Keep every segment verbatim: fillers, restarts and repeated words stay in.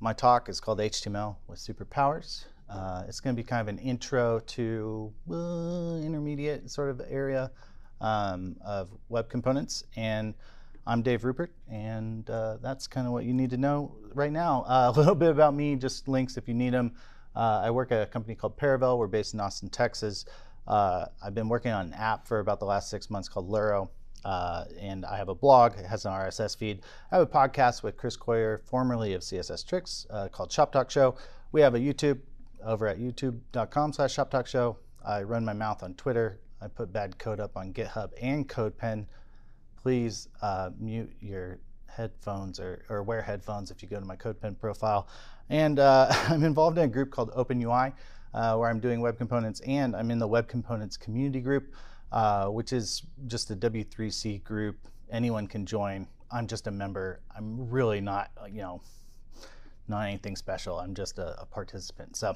My talk is called H T M L with Superpowers. Uh, it's going to be kind of an intro to uh, intermediate sort of area um, of web components. And I'm Dave Rupert, and uh, that's kind of what you need to know right now. Uh, a little bit about me, just links if you need them. Uh, I work at a company called Paravel. We're based in Austin, Texas. Uh, I've been working on an app for about the last six months called Luro. Uh, and I have a blog. It has an R S S feed. I have a podcast with Chris Coyer, formerly of C S S Tricks, uh, called Shop Talk Show. We have a YouTube over at youtube dot com slash shop talk show. I run my mouth on Twitter. I put bad code up on GitHub and CodePen. Please uh, mute your headphones or, or wear headphones if you go to my CodePen profile. And uh, I'm involved in a group called OpenUI, uh, where I'm doing web components, and I'm in the web components community group. Uh, which is just a W three C group. Anyone can join. I'm just a member. I'm really not, you know, not anything special. I'm just a, a participant. So,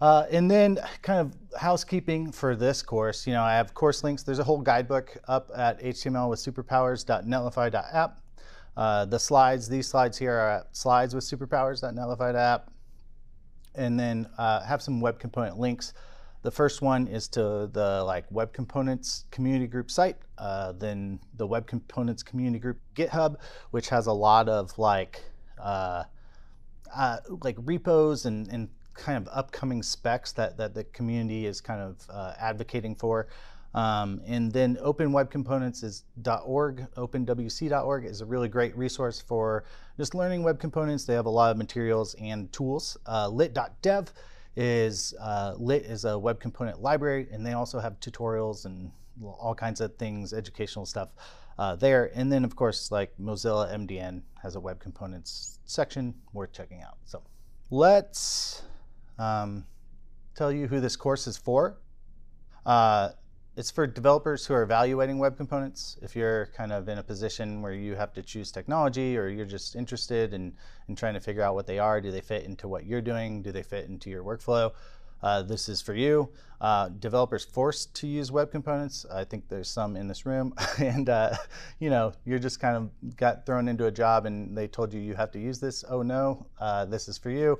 uh, and then kind of housekeeping for this course. You know, I have course links. There's a whole guidebook up at H T M L with superpowers dot netlify dot app. Uh, the slides, these slides here are at slides with superpowers dot netlify dot app. And then uh, have some web component links. The first one is to the like web components community group site, uh, then the web components community group GitHub, which has a lot of like uh, uh, like repos and, and kind of upcoming specs that, that the community is kind of uh, advocating for. Um, and then Open Web Components is .org. Open W C dot org is a really great resource for just learning web components. They have a lot of materials and tools. Uh, lit dot dev. Is uh, Lit is a web component library, and they also have tutorials and all kinds of things, educational stuff uh, there. And then, of course, like Mozilla M D N has a web components section worth checking out. So let's um, tell you who this course is for. Uh, it's for developers who are evaluating web components. If you're kind of in a position where you have to choose technology, or you're just interested in, in trying to figure out what they are, do they fit into what you're doing, do they fit into your workflow, uh, this is for you. Uh, developers forced to use web components, I think there's some in this room, and uh, you know, you're just kind of got thrown into a job and they told you you have to use this, oh no, uh, this is for you.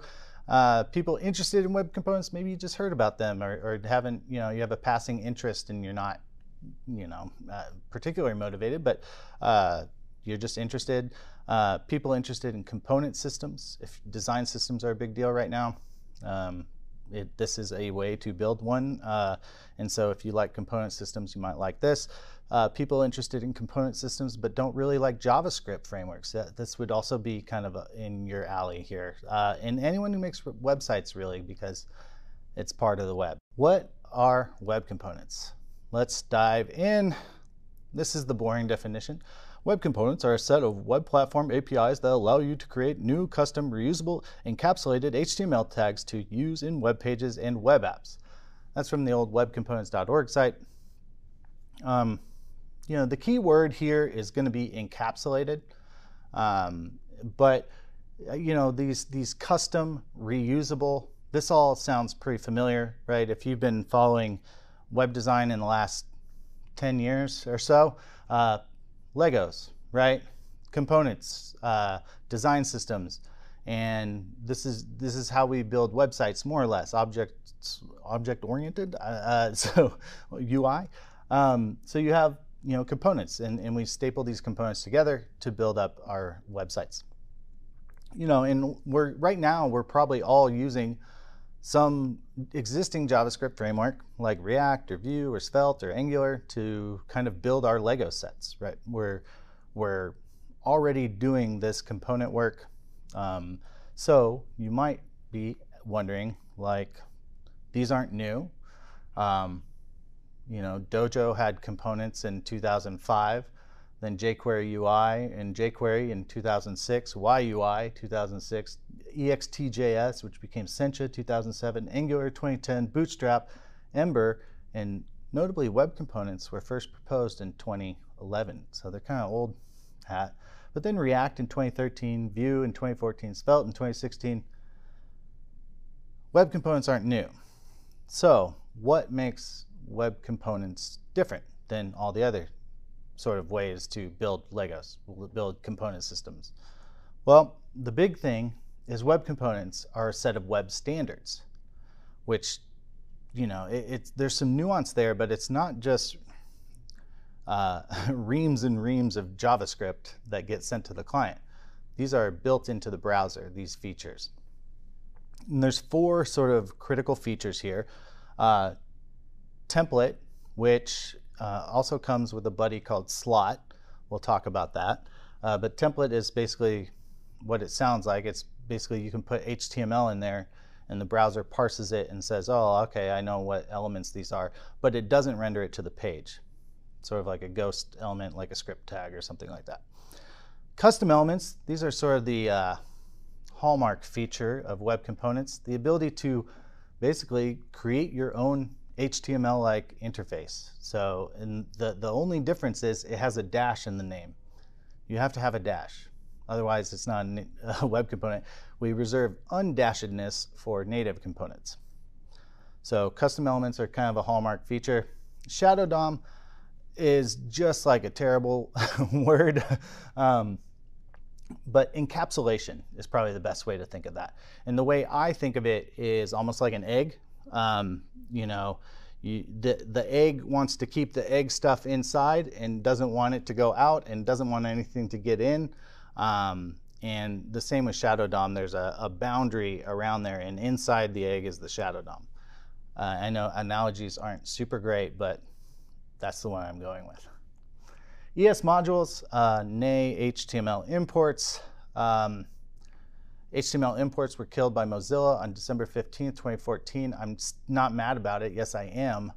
Uh, people interested in web components, maybe you just heard about them, or, or haven't, you know, you have a passing interest and you're not, you know, uh, particularly motivated, but uh, you're just interested. Uh, people interested in component systems, if design systems are a big deal right now, um, it, this is a way to build one. Uh, and so if you like component systems, you might like this. Uh, people interested in component systems but don't really like JavaScript frameworks. Uh, this would also be kind of a, in your alley here. Uh, and anyone who makes websites, really, because it's part of the web. What are web components? Let's dive in. This is the boring definition. Web components are a set of web platform A P Is that allow you to create new, custom, reusable, encapsulated H T M L tags to use in web pages and web apps. That's from the old web components dot org site. Um, You know, the key word here is going to be encapsulated, um, but you know, these these custom, reusable, this all sounds pretty familiar, right? If you've been following web design in the last ten years or so, uh, Legos, right? Components, uh, design systems, and this is this is how we build websites, more or less, objects, object oriented, uh, so U I. Um, so you have you know, components, and, and we staple these components together to build up our websites. You know, and we're right now, we're probably all using some existing JavaScript framework like React or Vue or Svelte or Angular to kind of build our Lego sets, right? We're, we're already doing this component work. Um, so you might be wondering, like, these aren't new. Um, You know, Dojo had components in two thousand five, then jQuery U I and jQuery in two thousand six, Y U I two thousand six, E X T J S, which became Sentia two thousand seven, Angular twenty ten, Bootstrap, Ember, and notably web components were first proposed in twenty eleven. So they're kind of old hat. But then React in twenty thirteen, Vue in twenty fourteen, Svelte in twenty sixteen. Web components aren't new. So what makes web components different than all the other sort of ways to build Legos, build component systems? Well, the big thing is web components are a set of web standards, which, you know, it, it's, there's some nuance there, but it's not just uh, reams and reams of JavaScript that get sent to the client. These are built into the browser, these features. And there's four sort of critical features here. Uh, template, which uh, also comes with a buddy called slot. We'll talk about that. Uh, but template is basically what it sounds like. It's basically you can put H T M L in there, and the browser parses it and says, oh, OK, I know what elements these are. But it doesn't render it to the page, sort of like a ghost element, like a script tag or something like that. Custom elements, these are sort of the uh, hallmark feature of web components, the ability to basically create your own H T M L-like interface. So and the, the only difference is it has a dash in the name. You have to have a dash. Otherwise, it's not a web component. We reserve undashedness for native components. So custom elements are kind of a hallmark feature. Shadow D O M is just like a terrible word. Um, But encapsulation is probably the best way to think of that. And the way I think of it is almost like an egg. Um, you know, you, the, the egg wants to keep the egg stuff inside and doesn't want it to go out and doesn't want anything to get in. Um, and the same with Shadow D O M. There's a, a boundary around there, and inside the egg is the Shadow D O M. Uh, I know analogies aren't super great, but that's the one I'm going with. E S modules, uh, nay H T M L imports. Um, H T M L imports were killed by Mozilla on December fifteenth, twenty fourteen. I'm not mad about it. Yes, I am.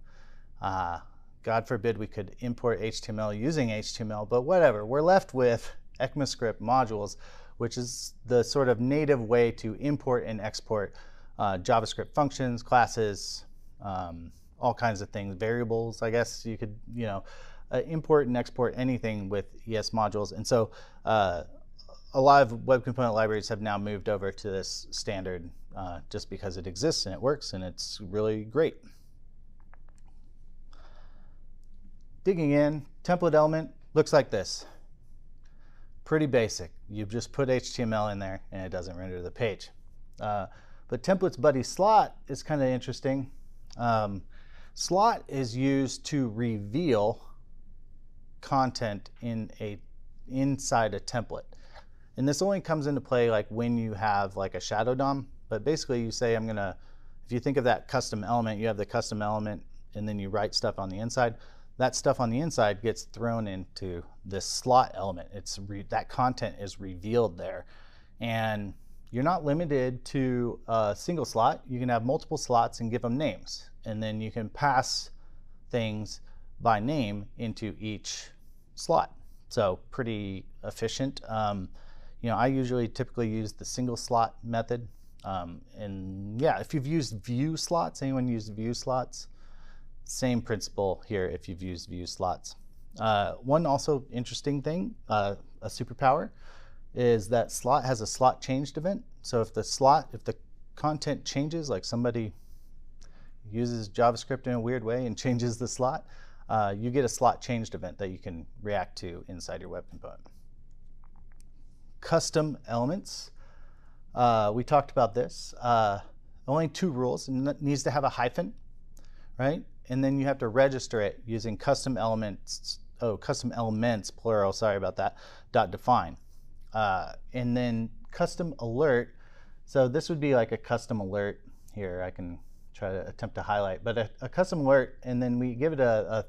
Uh, God forbid we could import H T M L using H T M L, but whatever. We're left with ECMAScript modules, which is the sort of native way to import and export uh, JavaScript functions, classes, um, all kinds of things, variables, I guess you could, you know. Uh, import and export anything with E S modules. And so uh, a lot of web component libraries have now moved over to this standard uh, just because it exists and it works and it's really great. Digging in, template element looks like this. Pretty basic. You've just put H T M L in there and it doesn't render the page. Uh, but template's buddy slot is kind of interesting. Um, slot is used to reveal content in a inside a template, and this only comes into play like when you have like a shadow D O M. But basically, you say I'm gonna. If you think of that custom element, you have the custom element, and then you write stuff on the inside. That stuff on the inside gets thrown into this slot element. It's re, that content is revealed there, and you're not limited to a single slot. You can have multiple slots and give them names, and then you can pass things by name into each slot. So pretty efficient. Um, you know, I usually typically use the single slot method. Um, and yeah, if you've used Vue slots, anyone used Vue slots? Same principle here if you've used Vue slots. Uh, one also interesting thing, uh, a superpower, is that slot has a slot changed event. So if the slot, if the content changes, like somebody uses JavaScript in a weird way and changes the slot, Uh, you get a slot changed event that you can react to inside your web component. Custom elements. Uh, we talked about this. Uh, only two rules. It needs to have a hyphen, right? And then you have to register it using custom elements. Oh, custom elements, plural. Sorry about that. Dot define. Uh, and then custom alert. So this would be like a custom alert here. I can try to attempt to highlight, but a, a custom alert, and then we give it a, a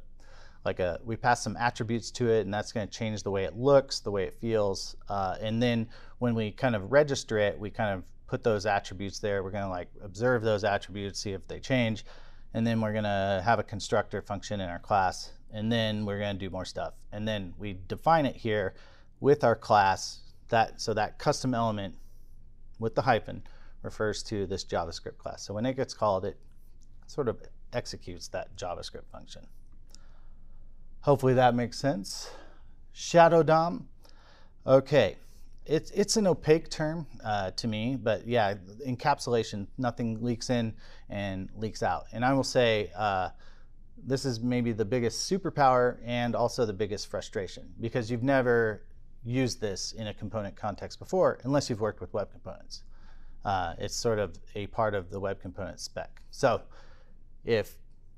like a we pass some attributes to it, and that's going to change the way it looks, the way it feels, uh, and then when we kind of register it, we kind of put those attributes there. We're going to like observe those attributes, see if they change, and then we're going to have a constructor function in our class, and then we're going to do more stuff, and then we define it here with our class. That so that custom element with the hyphen refers to this JavaScript class. So when it gets called, it sort of executes that JavaScript function. Hopefully that makes sense. Shadow D O M. OK, it's, it's an opaque term uh, to me. But yeah, encapsulation, nothing leaks in and leaks out. And I will say uh, this is maybe the biggest superpower and also the biggest frustration, because you've never used this in a component context before, unless you've worked with web components. Uh, it's sort of a part of the web component spec. So if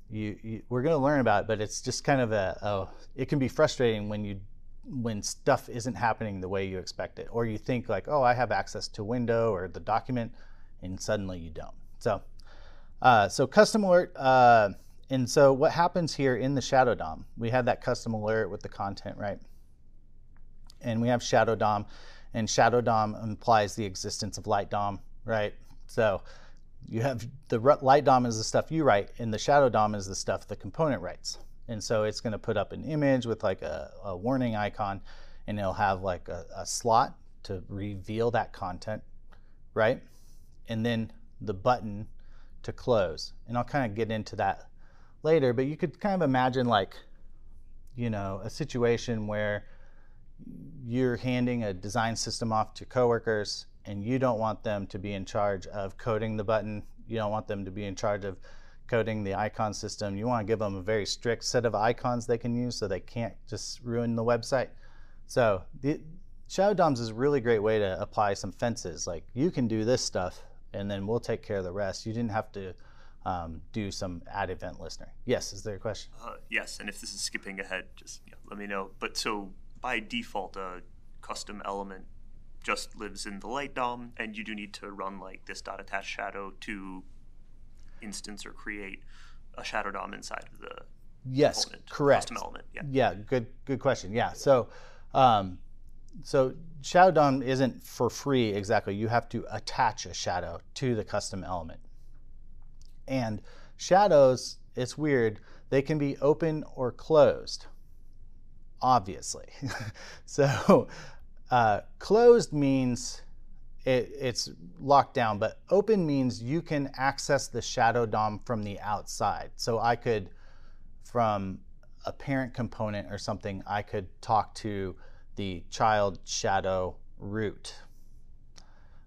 you, you we're going to learn about it, but it's just kind of a, oh, it can be frustrating when you when stuff isn't happening the way you expect it, or you think like, oh, I have access to window or the document, and suddenly you don't. So uh, so custom alert, uh, and so what happens here in the shadow D O M, we have that custom alert with the content, right? And we have shadow D O M, and shadow D O M implies the existence of light D O M, right? So you have the light D O M is the stuff you write, and the shadow D O M is the stuff the component writes. And so it's going to put up an image with like a, a warning icon, and it'll have like a, a slot to reveal that content, right? And then the button to close. And I'll kind of get into that later, but you could kind of imagine like, you know, a situation where you're handing a design system off to coworkers, and you don't want them to be in charge of coding the button. You don't want them to be in charge of coding the icon system. You want to give them a very strict set of icons they can use so they can't just ruin the website. So the shadow D O Ms is a really great way to apply some fences. Like, you can do this stuff, and then we'll take care of the rest. You didn't have to um, do some add event listener. Yes, is there a question? Uh, yes, and if this is skipping ahead, just you know, let me know. But so by default, a custom element just lives in the light D O M, and you do need to run like this dot attach shadow to instance or create a shadow D O M inside of the yes, component, correct. Custom element. Yeah. yeah, good good question. Yeah, so um, so shadow D O M isn't for free exactly. You have to attach a shadow to the custom element. And shadows, it's weird, they can be open or closed, obviously. So uh, closed means It, it's locked down, but open means you can access the shadow D O M from the outside. So I could, from a parent component or something, I could talk to the child shadow root,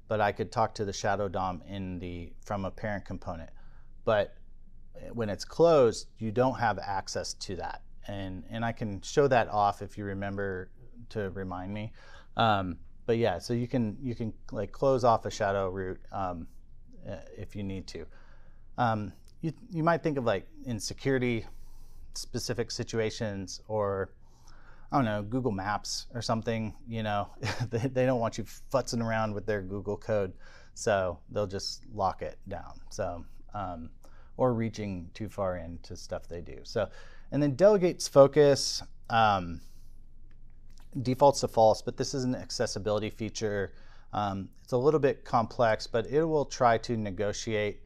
but I could talk to the shadow D O M in the from a parent component. But when it's closed, you don't have access to that, and and I can show that off if you remember to remind me. Um, But yeah, so you can you can like close off a shadow root um, if you need to. Um, you you might think of like in security specific situations, or I don't know, Google Maps or something. You know, they, they don't want you futzing around with their Google code, so they'll just lock it down. So um, or reaching too far into stuff they do. So and then delegates focus. Um, Defaults to false, but this is an accessibility feature. Um, it's a little bit complex, but it will try to negotiate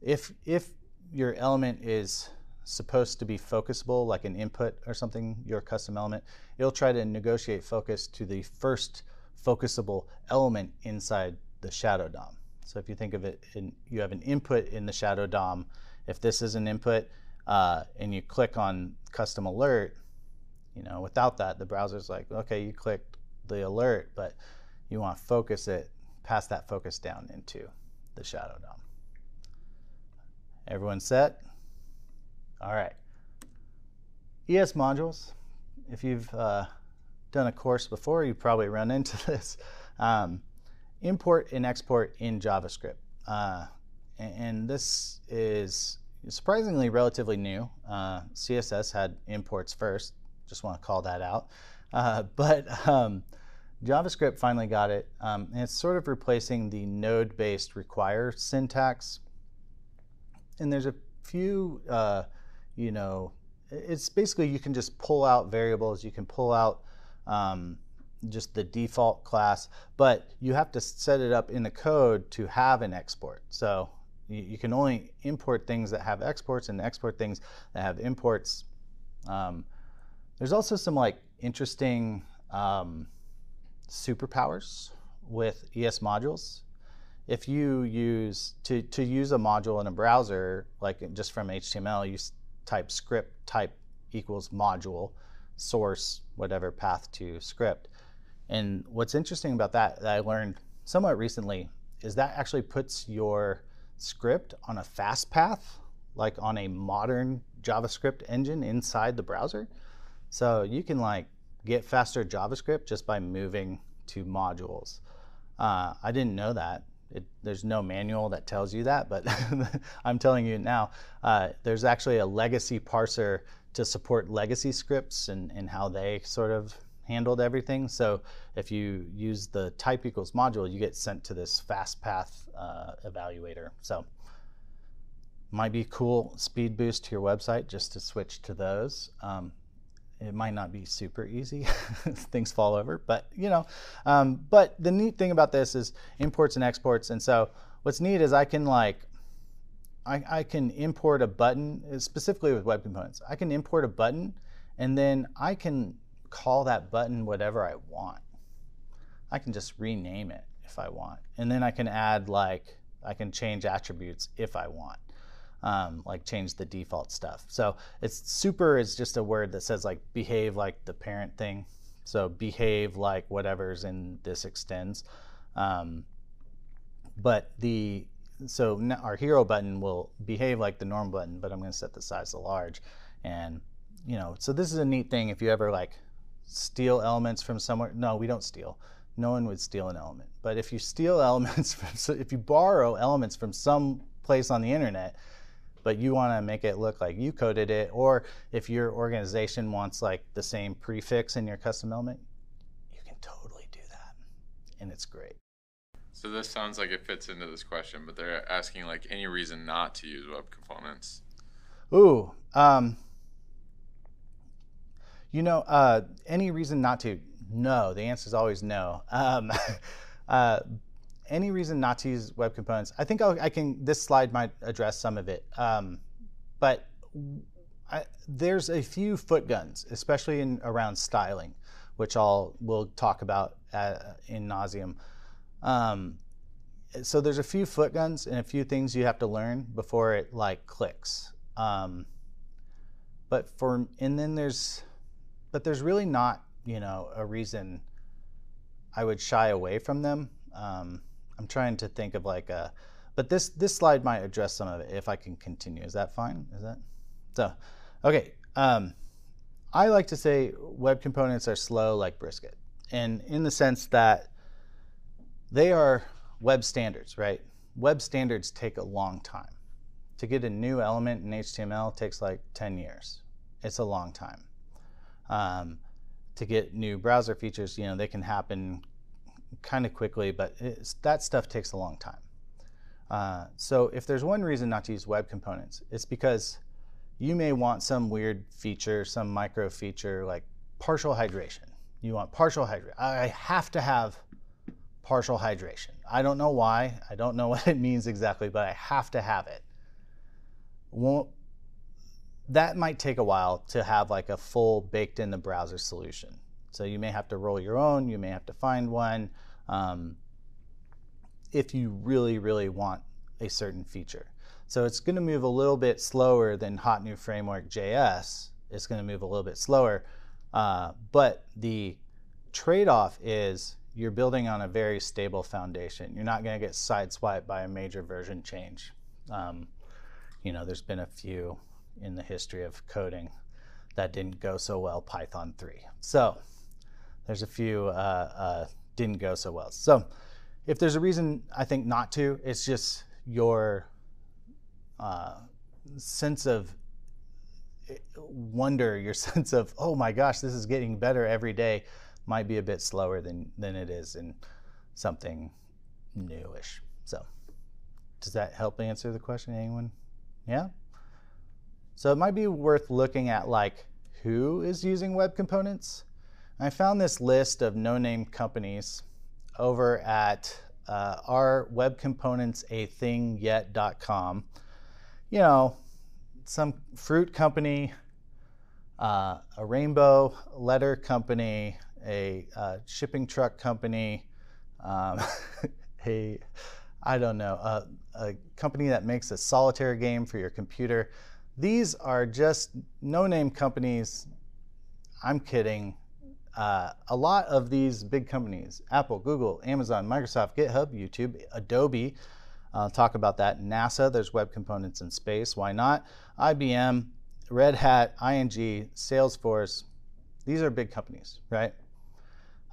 if if your element is supposed to be focusable, like an input or something, your custom element, it'll try to negotiate focus to the first focusable element inside the shadow D O M. So if you think of it, in, you have an input in the shadow D O M. If this is an input uh, and you click on custom alert, you know, without that, the browser's like, okay, you clicked the alert, but you want to focus it, pass that focus down into the shadow D O M. Everyone set? All right. E S modules. If you've uh, done a course before, you probably run into this. Um, import and export in JavaScript. Uh, and, and this is surprisingly relatively new. Uh, C S S had imports first. Just want to call that out. Uh, but um, JavaScript finally got it. Um, and it's sort of replacing the node-based require syntax. And there's a few, uh, you know, it's basically you can just pull out variables. You can pull out um, just the default class. But you have to set it up in the code to have an export. So you, you can only import things that have exports and export things that have imports. Um, There's also some like interesting um, superpowers with E S modules. If you use, to, to use a module in a browser, like just from H T M L, you type script type equals module, source, whatever path to script. And what's interesting about that, that I learned somewhat recently, is that actually puts your script on a fast path, like on a modern JavaScript engine inside the browser. So you can like get faster JavaScript just by moving to modules. Uh, I didn't know that, It, there's no manual that tells you that, but I'm telling you now, uh, there's actually a legacy parser to support legacy scripts and, and how they sort of handled everything. So if you use the type equals module, you get sent to this fast path uh, evaluator. So might be cool speed boost to your website just to switch to those. Um, It might not be super easy, things fall over, but you know. Um, but the neat thing about this is imports and exports, and so what's neat is I can like, I, I can import a button, specifically with web components. I can import a button, and then I can call that button whatever I want. I can just rename it if I want, and then I can add like, I can change attributes if I want. Um, like change the default stuff. So it's super is just a word that says like behave like the parent thing. So behave like whatever's in this extends. Um, but the, so our hero button will behave like the normal button, but I'm going to set the size to large. And, you know, so this is a neat thing if you ever like steal elements from somewhere. No, we don't steal. No one would steal an element. But if you steal elements, from, so if you borrow elements from some place on the internet, but you want to make it look like you coded it, or if your organization wants like the same prefix in your custom element, you can totally do that, and it's great. So this sounds like it fits into this question, but they're asking like any reason not to use web components. Ooh, um, you know, uh, any reason not to? No, the answer is always no. Um, uh, Any reason not to use web components? I think I'll, I can. This slide might address some of it, um, but I, there's a few foot guns, especially in around styling, which I'll we'll talk about uh, in nauseum. Um, so there's a few foot guns and a few things you have to learn before it like clicks. Um, but for and then there's, but there's really not you know a reason I would shy away from them. Um, I'm trying to think of like a, but this this slide might address some of it if I can continue. Is that fine? Is that so? Okay. Um, I like to say web components are slow like brisket, and in the sense that they are web standards, right? Web standards take a long time. To get a new element in H T M L takes like ten years. It's a long time. Um, to get new browser features, you know, they can happen kind of quickly, but it's, that stuff takes a long time. Uh, so if there's one reason not to use web components, it's because you may want some weird feature, some micro feature, like partial hydration. You want partial hydration. I have to have partial hydration. I don't know why. I don't know what it means exactly, but I have to have it. Won't, that might take a while to have like a full baked in the browser solution. So you may have to roll your own, you may have to find one, um, if you really, really want a certain feature. So it's going to move a little bit slower than Hot New Framework J S. It's going to move a little bit slower, uh, but the trade-off is you're building on a very stable foundation. You're not going to get sideswiped by a major version change. Um, you know, there's been a few in the history of coding that didn't go so well, Python three. So there's a few uh, uh, didn't go so well. So if there's a reason I think not to, it's just your uh, sense of wonder, your sense of, oh my gosh, this is getting better every day, might be a bit slower than, than it is in something newish. So does that help answer the question, anyone? Yeah? So it might be worth looking at like who is using web components. I found this list of no-name companies over at uh, our web components a thing yet dot com. You know, some fruit company, uh, a rainbow letter company, a uh, shipping truck company, um, a, I don't know, a, a company that makes a solitaire game for your computer. These are just no-name companies. I'm kidding. Uh, a lot of these big companies, Apple, Google, Amazon, Microsoft, GitHub, YouTube, Adobe, I'll talk about that. NASA, there's web components in space, why not? I B M, Red Hat, I N G, Salesforce, these are big companies, right?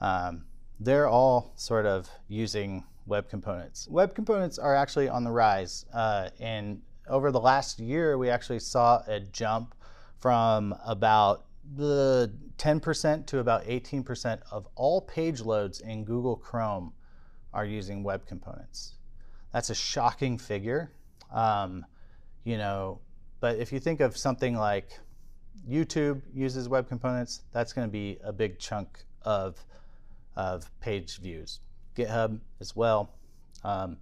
Um, they're all sort of using web components. Web components are actually on the rise. Uh, and over the last year, we actually saw a jump from about the ten percent to about eighteen percent of all page loads in Google Chrome are using web components. That's a shocking figure, um, you know, but if you think of something like YouTube uses web components, that's going to be a big chunk of, of page views. GitHub as well. Um,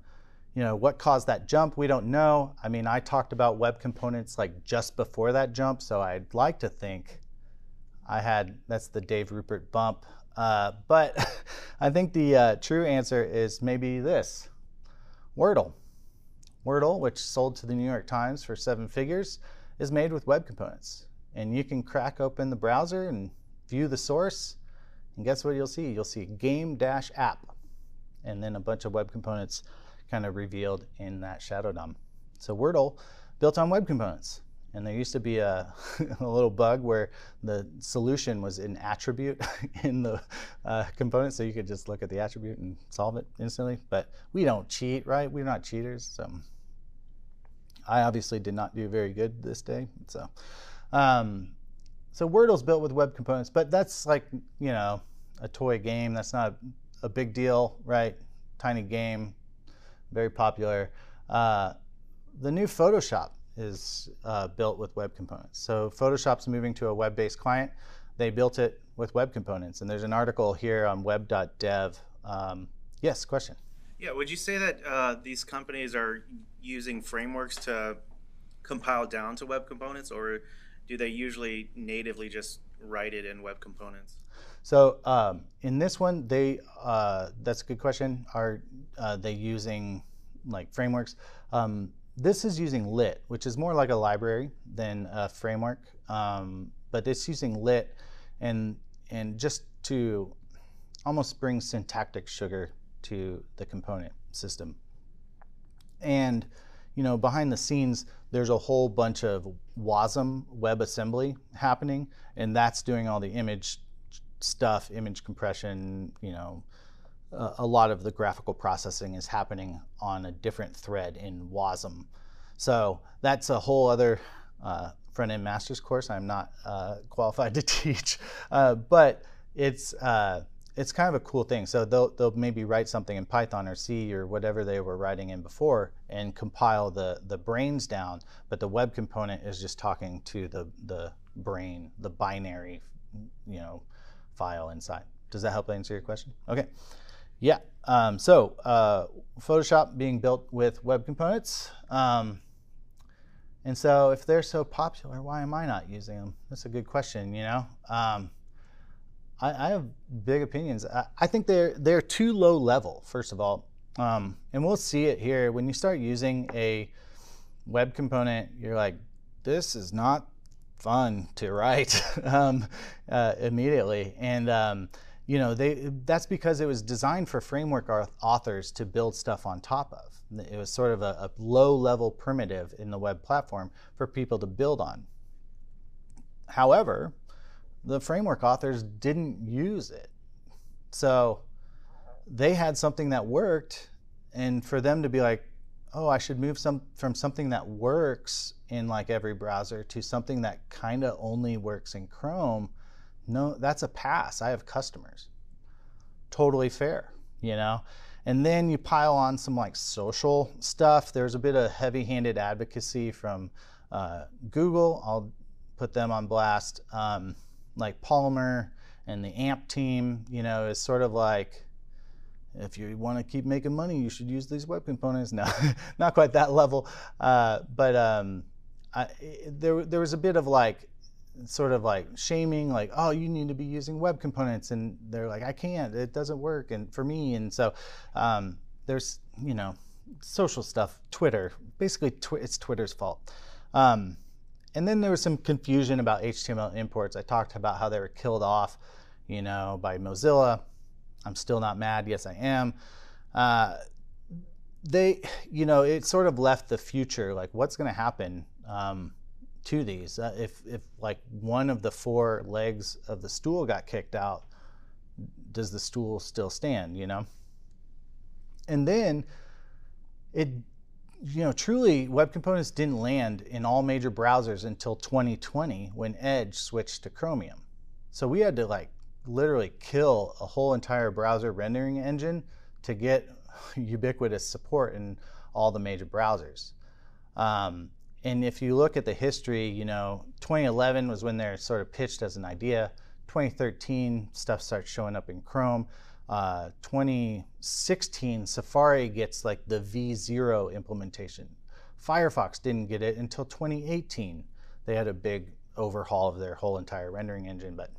you know, what caused that jump? We don't know. I mean, I talked about web components like just before that jump, so I'd like to think I had, that's the Dave Rupert bump. Uh, but I think the uh, true answer is maybe this, Wordle. Wordle, which sold to the New York Times for seven figures, is made with web components. And you can crack open the browser and view the source, and guess what you'll see? You'll see game-app, and then a bunch of web components kind of revealed in that shadow D O M. So Wordle, built on web components. And there used to be a, a little bug where the solution was an attribute in the uh, component, so you could just look at the attribute and solve it instantly. But we don't cheat, right? We're not cheaters. So I obviously did not do very good this day. So, um, so Wordle's built with web components, but that's like, you know, a toy game. That's not a, a big deal, right? Tiny game, very popular. Uh, the new Photoshop is uh, built with web components. So Photoshop's moving to a web-based client. They built it with web components. And there's an article here on web dot dev. Um, yes, question? Yeah, would you say that uh, these companies are using frameworks to compile down to web components, or do they usually natively just write it in web components? So um, in this one, they uh, that's a good question. Are uh, they using like frameworks? Um, This is using Lit, which is more like a library than a framework, um, but it's using Lit, and and just to almost bring syntactic sugar to the component system. And you know, behind the scenes, there's a whole bunch of wasm WebAssembly happening, and that's doing all the image stuff, image compression. You know, a lot of the graphical processing is happening on a different thread in wasm. So that's a whole other uh, front-end master's course I'm not uh, qualified to teach. Uh, but it's, uh, it's kind of a cool thing. So they'll, they'll maybe write something in Python or C or whatever they were writing in before and compile the, the brains down. But the web component is just talking to the, the brain, the binary, you know, file inside. Does that help answer your question? OK. Yeah, um, so uh, Photoshop being built with web components. Um, and so if they're so popular, why am I not using them? That's a good question, you know? Um, I, I have big opinions. I, I think they're, they're too low level, first of all. Um, and we'll see it here. When you start using a web component, you're like, this is not fun to write um, uh, immediately. And um, You know, they, that's because it was designed for framework authors to build stuff on top of. It was sort of a, a low-level primitive in the web platform for people to build on. However, the framework authors didn't use it. So they had something that worked, and for them to be like, oh, I should move some, from something that works in like every browser to something that kind of only works in Chrome, no, that's a pass. I have customers. Totally fair, you know? And then you pile on some like social stuff. There's a bit of heavy-handed advocacy from uh, Google. I'll put them on blast. Um, like Palmer and the A M P team, you know, is sort of like, if you want to keep making money, you should use these web components. No, not quite that level. Uh, but um, I, there, there was a bit of like, sort of like shaming, like, oh, you need to be using web components, and they're like, I can't, it doesn't work, and for me, and so um, there's, you know, social stuff, Twitter, basically tw it's Twitter's fault. Um, and then there was some confusion about H T M L imports. I talked about how they were killed off, you know, by Mozilla. I'm still not mad, yes I am. Uh, they, you know, it sort of left the future, like what's gonna happen? Um, to these. Uh, if, if like one of the four legs of the stool got kicked out, does the stool still stand, you know? And then it, you know, truly web components didn't land in all major browsers until twenty twenty when Edge switched to Chromium. So we had to like literally kill a whole entire browser rendering engine to get ubiquitous support in all the major browsers. Um, and if you look at the history, you know, twenty eleven was when they're sort of pitched as an idea. twenty thirteen, stuff starts showing up in Chrome. Uh, twenty sixteen, Safari gets like the V zero implementation. Firefox didn't get it until twenty eighteen. They had a big overhaul of their whole entire rendering engine, but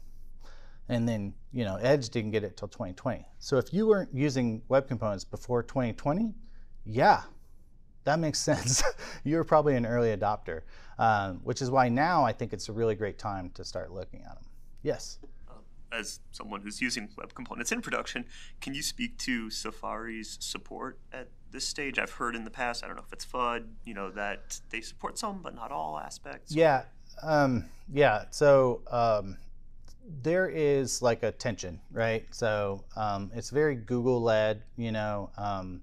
and then, you know, Edge didn't get it till twenty twenty. So if you weren't using web components before twenty twenty, yeah, that makes sense. You're probably an early adopter, um, which is why now I think it's a really great time to start looking at them. Yes? As someone who's using web components in production, can you speak to Safari's support at this stage? I've heard in the past, I don't know if it's F U D, you know, that they support some but not all aspects. Yeah, um, yeah. So um, there is like a tension, right? So um, it's very Google-led, you know, um,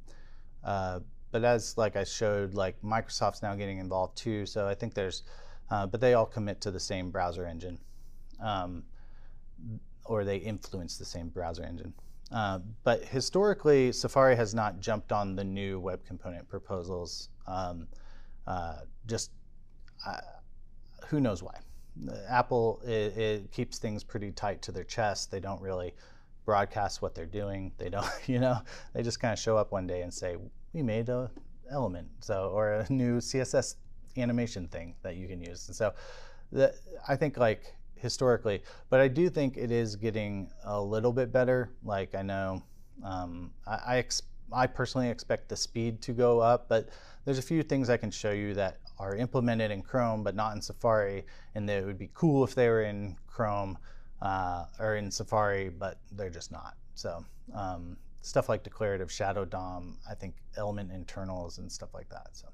uh, but as like I showed, like Microsoft's now getting involved too. So I think there's, uh, but they all commit to the same browser engine. Um, or they influence the same browser engine. Uh, but historically, Safari has not jumped on the new web component proposals. Um, uh, just uh, who knows why. Apple, it, it keeps things pretty tight to their chest. They don't really broadcast what they're doing. They don't, you know, they just kind of show up one day and say, we made a element, so, or a new C S S animation thing that you can use. And so the, I think like, historically, but I do think it is getting a little bit better. Like I know, um, I I, ex I personally expect the speed to go up, but there's a few things I can show you that are implemented in Chrome but not in Safari, and that it would be cool if they were in Chrome uh, or in Safari, but they're just not. So um, stuff like declarative shadow D O M, I think element internals and stuff like that. So,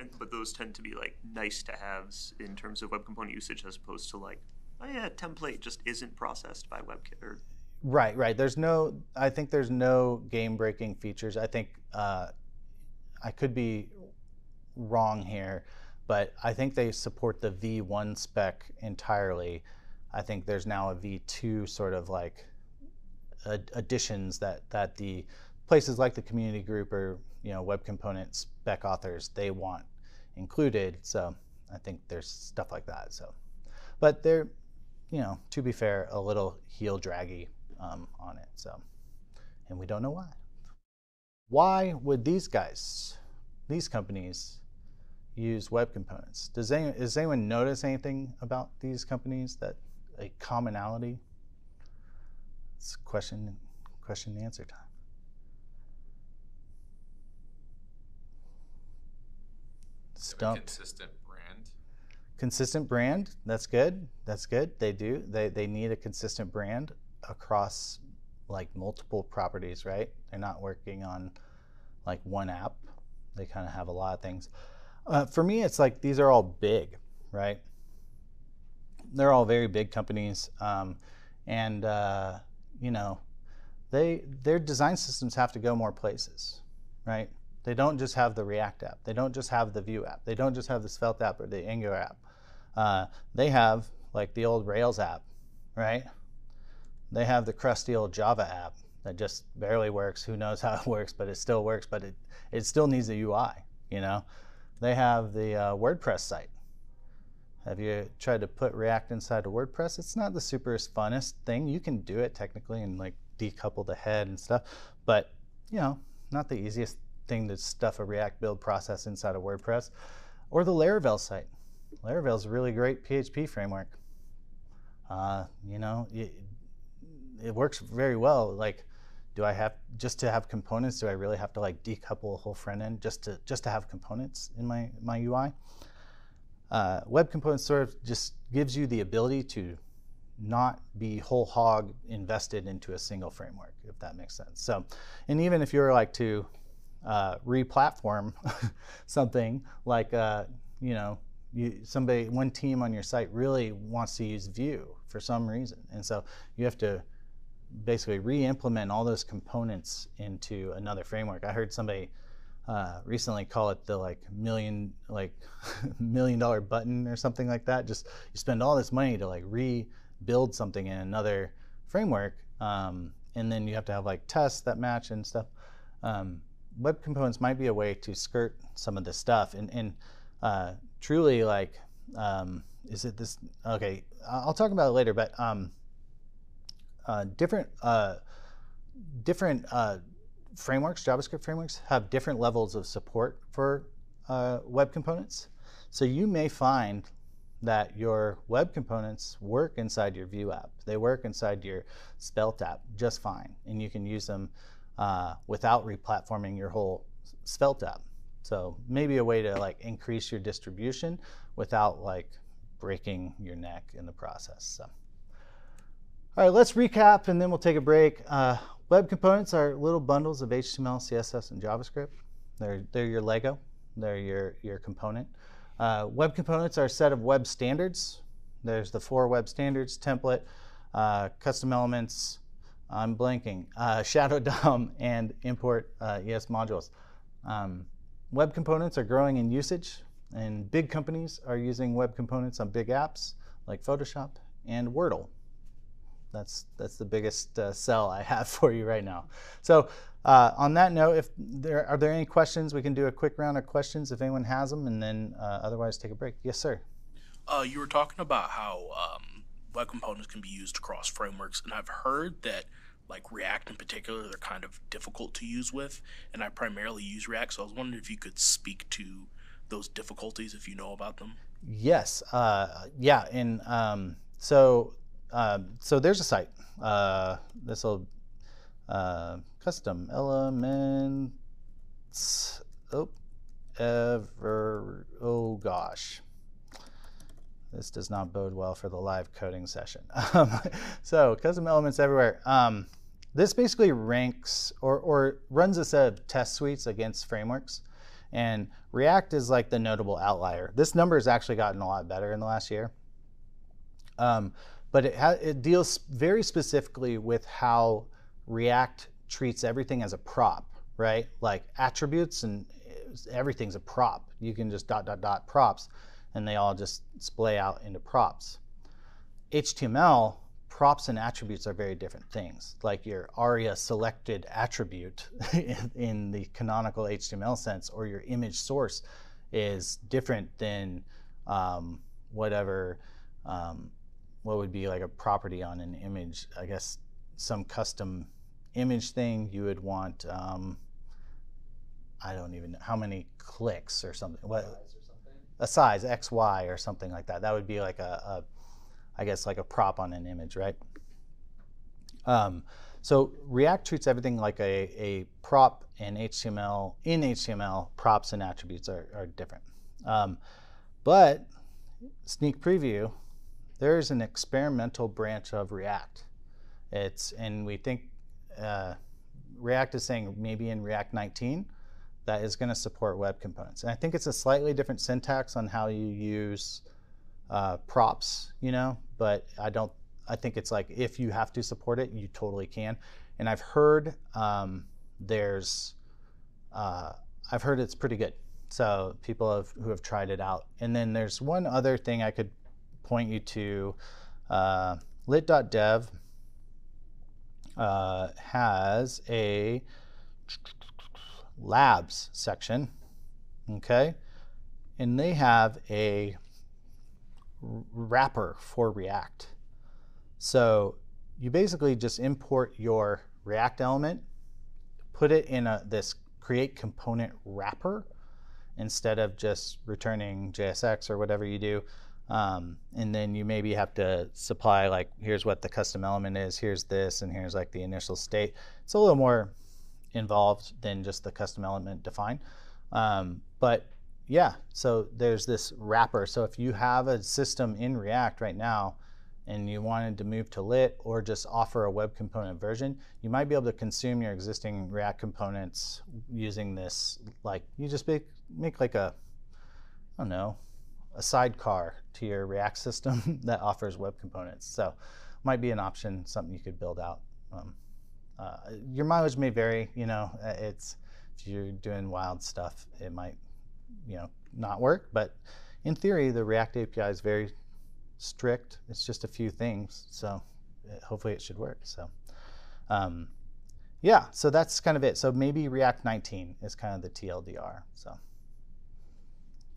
and, but those tend to be like nice to haves in terms of web component usage, as opposed to like, oh yeah, template just isn't processed by WebKit. Or... Right, right. There's no, I think there's no game-breaking features. I think uh, I could be wrong here, but I think they support the V one spec entirely. I think there's now a V two sort of like ad additions that that the places like the community group or, you know, web component spec authors they want included. So I think there's stuff like that. So, but they're, you know, to be fair, a little heel draggy um, on it, so, and we don't know why. Why would these guys, these companies, use web components? Does anyone, does anyone notice anything about these companies, that a commonality? It's question, question and answer time. Stumped. Consistent brand. Consistent brand, that's good, that's good, they do. They, they need a consistent brand across like multiple properties, right? They're not working on like one app. They kind of have a lot of things. Uh, for me, it's like these are all big, right? They're all very big companies. Um, and, uh, you know, they their design systems have to go more places, right? They don't just have the React app. They don't just have the Vue app. They don't just have the Svelte app or the Angular app. Uh, they have like the old Rails app, right? They have the crusty old Java app that just barely works. Who knows how it works, but it still works, but it, it still needs a U I, you know? They have the uh, WordPress site. Have you tried to put React inside of WordPress? It's not the superest funnest thing. You can do it technically and like decouple the head and stuff, but you know, not the easiest thing to stuff a React build process inside of WordPress. Or the Laravel site. Laravel's a really great P H P framework. Uh, you know, it, it works very well. Like, do I have, just to have components, do I really have to like decouple a whole front end just to, just to have components in my, my U I? Uh, web components sort of just gives you the ability to not be whole hog invested into a single framework, if that makes sense. So, and even if you're like to, Uh, re-platform something like uh, you know, you, somebody, one team on your site really wants to use Vue for some reason, and so you have to basically re-implement all those components into another framework. I heard somebody uh, recently call it the like million like million dollar button or something like that. Just you spend all this money to like rebuild something in another framework, um, and then you have to have like tests that match and stuff. Um, web components might be a way to skirt some of this stuff, and and uh, truly like um, is it this? Okay, I'll talk about it later, but. Um, Uh, different uh, different uh, frameworks, JavaScript frameworks, have different levels of support for uh, web components. So you may find that your web components work inside your Vue app. They work inside your Svelte app just fine, and you can use them uh, without replatforming your whole Svelte app. So maybe a way to like increase your distribution without like breaking your neck in the process. So. All right, let's recap and then we'll take a break. Uh, web components are little bundles of H T M L, C S S, and JavaScript. They're, they're your Lego. They're your, your component. Uh, web components are a set of web standards. There's the four web standards, template, uh, custom elements, I'm blanking, uh, shadow D O M, and import uh, E S modules. Um, web components are growing in usage, and big companies are using web components on big apps like Photoshop and Wordle. That's, that's the biggest uh, sell I have for you right now. So uh, on that note, if there are there any questions, we can do a quick round of questions if anyone has them, and then uh, otherwise take a break. Yes, sir. Uh, you were talking about how um, web components can be used across frameworks, and I've heard that like React in particular, they're kind of difficult to use with, and I primarily use React, so I was wondering if you could speak to those difficulties if you know about them. Yes, uh, yeah, and um, so Um, so there's a site, uh, this will uh, custom elements, oh, ever, oh gosh, this does not bode well for the live coding session. So custom elements everywhere. Um, this basically ranks or, or runs a set of test suites against frameworks, and React is like the notable outlier. This number has actually gotten a lot better in the last year. Um, But it, ha it deals very specifically with how React treats everything as a prop, right? Like attributes and everything's a prop. You can just dot, dot, dot props, and they all just splay out into props. H T M L, props and attributes are very different things. Like your ARIA selected attribute in, in the canonical H T M L sense, or your image source is different than um, whatever, um, what would be like a property on an image, I guess some custom image thing you would want, um, I don't even know, how many clicks or something. What, size or something. A size, X, Y, or something like that. That would be like a, a I guess like a prop on an image, right? Um, so React treats everything like a, a prop in H T M L. In H T M L, props and attributes are, are different. Um, but sneak preview, there's an experimental branch of React. It's, and we think uh, React is saying maybe in React nineteen that is going to support web components. And I think it's a slightly different syntax on how you use uh, props, you know, but I don't, I think it's like if you have to support it, you totally can. And I've heard um, there's, uh, I've heard it's pretty good. So people have, who have tried it out. And then there's one other thing I could point you to, uh, lit dot dev uh, has a labs section, okay? And they have a wrapper for React. So you basically just import your React element, put it in a, this create component wrapper instead of just returning J S X or whatever you do. Um, and then you maybe have to supply like, here's what the custom element is, here's this, and here's like the initial state. It's a little more involved than just the custom element define. Um, but yeah, so there's this wrapper. So if you have a system in React right now and you wanted to move to Lit or just offer a web component version, you might be able to consume your existing React components using this. Like you just make, make like a, I don't know, a sidecar to your React system that offers web components. So might be an option, something you could build out Um, uh, your mileage may vary. You know, it's if you're doing wild stuff, it might, you know, not work. But in theory, the React A P I is very strict. It's just a few things, so it, hopefully it should work. So, um, yeah. So that's kind of it. So maybe React nineteen is kind of the T L D R. So.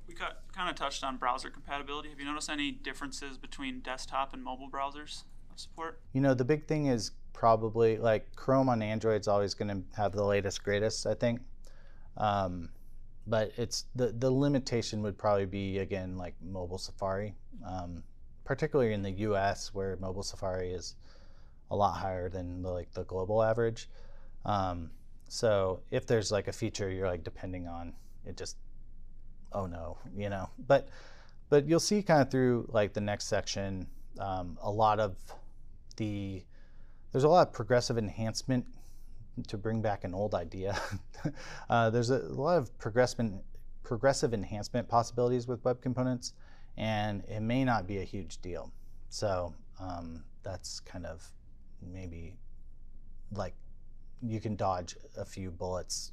We kind of touched on browser compatibility. Have you noticed any differences between desktop and mobile browsers of support? You know, the big thing is probably like Chrome on Android is always going to have the latest, greatest, I think. Um, but it's the, the limitation would probably be, again, like mobile Safari, um, particularly in the U S where mobile Safari is a lot higher than the, like the global average. Um, so if there's like a feature you're like depending on, it just, oh no, you know, but but you'll see kind of through like the next section, um, a lot of the there's a lot of progressive enhancement to bring back an old idea. uh, there's a, a lot of progressive progressive enhancement possibilities with web components, and it may not be a huge deal. So um, that's kind of maybe like you can dodge a few bullets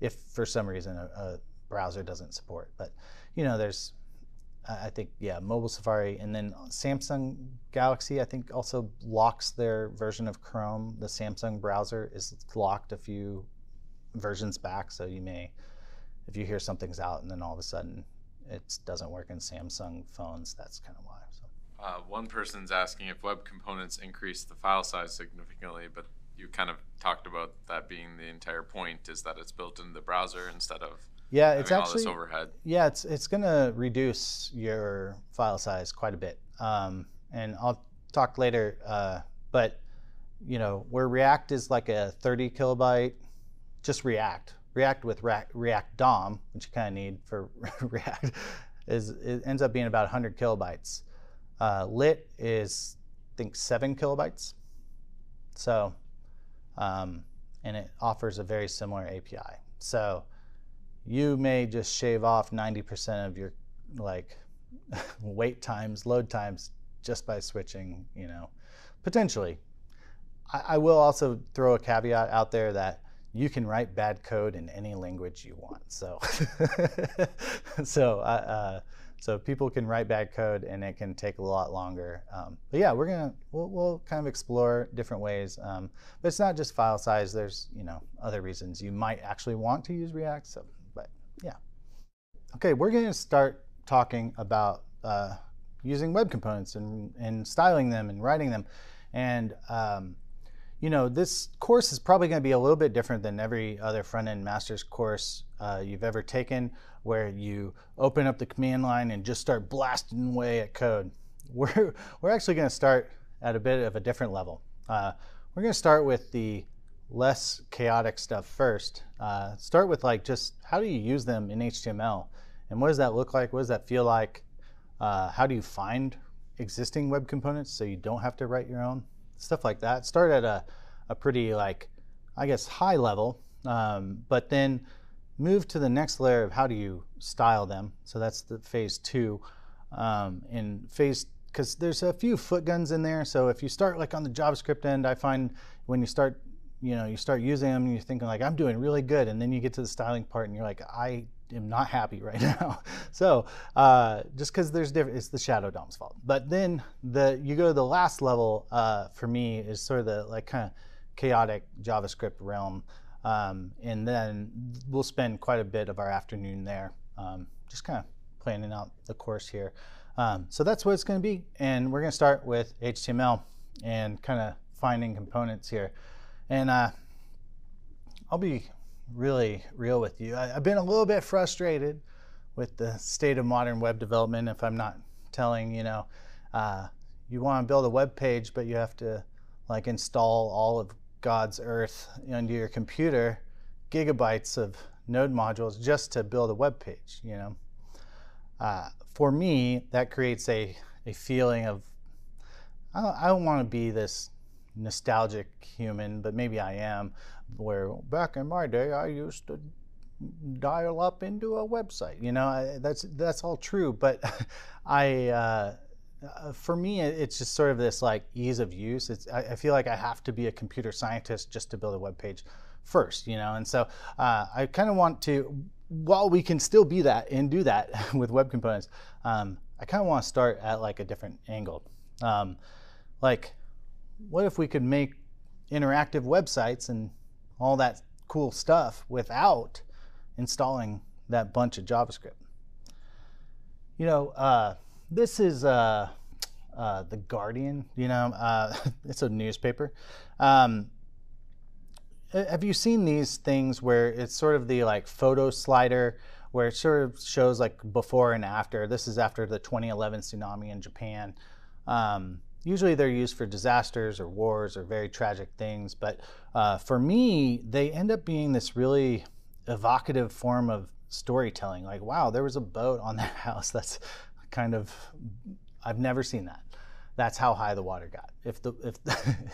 if for some reason a, a browser doesn't support. But you know, there's I think yeah mobile Safari, and then Samsung Galaxy I think also locks their version of Chrome. The Samsung browser is locked a few versions back, so you may, if you hear something's out and then all of a sudden it doesn't work in Samsung phones, that's kind of why. So. Uh, one person's asking if web components increase the file size significantly, but you kind of talked about that being the entire point, is that it's built into the browser instead of Yeah, it's actually, yeah, it's it's going to reduce your file size quite a bit. Um, and I'll talk later, uh, but you know, where React is like a thirty kilobyte, just React, React with React, React D O M, which you kind of need for React, is it ends up being about one hundred kilobytes. Uh, Lit is, I think, seven kilobytes. So, um, and it offers a very similar A P I. So. You may just shave off ninety percent of your like wait times, load times, just by switching, you know, potentially. I, I will also throw a caveat out there that you can write bad code in any language you want. So, so, uh, so people can write bad code, and it can take a lot longer. Um, but yeah, we're gonna we'll, we'll kind of explore different ways. Um, but it's not just file size. There's you know other reasons you might actually want to use React. So. Yeah. Okay, we're going to start talking about uh, using web components and, and styling them and writing them. And um, you know, this course is probably going to be a little bit different than every other front-end master's course uh, you've ever taken, where you open up the command line and just start blasting away at code. We're, we're actually going to start at a bit of a different level. Uh, we're going to start with the less chaotic stuff first. Uh, start with like just how do you use them in H T M L, and what does that look like? What does that feel like? Uh, how do you find existing web components so you don't have to write your own? Stuff like that. Start at a, a pretty like, I guess, high level, um, but then move to the next layer of how do you style them. So that's the phase two. Um, in phase, because there's a few foot guns in there. So if you start like on the JavaScript end, I find when you start You know, you start using them and you're thinking like, I'm doing really good. And then you get to the styling part and you're like, I am not happy right now. So uh, just because there's different, it's the shadow D O M's fault. But then the you go to the last level uh, for me is sort of the like kind of chaotic JavaScript realm. Um, and then we'll spend quite a bit of our afternoon there, um, just kind of planning out the course here. Um, so that's what it's going to be. And we're going to start with H T M L and kind of finding components here. And uh, I'll be really real with you. I, I've been a little bit frustrated with the state of modern web development. If I'm not telling, you know, uh, you want to build a web page, but you have to like install all of God's earth into your computer, gigabytes of node modules just to build a web page. You know, uh, for me, that creates a a feeling of I don't, I don't want to be this nostalgic human, but maybe I am, where back in my day I used to dial up into a website. You know, I, that's that's all true, but I uh, uh, for me, it's just sort of this like ease of use. It's, I, I feel like I have to be a computer scientist just to build a web page first, you know? And so uh, I kind of want to, while we can still be that and do that with web components, um, I kind of want to start at like a different angle. Um, like, what if we could make interactive websites and all that cool stuff without installing that bunch of JavaScript? You know, uh, this is uh, uh, the Guardian, you know, uh, it's a newspaper. Um, have you seen these things where it's sort of the like photo slider, where it sort of shows like before and after? This is after the twenty eleven tsunami in Japan. Um, usually they're used for disasters or wars or very tragic things, but uh, for me, they end up being this really evocative form of storytelling. Like, wow, there was a boat on that house. That's kind of, I've never seen that. That's how high the water got. If the if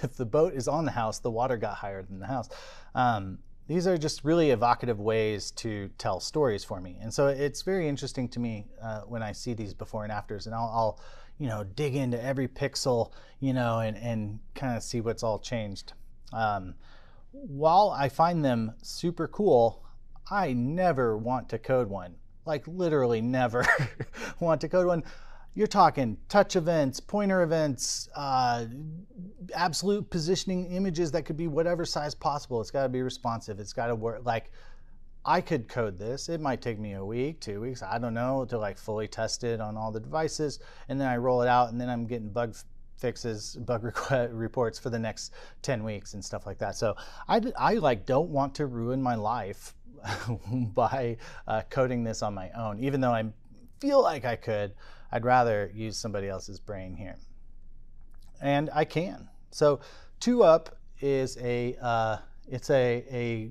if the boat is on the house, the water got higher than the house. Um, these are just really evocative ways to tell stories for me, and so it's very interesting to me uh, when I see these before and afters, and I'll, I'll you know dig into every pixel, you know, and and kind of see what's all changed. Um, while I find them super cool, I never want to code one. Like literally never want to code one. You're talking touch events, pointer events, uh, absolute positioning images that could be whatever size possible. It's got to be responsive. It's got to work. Like, I could code this. It might take me a week, two weeks, I don't know, to like fully test it on all the devices. And then I roll it out, and then I'm getting bug fixes, bug reports for the next ten weeks and stuff like that. So I, I like don't want to ruin my life by uh, coding this on my own, even though I feel like I could. I'd rather use somebody else's brain here. And I can. So two up is a, uh, it's a, a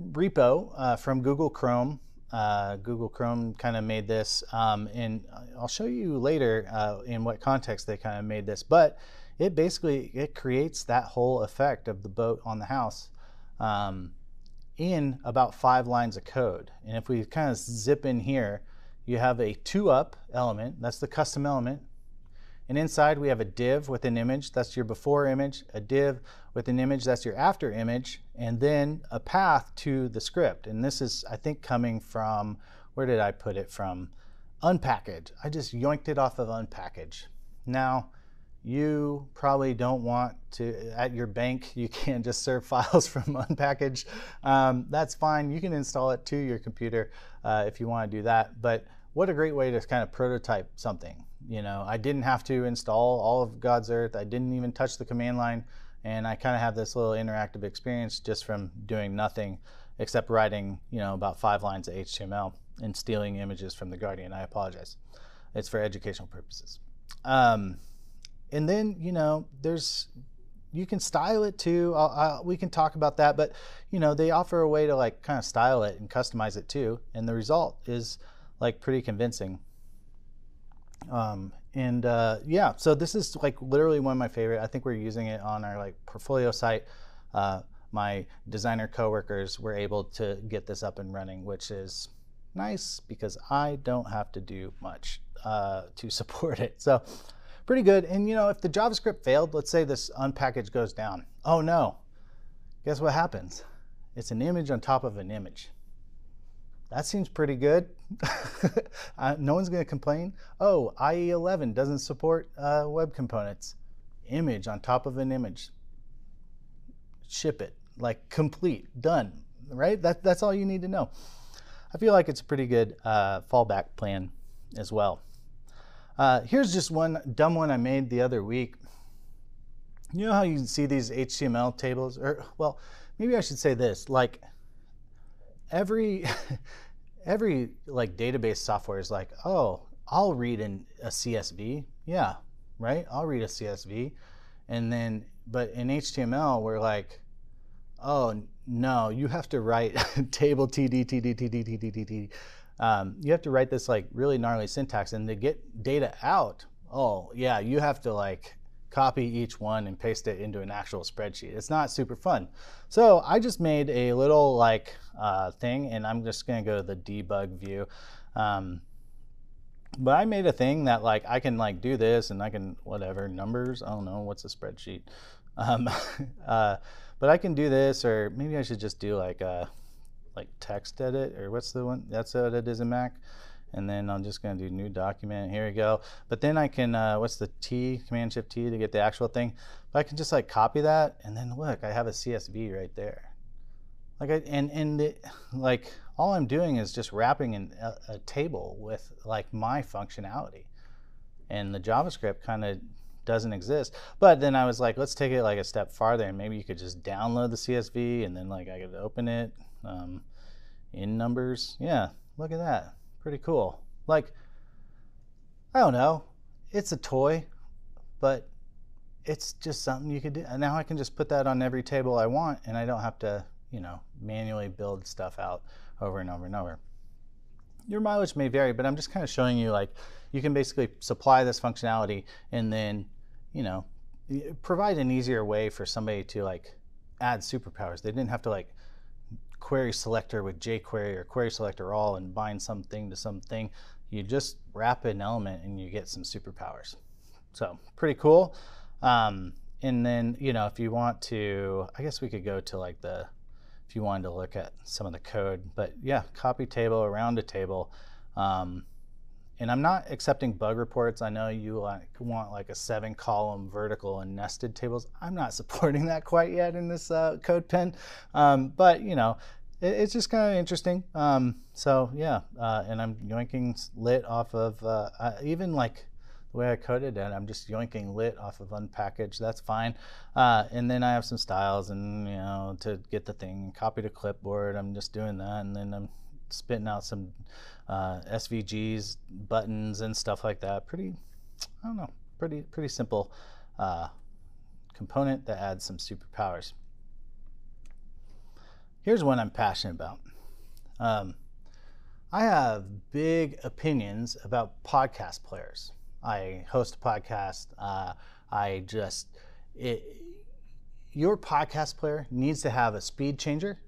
repo uh, from Google Chrome. Uh, Google Chrome kind of made this, um, and I'll show you later uh, in what context they kind of made this, but it basically, it creates that whole effect of the boat on the house um, in about five lines of code. And if we kind of zip in here, you have a two up element, that's the custom element, and inside we have a div with an image, that's your before image, a div with an image, that's your after image, and then a path to the script. And this is, I think, coming from, where did I put it from? Unpackage. I just yoinked it off of Unpackage. Now, you probably don't want to, at your bank, you can't just serve files from Unpackage. Um, that's fine. You can install it to your computer uh, if you want to do that. But what a great way to kind of prototype something. You know, I didn't have to install all of God's earth. I didn't even touch the command line. And I kind of have this little interactive experience just from doing nothing except writing, you know, about five lines of H T M L and stealing images from the Guardian. I apologize. It's for educational purposes. Um, And then, you know, there's, you can style it too. I'll, I'll, we can talk about that, but, you know, they offer a way to like kind of style it and customize it too. And the result is like pretty convincing. Um, and uh, yeah, so this is like literally one of my favorite. I think we're using it on our like portfolio site. Uh, my designer coworkers were able to get this up and running, which is nice because I don't have to do much uh, to support it. So. Pretty good. And you know, if the JavaScript failed, let's say this unpackage goes down. Oh no. Guess what happens? It's an image on top of an image. That seems pretty good. uh, no one's going to complain. Oh, I E eleven doesn't support uh, web components. Image on top of an image. Ship it. Like complete. Done. Right? That, that's all you need to know. I feel like it's a pretty good uh, fallback plan as well. Uh, here's just one dumb one I made the other week. You know how you can see these H T M L tables? Or, well, maybe I should say this. Like, every, every like database software is like, oh, I'll read in a C S V. Yeah, right? I'll read a C S V. And then, but in H T M L, we're like, oh, no, you have to write table T D T D T D T D T D. Um, you have to write this like really gnarly syntax, and to get data out, oh yeah, you have to like copy each one and paste it into an actual spreadsheet. It's not super fun. So I just made a little like uh, thing, and I'm just gonna go to the debug view. Um, But I made a thing that like I can like do this and I can whatever numbers. I don't know what's a spreadsheet, um, uh, but I can do this, or maybe I should just do like a like text edit, or what's the one? That's what it is in Mac. And then I'm just going to do new document. Here we go. But then I can, uh, what's the T, Command Shift T to get the actual thing. But I can just like copy that, and then look, I have a C S V right there. Like I, and and it, like all I'm doing is just wrapping in a, a table with like my functionality, and the JavaScript kind of doesn't exist. But then I was like, let's take it like a step farther, and maybe you could just download the C S V, and then like I could open it um, in numbers. Yeah, look at that. Pretty cool. Like, I don't know, it's a toy, but it's just something you could do. And now I can just put that on every table I want, and I don't have to, you know, manually build stuff out over and over and over. Your mileage may vary, but I'm just kind of showing you, like, you can basically supply this functionality and then, you know, provide an easier way for somebody to, like, add superpowers. They didn't have to, like, query selector with jQuery or query selector all and bind something to something. You just wrap an element and you get some superpowers. So pretty cool. Um, and then, you know, if you want to, I guess we could go to like the, if you wanted to look at some of the code, but yeah, copy table around a table. Um, and I'm not accepting bug reports. I know you like want like a seven column vertical and nested tables. I'm not supporting that quite yet in this uh, code pen, um, but you know, it, it's just kind of interesting. Um, so yeah, uh, and I'm yoinking lit off of, uh, I, even like the way I coded it, I'm just yoinking lit off of unpackage, that's fine. Uh, and then I have some styles and you know, to get the thing, copy to clipboard, I'm just doing that, and then I'm spitting out some uh, S V Gs, buttons, and stuff like that. Pretty, I don't know, pretty pretty simple uh, component that adds some superpowers. Here's one I'm passionate about. Um, I have big opinions about podcast players. I host a podcast. Uh, I just, it, your podcast player needs to have a speed changer.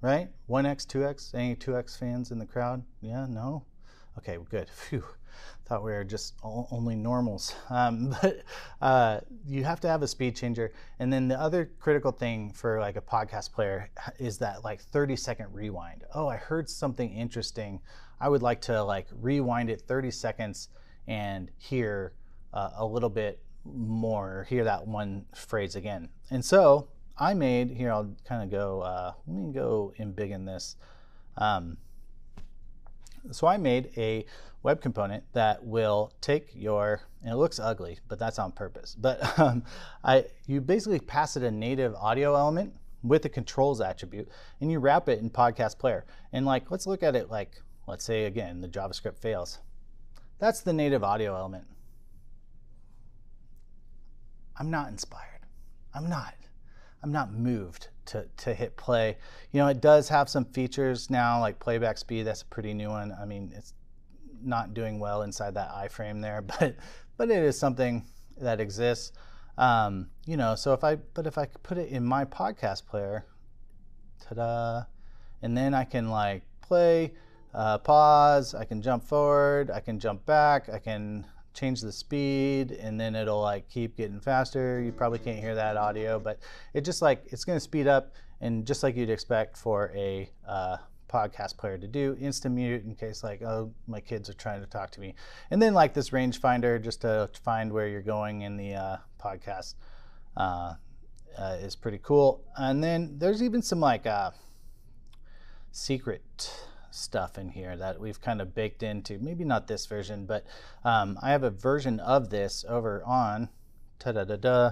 Right? one X, two X? Any two X fans in the crowd? Yeah, no? Okay, good. Phew. Thought we were just all, only normals. Um, but uh, you have to have a speed changer. And then the other critical thing for like a podcast player is that like thirty second rewind. Oh, I heard something interesting. I would like to like rewind it thirty seconds and hear uh, a little bit more, hear that one phrase again. And so, I made, here I'll kind of go, uh, let me go and big in this. Um, so I made a web component that will take your, and it looks ugly, but that's on purpose. But um, I, you basically pass it a native audio element with a controls attribute, and you wrap it in podcast player. And like, let's look at it like, let's say again, the JavaScript fails. That's the native audio element. I'm not inspired. I'm not. I'm not moved to, to hit play. You know, it does have some features now, like playback speed. That's a pretty new one. I mean, it's not doing well inside that I-frame there, but but it is something that exists. Um, you know, so if I, but if I could put it in my podcast player, ta-da, and then I can like play, uh, pause, I can jump forward, I can jump back, I can change the speed, and then it'll like keep getting faster. You probably can't hear that audio, but it just like, it's gonna speed up, and just like you'd expect for a uh, podcast player to do, instant mute in case like, oh, my kids are trying to talk to me. And then like this range finder just to find where you're going in the uh, podcast uh, uh, is pretty cool. And then there's even some like uh, secret stuff in here that we've kind of baked into, maybe not this version, but um, I have a version of this over on ta-da-da-da,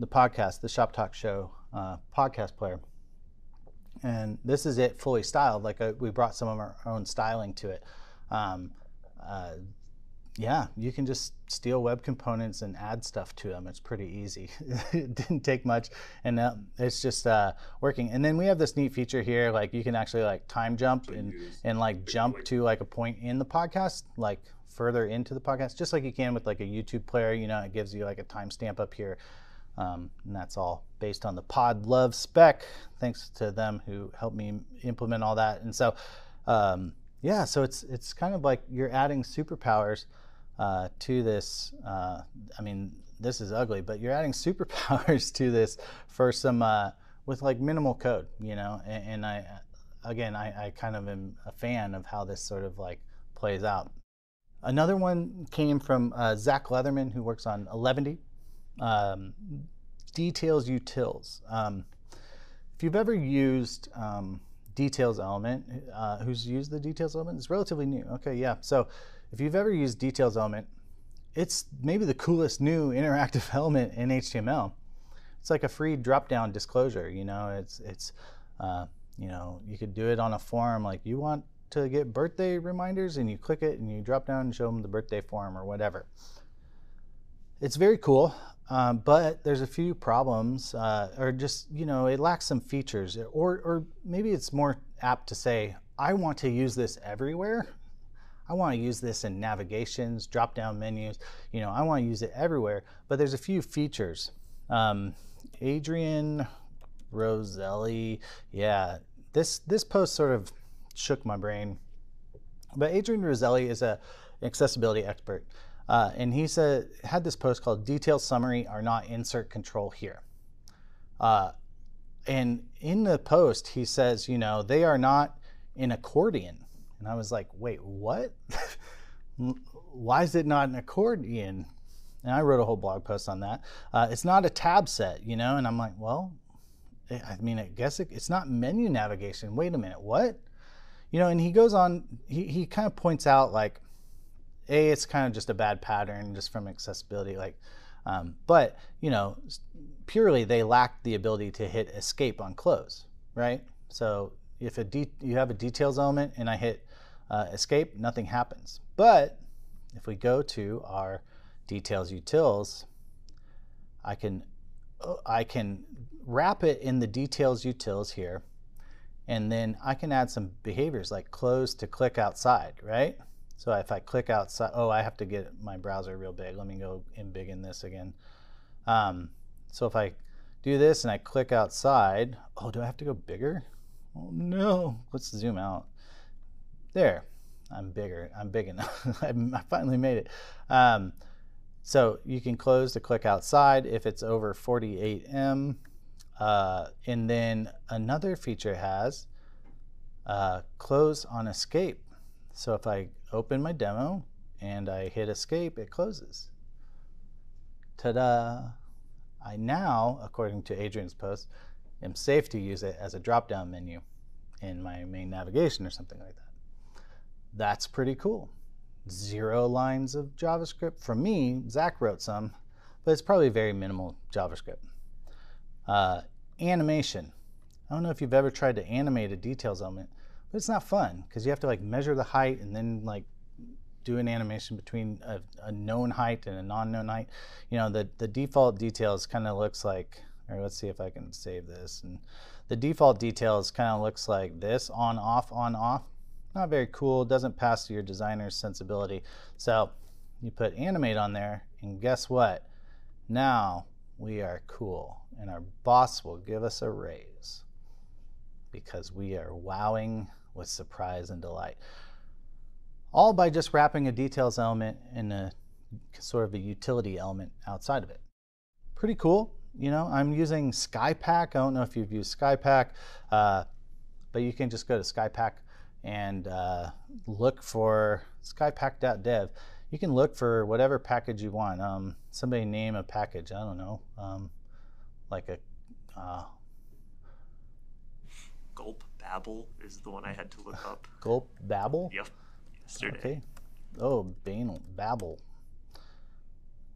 the podcast, the Shop Talk Show uh, podcast player. And this is it fully styled, like a, we brought some of our own styling to it. Um, uh, yeah, you can just steal web components and add stuff to them. It's pretty easy. It didn't take much, and uh, it's just uh, working. And then we have this neat feature here, like you can actually like time jump and, and like jump to like a point in the podcast, like further into the podcast, just like you can with like a YouTube player. You know, it gives you like a timestamp up here. Um, and that's all based on the Pod Love spec. Thanks to them who helped me implement all that. And so, um, Yeah, so it's it's kind of like you're adding superpowers uh, to this. Uh, I mean, this is ugly, but you're adding superpowers to this for some uh, with like minimal code, you know. And, and I, again, I, I kind of am a fan of how this sort of like plays out. Another one came from uh, Zach Leatherman, who works on eleven D, um, details utils. Um, if you've ever used um, details element, uh, who's used the details element? It's relatively new. Okay, yeah. So if you've ever used details element, it's maybe the coolest new interactive element in H T M L. It's like a free drop-down disclosure. You know, it's it's uh, you know, you could do it on a form, like you want to get birthday reminders, and you click it and you drop down and show them the birthday form or whatever. It's very cool, um, but there's a few problems, uh, or just, you know, it lacks some features, or or maybe it's more apt to say, I want to use this everywhere. I want to use this in navigations, drop-down menus. You know, I want to use it everywhere. But there's a few features. Um, Adrian Roselli, yeah, this this post sort of shook my brain. But Adrian Roselli is a accessibility expert, uh, and he said had this post called "Detail Summary Are Not Insert Control Here." Uh, and in the post, he says, you know, they are not an accordion. And I was like, wait, what? Why is it not an accordion? And I wrote a whole blog post on that. Uh, it's not a tab set, you know? And I'm like, well, I mean, I guess it, it's not menu navigation. Wait a minute, what? You know, and he goes on, he, he kind of points out, like, A, it's kind of just a bad pattern just from accessibility. Like, um, but, you know, purely they lack the ability to hit escape on close, right? So if a de you have a details element and I hit uh, escape, nothing happens. But if we go to our details utils, I can I can wrap it in the details utils here, and then I can add some behaviors like close to click outside, right? So if I click outside, oh, I have to get my browser real big. Let me go in big in this again. Um, so if I do this and I click outside, oh, do I have to go bigger? Oh no, let's zoom out. There, I'm bigger, I'm big enough. I finally made it. Um, so you can close to click outside if it's over forty-eight M. Uh, and then another feature has uh, close on escape. So if I open my demo and I hit escape, it closes. Ta-da! I now, according to Adrian's post, am safe to use it as a drop-down menu in my main navigation or something like that. That's pretty cool. Zero lines of JavaScript. From me, Zach wrote some, but it's probably very minimal JavaScript. Uh, animation. I don't know if you've ever tried to animate a details element, but it's not fun because you have to like measure the height and then like do an animation between a, a known height and a non-known height. You know, the, the default details kind of looks like, or let's see if I can save this. And the default details kind of looks like this, on, off, on, off. Not very cool, doesn't pass your designer's sensibility. So you put animate on there, and guess what? Now we are cool, and our boss will give us a raise because we are wowing with surprise and delight. All by just wrapping a details element in a sort of a utility element outside of it. Pretty cool. You know, I'm using Skypack. I don't know if you've used Skypack, uh, but you can just go to Skypack and uh, look for skypack dot dev. You can look for whatever package you want. Um, somebody name a package. I don't know, um, like a uh, Gulp Babel is the one I had to look up. Gulp Babel. Yep. Yesterday. Okay. Oh, Banal Babel.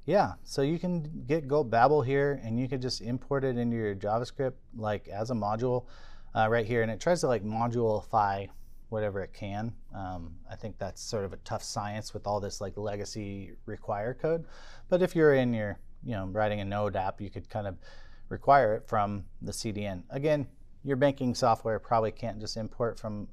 Yeah, so you can get Gulp Babel here, and you can just import it into your JavaScript like as a module uh, right here, and it tries to like moduleify whatever it can. Um, I think that's sort of a tough science with all this like legacy require code. But if you're in your, you know, writing a Node app, you could kind of require it from the C D N. Again, your banking software probably can't just import from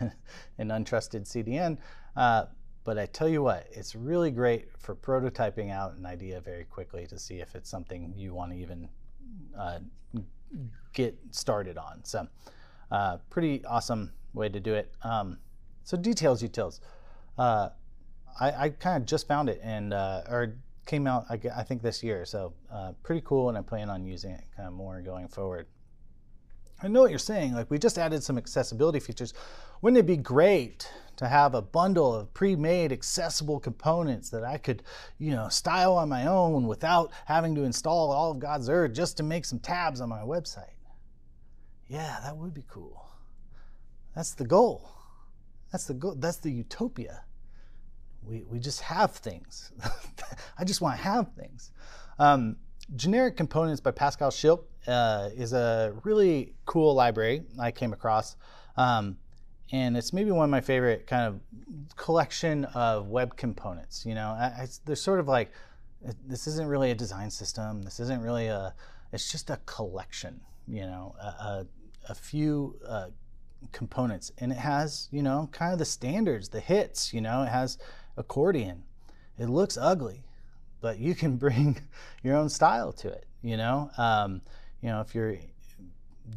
an untrusted C D N. Uh, But I tell you what, it's really great for prototyping out an idea very quickly to see if it's something you want to even uh, get started on. So uh, pretty awesome way to do it. Um, So details utils. Uh, I, I kind of just found it and uh, or came out, I, I think, this year. So uh, pretty cool, and I plan on using it kind of more going forward. I know what you're saying. Like, we just added some accessibility features. Wouldn't it be great to have a bundle of pre-made accessible components that I could, you know, style on my own without having to install all of God's earth just to make some tabs on my website? Yeah, that would be cool. That's the goal. That's the goal. That's the utopia. We, we just have things. I just want to have things. Um, Generic Components by Pascal Schilp uh, is a really cool library I came across. Um, and it's maybe one of my favorite kind of collection of web components. You know, I, I, they're sort of like, this isn't really a design system. This isn't really a, it's just a collection, you know, a, a, a few uh, components. And it has, you know, kind of the standards, the hits, you know, it has accordion. It looks ugly, but you can bring your own style to it. You know, um, you know, if you're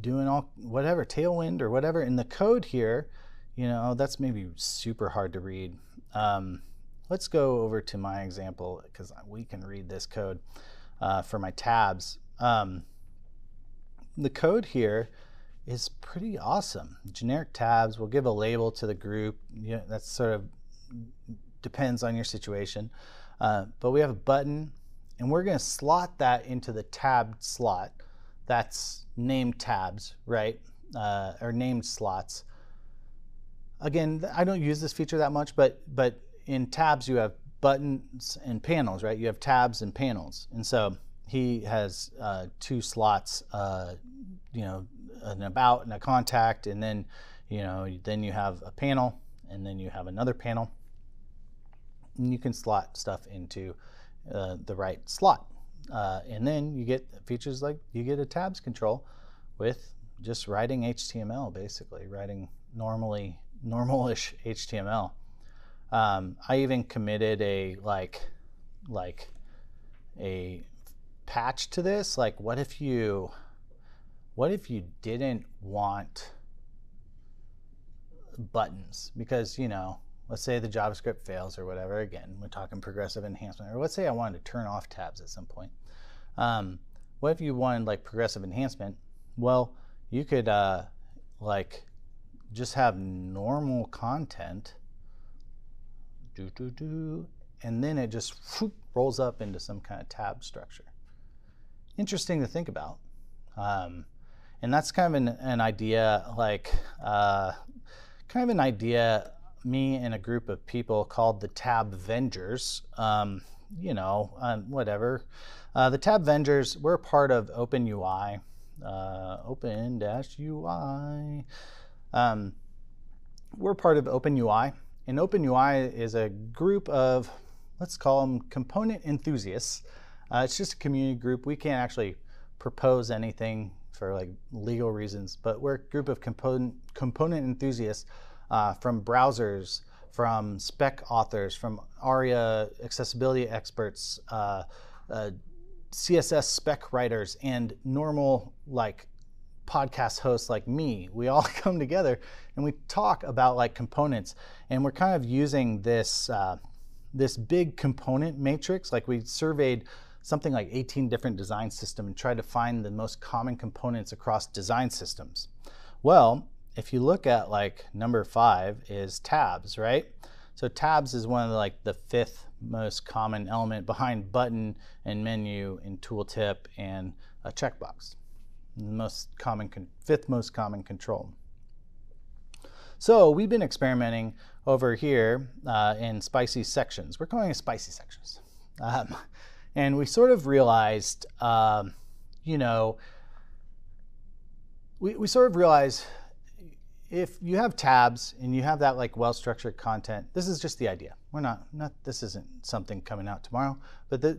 doing all whatever Tailwind or whatever in the code here, you know, that's maybe super hard to read. Um, let's go over to my example because we can read this code uh, for my tabs. Um, the code here is pretty awesome. Generic tabs. We'll give a label to the group. You know, that's sort of depends on your situation. Uh, but we have a button, and we're going to slot that into the tab slot. That's named tabs, right? Uh, or named slots. Again, I don't use this feature that much, but but in tabs you have buttons and panels, right? You have tabs and panels, and so he has uh, two slots, uh, you know, an about and a contact, and then you know then you have a panel, and then you have another panel. And you can slot stuff into uh, the right slot. Uh, and then you get features like you get a tabs control with just writing H T M L, basically, writing normally, normal-ish H T M L. Um, I even committed a, like, like a patch to this. Like, what if you, what if you didn't want buttons? Because, you know, let's say the JavaScript fails or whatever. Again, we're talking progressive enhancement. Or let's say I wanted to turn off tabs at some point. Um, what if you wanted like progressive enhancement? Well, you could uh, like just have normal content, do do do, and then it just whoop, rolls up into some kind of tab structure. Interesting to think about, um, and that's kind of an, an idea like uh, kind of an idea. Me and a group of people called the Tab Vengers, um, you know, um, whatever. Uh, the Tab Vengers, we're part of OpenUI, uh, open U I. Um, we're part of OpenUI, and OpenUI is a group of, let's call them component enthusiasts. Uh, it's just a community group. We can't actually propose anything for like legal reasons, but we're a group of component component enthusiasts. Uh, from browsers, from spec authors, from ARIA accessibility experts, uh, uh, C S S spec writers, and normal like podcast hosts like me. We all come together and we talk about like components, and we're kind of using this uh, this big component matrix. Like, we surveyed something like eighteen different design systems and tried to find the most common components across design systems. Well, if you look at like number five is tabs, right? So tabs is one of the, like the fifth most common element behind button and menu and tooltip and a checkbox. The most common, fifth most common control. So we've been experimenting over here uh, in spicy sections. We're calling it spicy sections, um, and we sort of realized, um, you know, we we sort of realized. If you have tabs and you have that like well-structured content, this is just the idea. We're not, not this isn't something coming out tomorrow, but the,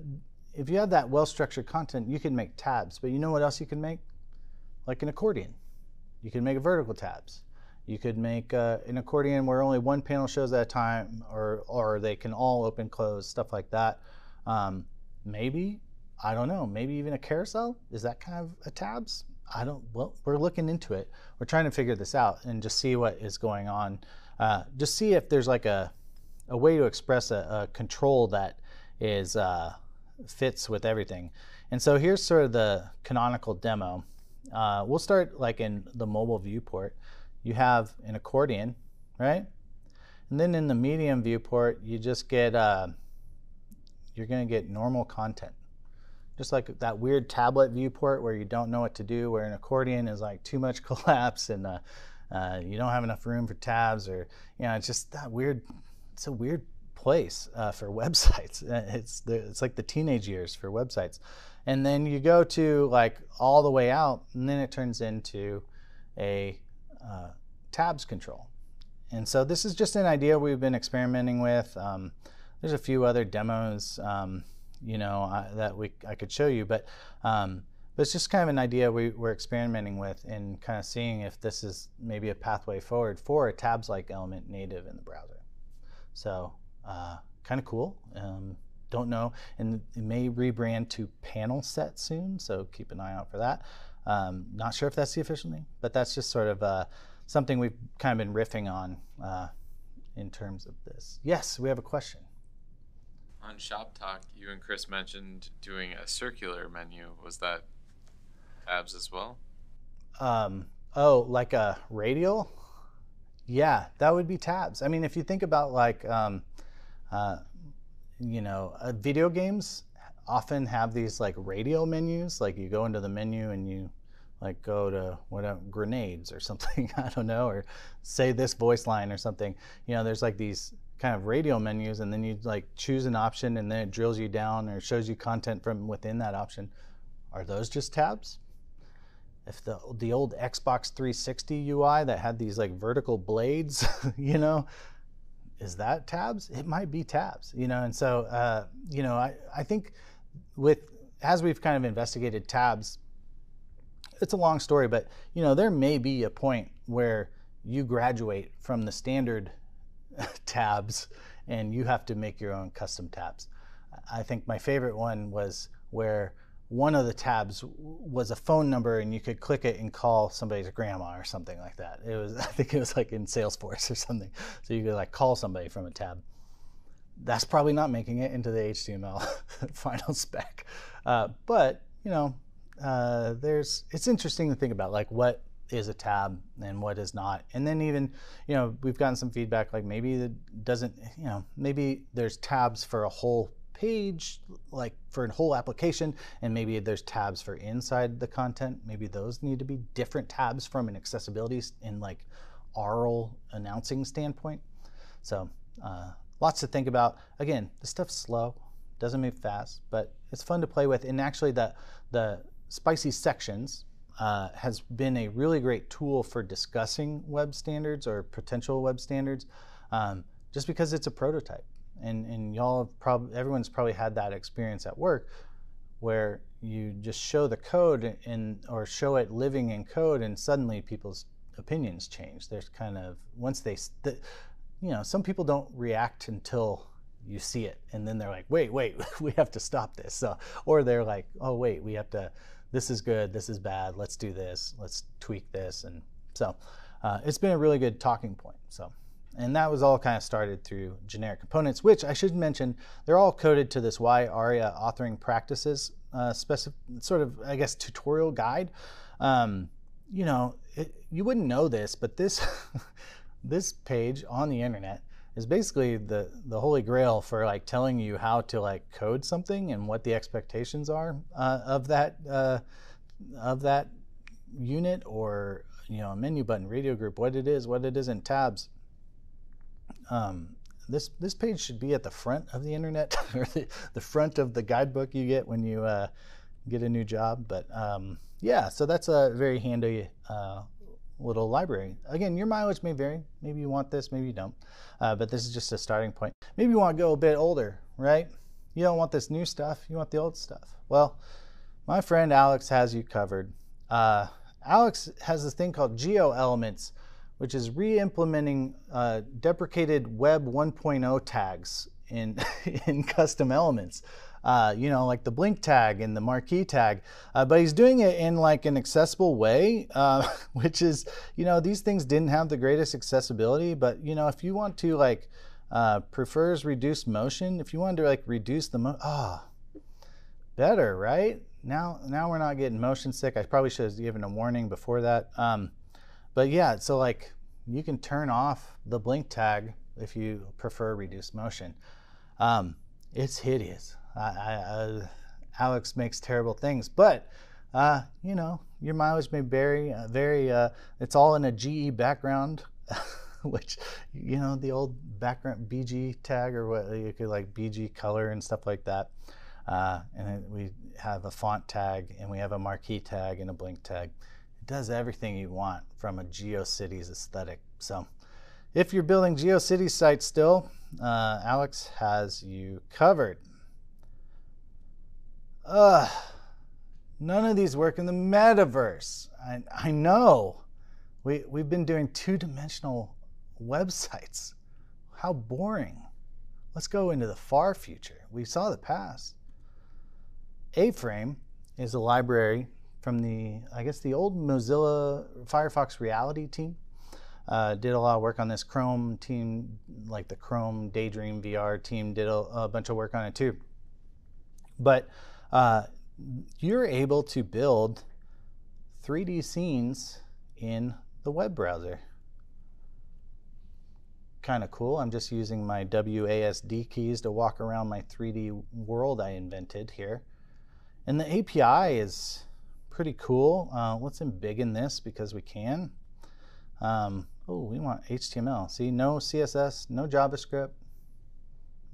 if you have that well-structured content, you can make tabs. But you know what else you can make? Like an accordion. You can make vertical tabs. You could make uh, an accordion where only one panel shows at a time, or, or they can all open, close, stuff like that. Um, maybe, I don't know, maybe even a carousel? Is that kind of a tabs? I don't, well, we're looking into it. We're trying to figure this out and just see what is going on uh, just see if there's like a, a way to express a, a control that is uh, fits with everything. And so here's sort of the canonical demo. Uh, we'll start like in the mobile viewport. You have an accordion, right? And then in the medium viewport, you just get uh, you're going to get normal content, just like that weird tablet viewport where you don't know what to do, where an accordion is like too much collapse and uh, uh, you don't have enough room for tabs, or you know, it's just that weird. It's a weird place uh, for websites. It's the, it's like the teenage years for websites. And then you go to like all the way out, and then it turns into a uh, tabs control. And so this is just an idea we've been experimenting with. Um, there's a few other demos, um, you know, I, that we I could show you, but, um, but it's just kind of an idea we, we're experimenting with and kind of seeing if this is maybe a pathway forward for a tabs-like element native in the browser. So uh, kind of cool. Um, don't know, and it may rebrand to panel set soon, so keep an eye out for that. Um, not sure if that's the official name, but that's just sort of uh, something we've kind of been riffing on uh, in terms of this. Yes, we have a question. On Shop Talk, you and Chris mentioned doing a circular menu. Was that tabs as well? Um, oh, like a radial? Yeah, that would be tabs. I mean, if you think about like, um, uh, you know, uh, video games often have these like radial menus. Like you go into the menu and you like go to whatever, grenades or something, I don't know, or say this voice line or something. You know, there's like these kind of radial menus, and then you like choose an option and then it drills you down or shows you content from within that option. Are those just tabs? If the, the old Xbox three sixty U I that had these like vertical blades, you know, is that tabs? It might be tabs, you know? And so, uh, you know, I, I think with, as we've kind of investigated tabs, it's a long story, but you know, there may be a point where you graduate from the standard tabs and you have to make your own custom tabs. I think my favorite one was where one of the tabs was a phone number, and you could click it and call somebody's grandma or something like that. It was, I think it was like in Salesforce or something. So you could like call somebody from a tab. That's probably not making it into the H T M L final spec. Uh, but you know, uh, there's it's interesting to think about like what is a tab and what is not. And then even, you know, we've gotten some feedback like maybe it doesn't, you know, maybe there's tabs for a whole page, like for a whole application, and maybe there's tabs for inside the content. Maybe those need to be different tabs from an accessibility and like aural announcing standpoint. So uh, lots to think about. Again, this stuff's slow, doesn't move fast, but it's fun to play with. And actually the, the spicy sections uh, has been a really great tool for discussing web standards or potential web standards, um, just because it's a prototype. And, and y'all have probably, everyone's probably had that experience at work where you just show the code in, or show it living in code, and suddenly people's opinions change. There's kind of, once they, th you know, some people don't react until you see it. And then they're like, wait, wait, we have to stop this. So, or they're like, oh, wait, we have to, this is good, this is bad, let's do this, let's tweak this. And so uh, it's been a really good talking point. So. And that was all kind of started through generic components, which I should mention, they're all coded to this Y ARIA authoring practices, uh, specific, sort of, I guess, tutorial guide. Um, you know, it, you wouldn't know this, but this, this page on the internet is basically the, the holy grail for like telling you how to like code something and what the expectations are uh, of that, uh, of that unit, or, you know, a menu button, radio group, what it is, what it isn't, tabs. Um, this this page should be at the front of the internet, or the, the front of the guidebook you get when you uh, get a new job. But um, yeah, so that's a very handy uh, little library. Again, your mileage may vary. Maybe you want this, maybe you don't. Uh, but this is just a starting point. Maybe you want to go a bit older, right? You don't want this new stuff. You want the old stuff. Well, my friend Alex has you covered. Uh, Alex has this thing called geo-elements, which is re-implementing uh, deprecated Web one point oh tags in, in custom elements. uh, you know, like the blink tag and the marquee tag, uh, but he's doing it in like an accessible way, uh, which is, you know, these things didn't have the greatest accessibility, but you know, if you want to like, uh, prefers reduced motion, if you wanted to like reduce the, mo- ah, oh, better, right? Now, now we're not getting motion sick. I probably should have given a warning before that. Um, but yeah, so like you can turn off the blink tag if you prefer reduced motion. Um, it's hideous. I, I, I, Alex makes terrible things, but uh, you know, your mileage may vary. Uh, very, uh, it's all in a G E background, which, you know, the old background B G tag or what, you could like B G color and stuff like that. Uh, and it, we have a font tag, and we have a marquee tag and a blink tag. It does everything you want from a GeoCities aesthetic. So if you're building GeoCities sites still, uh, Alex has you covered. Ugh, none of these work in the metaverse. I, I know. We, we've been doing two-dimensional websites. How boring. Let's go into the far future. We saw the past. A-Frame is a library from the, I guess, the old Mozilla Firefox Reality team. Uh, did a lot of work on this. Chrome team, like the Chrome Daydream V R team, did a, a bunch of work on it too. But uh, you're able to build three D scenes in the web browser. Kind of cool. I'm just using my W A S D keys to walk around my three D world I invented here. And the A P I is pretty cool. Uh, let's embiggen this because we can. Um, oh, we want H T M L. See, no C S S, no JavaScript,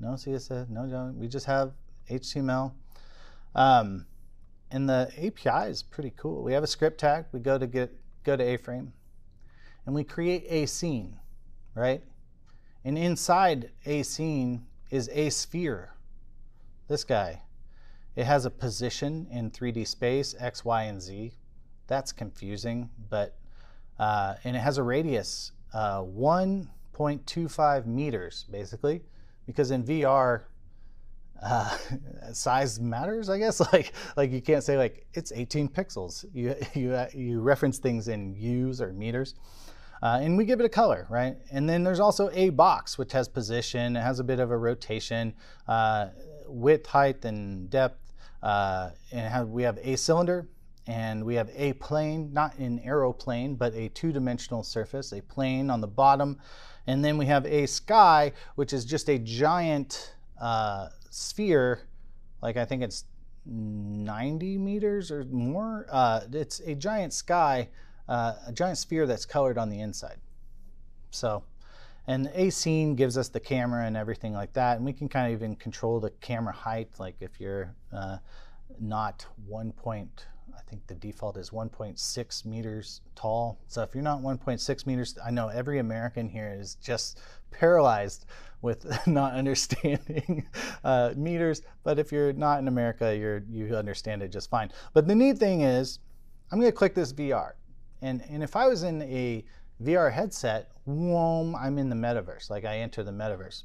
no C S S, no JavaScript. We just have H T M L. Um, and the A P I is pretty cool. We have a script tag. We go to get go to A-Frame, and we create a scene, right? And inside a scene is a sphere. This guy. It has a position in three D space, X, Y, and Z. That's confusing, but, uh, and it has a radius, uh, one point two five meters, basically, because in V R, uh, size matters, I guess. Like, like you can't say like, it's eighteen pixels. You, you, you reference things in U's or meters. Uh, and we give it a color, right? And then there's also a box, which has position, it has a bit of a rotation, uh, width, height, and depth. Uh, and have, we have a cylinder, and we have a plane, not an aeroplane, but a two-dimensional surface, a plane on the bottom. And then we have a sky, which is just a giant uh, sphere, like I think it's ninety meters or more. Uh, it's a giant sky, uh, a giant sphere that's colored on the inside. So, and a scene gives us the camera and everything like that, and we can kind of even control the camera height. Like if you're uh, not one point, I think the default is one point six meters tall. So if you're not one point six meters, I know every American here is just paralyzed with not understanding uh, meters. But if you're not in America, you're you understand it just fine. But the neat thing is, I'm going to click this V R, and and if I was in a V R headset, whoom, I'm in the metaverse, like I enter the metaverse.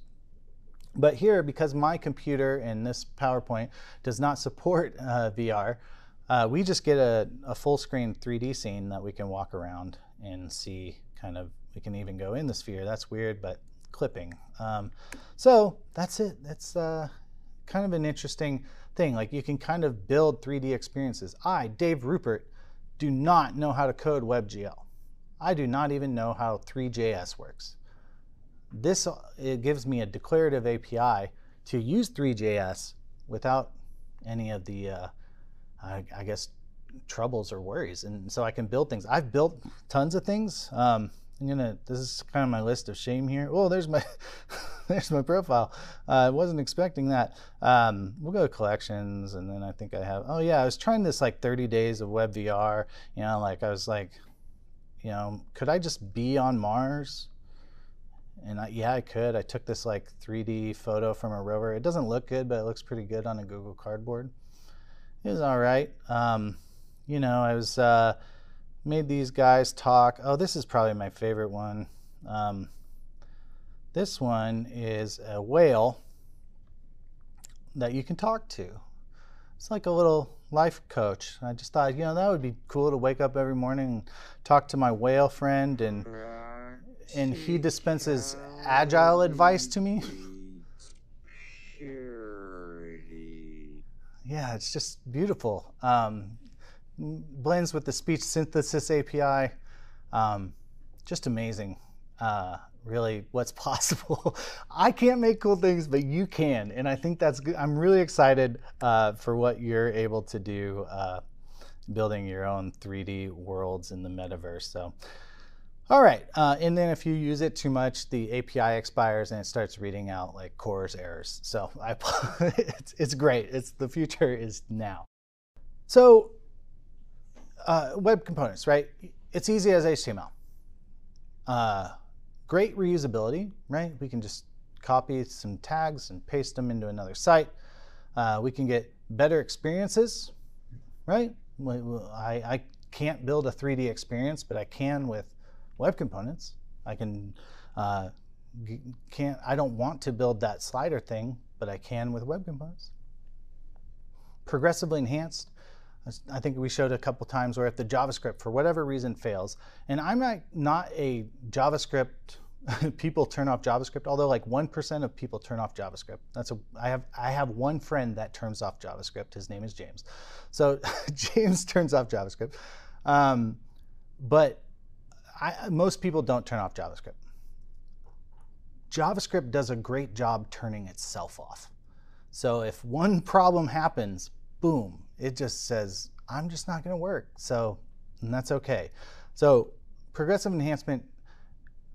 But here, because my computer and this PowerPoint does not support uh, V R, uh, we just get a, a full screen three D scene that we can walk around and see kind of, we can even go in the sphere. That's weird, but clipping. Um, so that's it. That's uh, kind of an interesting thing. Like you can kind of build three D experiences. I, Dave Rupert, do not know how to code WebGL. I do not even know how three J S works. This it gives me a declarative A P I to use three J S without any of the, uh, I, I guess, troubles or worries. And so I can build things. I've built tons of things. Um, I'm gonna. This is kind of my list of shame here. Oh, there's my, there's my profile. Uh, I wasn't expecting that. Um, we'll go to collections, and then I think I have. Oh yeah, I was trying this like thirty days of web V R. You know, like I was like. You know, could I just be on Mars? And I, yeah, I could. I took this like three D photo from a rover. It doesn't look good, but it looks pretty good on a Google Cardboard. It was all right. Um, you know, I was uh, made these guys talk. Oh, this is probably my favorite one. Um, this one is a whale that you can talk to. It's like a little life coach. I just thought, you know, that would be cool to wake up every morning and talk to my whale friend, and and he dispenses agile advice to me. Yeah, it's just beautiful. Um, blends with the speech synthesis A P I. Um, just amazing, uh, really, what's possible. I can't make cool things, but you can. And I think that's good. I'm really excited uh, for what you're able to do, uh, building your own three D worlds in the metaverse. So, all right. Uh, and then if you use it too much, the A P I expires and it starts reading out like Core's errors. So I, it's, it's great. It's the future is now. So uh, web components, right? It's easy as H T M L. Uh, great reusability, right? We can just copy some tags and paste them into another site. Uh, we can get better experiences, right? I, I can't build a three D experience, but I can with web components. I can, uh, can't, I don't want to build that slider thing, but I can with web components. Progressively enhanced. I think we showed a couple times where if the JavaScript for whatever reason fails, and I'm not, not a JavaScript, people turn off JavaScript, although like one percent of people turn off JavaScript. That's a, I have, I have one friend that turns off JavaScript. His name is James. So James turns off JavaScript. Um, but I, most people don't turn off JavaScript. JavaScript does a great job turning itself off. So if one problem happens, boom, it just says, I'm just not going to work. So, and that's OK. So progressive enhancement,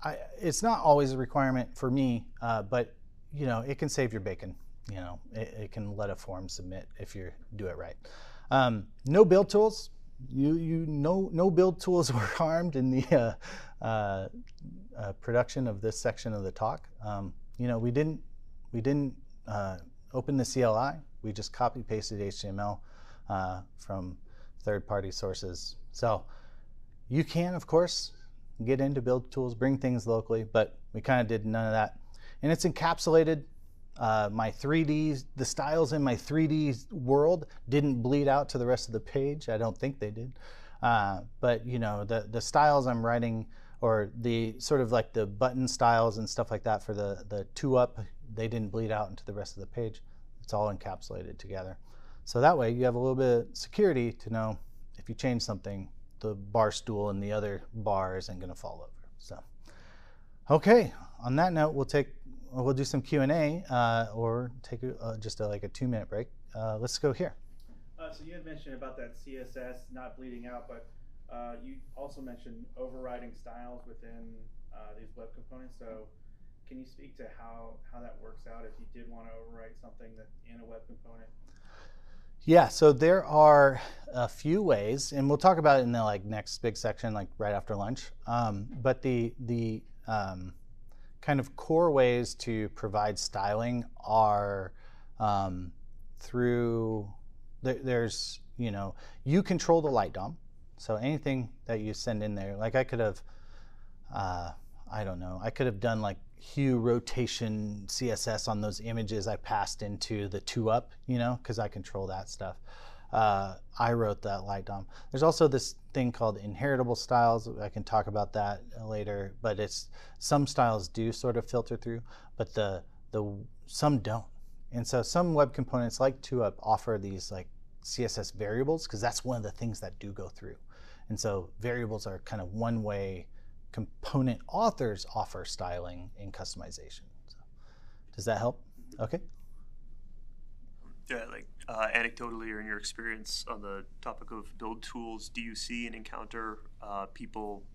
I, it's not always a requirement for me, uh, but you know, it can save your bacon. You know, it, it can let a form submit if you do it right. Um, no build tools. You, you no, no build tools were harmed in the uh, uh, uh, production of this section of the talk. Um, you know, we didn't, we didn't uh, open the C L I. We just copy pasted H T M L uh, from third-party sources. So you can, of course, get into build tools, bring things locally, but we kind of did none of that. And it's encapsulated. Uh, my three D, the styles in my three D world didn't bleed out to the rest of the page. I don't think they did. Uh, but you know, the the styles I'm writing, or the sort of like the button styles and stuff like that for the the two up, they didn't bleed out into the rest of the page. It's all encapsulated together. So that way you have a little bit of security to know if you change something, the bar stool and the other bar isn't going to fall over. So, OK, on that note, we'll take, we'll do some Q and A uh, or take uh, just a, like a two minute break. Uh, let's go here. Uh, so you had mentioned about that C S S not bleeding out, but uh, you also mentioned overriding styles within uh, these web components. So can you speak to how, how that works out if you did want to overwrite something that in a web component? Yeah, so there are a few ways, and we'll talk about it in the like next big section, like right after lunch. Um, but the the um, kind of core ways to provide styling are um, through there, there's you know you control the light D O M, so anything that you send in there, like I could have uh, I don't know, I could have done like hue rotation C S S on those images I passed into the two up, you know, because I control that stuff. Uh, I wrote that light D O M. There's also this thing called inheritable styles. I can talk about that later, but it's some styles do sort of filter through, but the the some don't. And so some web components like two up offer these like C S S variables because that's one of the things that do go through. And so variables are kind of one way. Component authors offer styling and customization. So, does that help? Mm-hmm. Okay. Yeah, like uh, anecdotally or in your experience on the topic of build tools, do you see and encounter uh, people?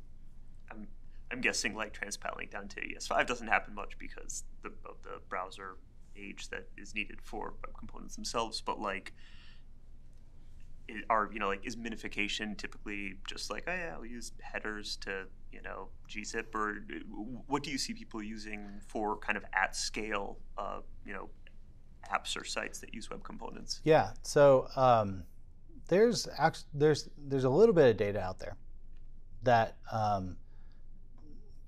I'm I'm guessing like transpiling down to E S five doesn't happen much because the, of the browser age that is needed for web components themselves, but like. Are, you know, like, is minification typically just like, oh, yeah, I'll use headers to, you know, gzip? Or what do you see people using for kind of at scale, uh, you know, apps or sites that use web components? Yeah. So um, there's, actually, there's, there's a little bit of data out there that, um,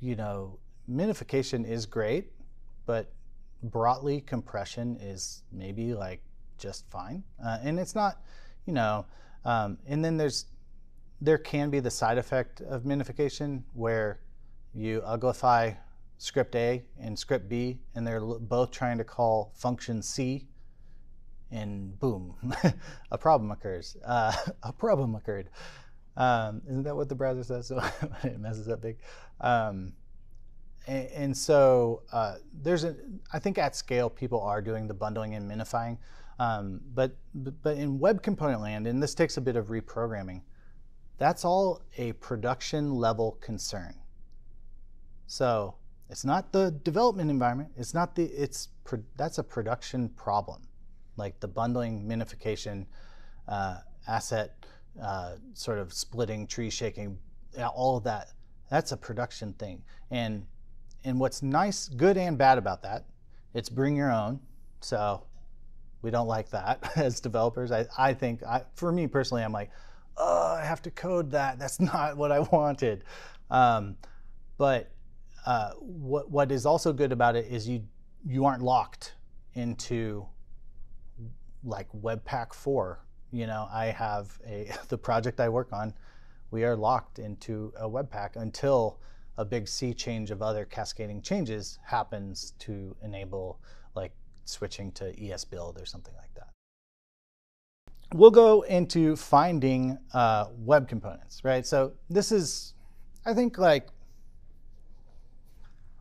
you know, minification is great, but broadly, compression is maybe like just fine. Uh, and it's not, you know, um, and then there's, there can be the side effect of minification where you uglify script A and script B, and they're both trying to call function C, and boom, a problem occurs. Uh, a problem occurred. Um, isn't that what the browser says? So it messes up big. Um, and, and so uh, there's a, I think at scale, people are doing the bundling and minifying. Um, but, but in web component land, and this takes a bit of reprogramming, that's all a production level concern. So it's not the development environment. It's not the, it's, pro, that's a production problem. Like the bundling, minification, uh, asset, uh, sort of splitting, tree shaking, all of that, that's a production thing. And, and what's nice, good and bad about that, it's bring your own. So we don't like that as developers. I, I think, I, for me personally, I'm like, oh, I have to code that. That's not what I wanted. Um, but uh, what, what is also good about it is you, you aren't locked into like Webpack four, you know, I have a, the project I work on, we are locked into a Webpack until a big sea change of other cascading changes happens to enable like switching to E S build or something like that. We'll go into finding uh, web components, right? So this is, I think like,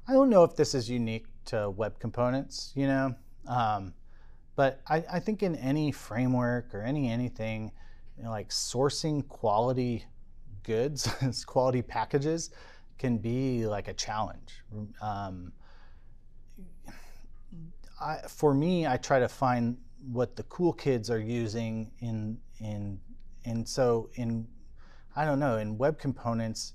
I don't know if this is unique to web components, you know? Um, But I, I think in any framework or any anything, you know, like sourcing quality goods, quality packages can be like a challenge. Um, I, for me, I try to find what the cool kids are using in, in, and so in, I don't know, in web components,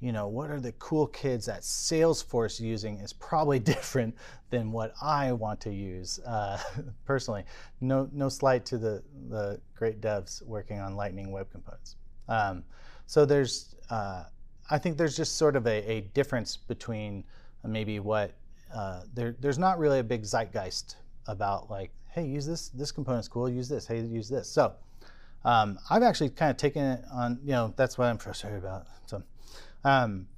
you know, what are the cool kids that Salesforce using is probably different than what I want to use uh, personally. No, no slight to the, the great devs working on Lightning web components. Um, so there's, uh, I think there's just sort of a, a difference between maybe what, uh, there, there's not really a big zeitgeist about like, hey, use this, this component's cool, use this, hey, use this. So um, I've actually kind of taken it on, you know, that's what I'm frustrated about. So. Um,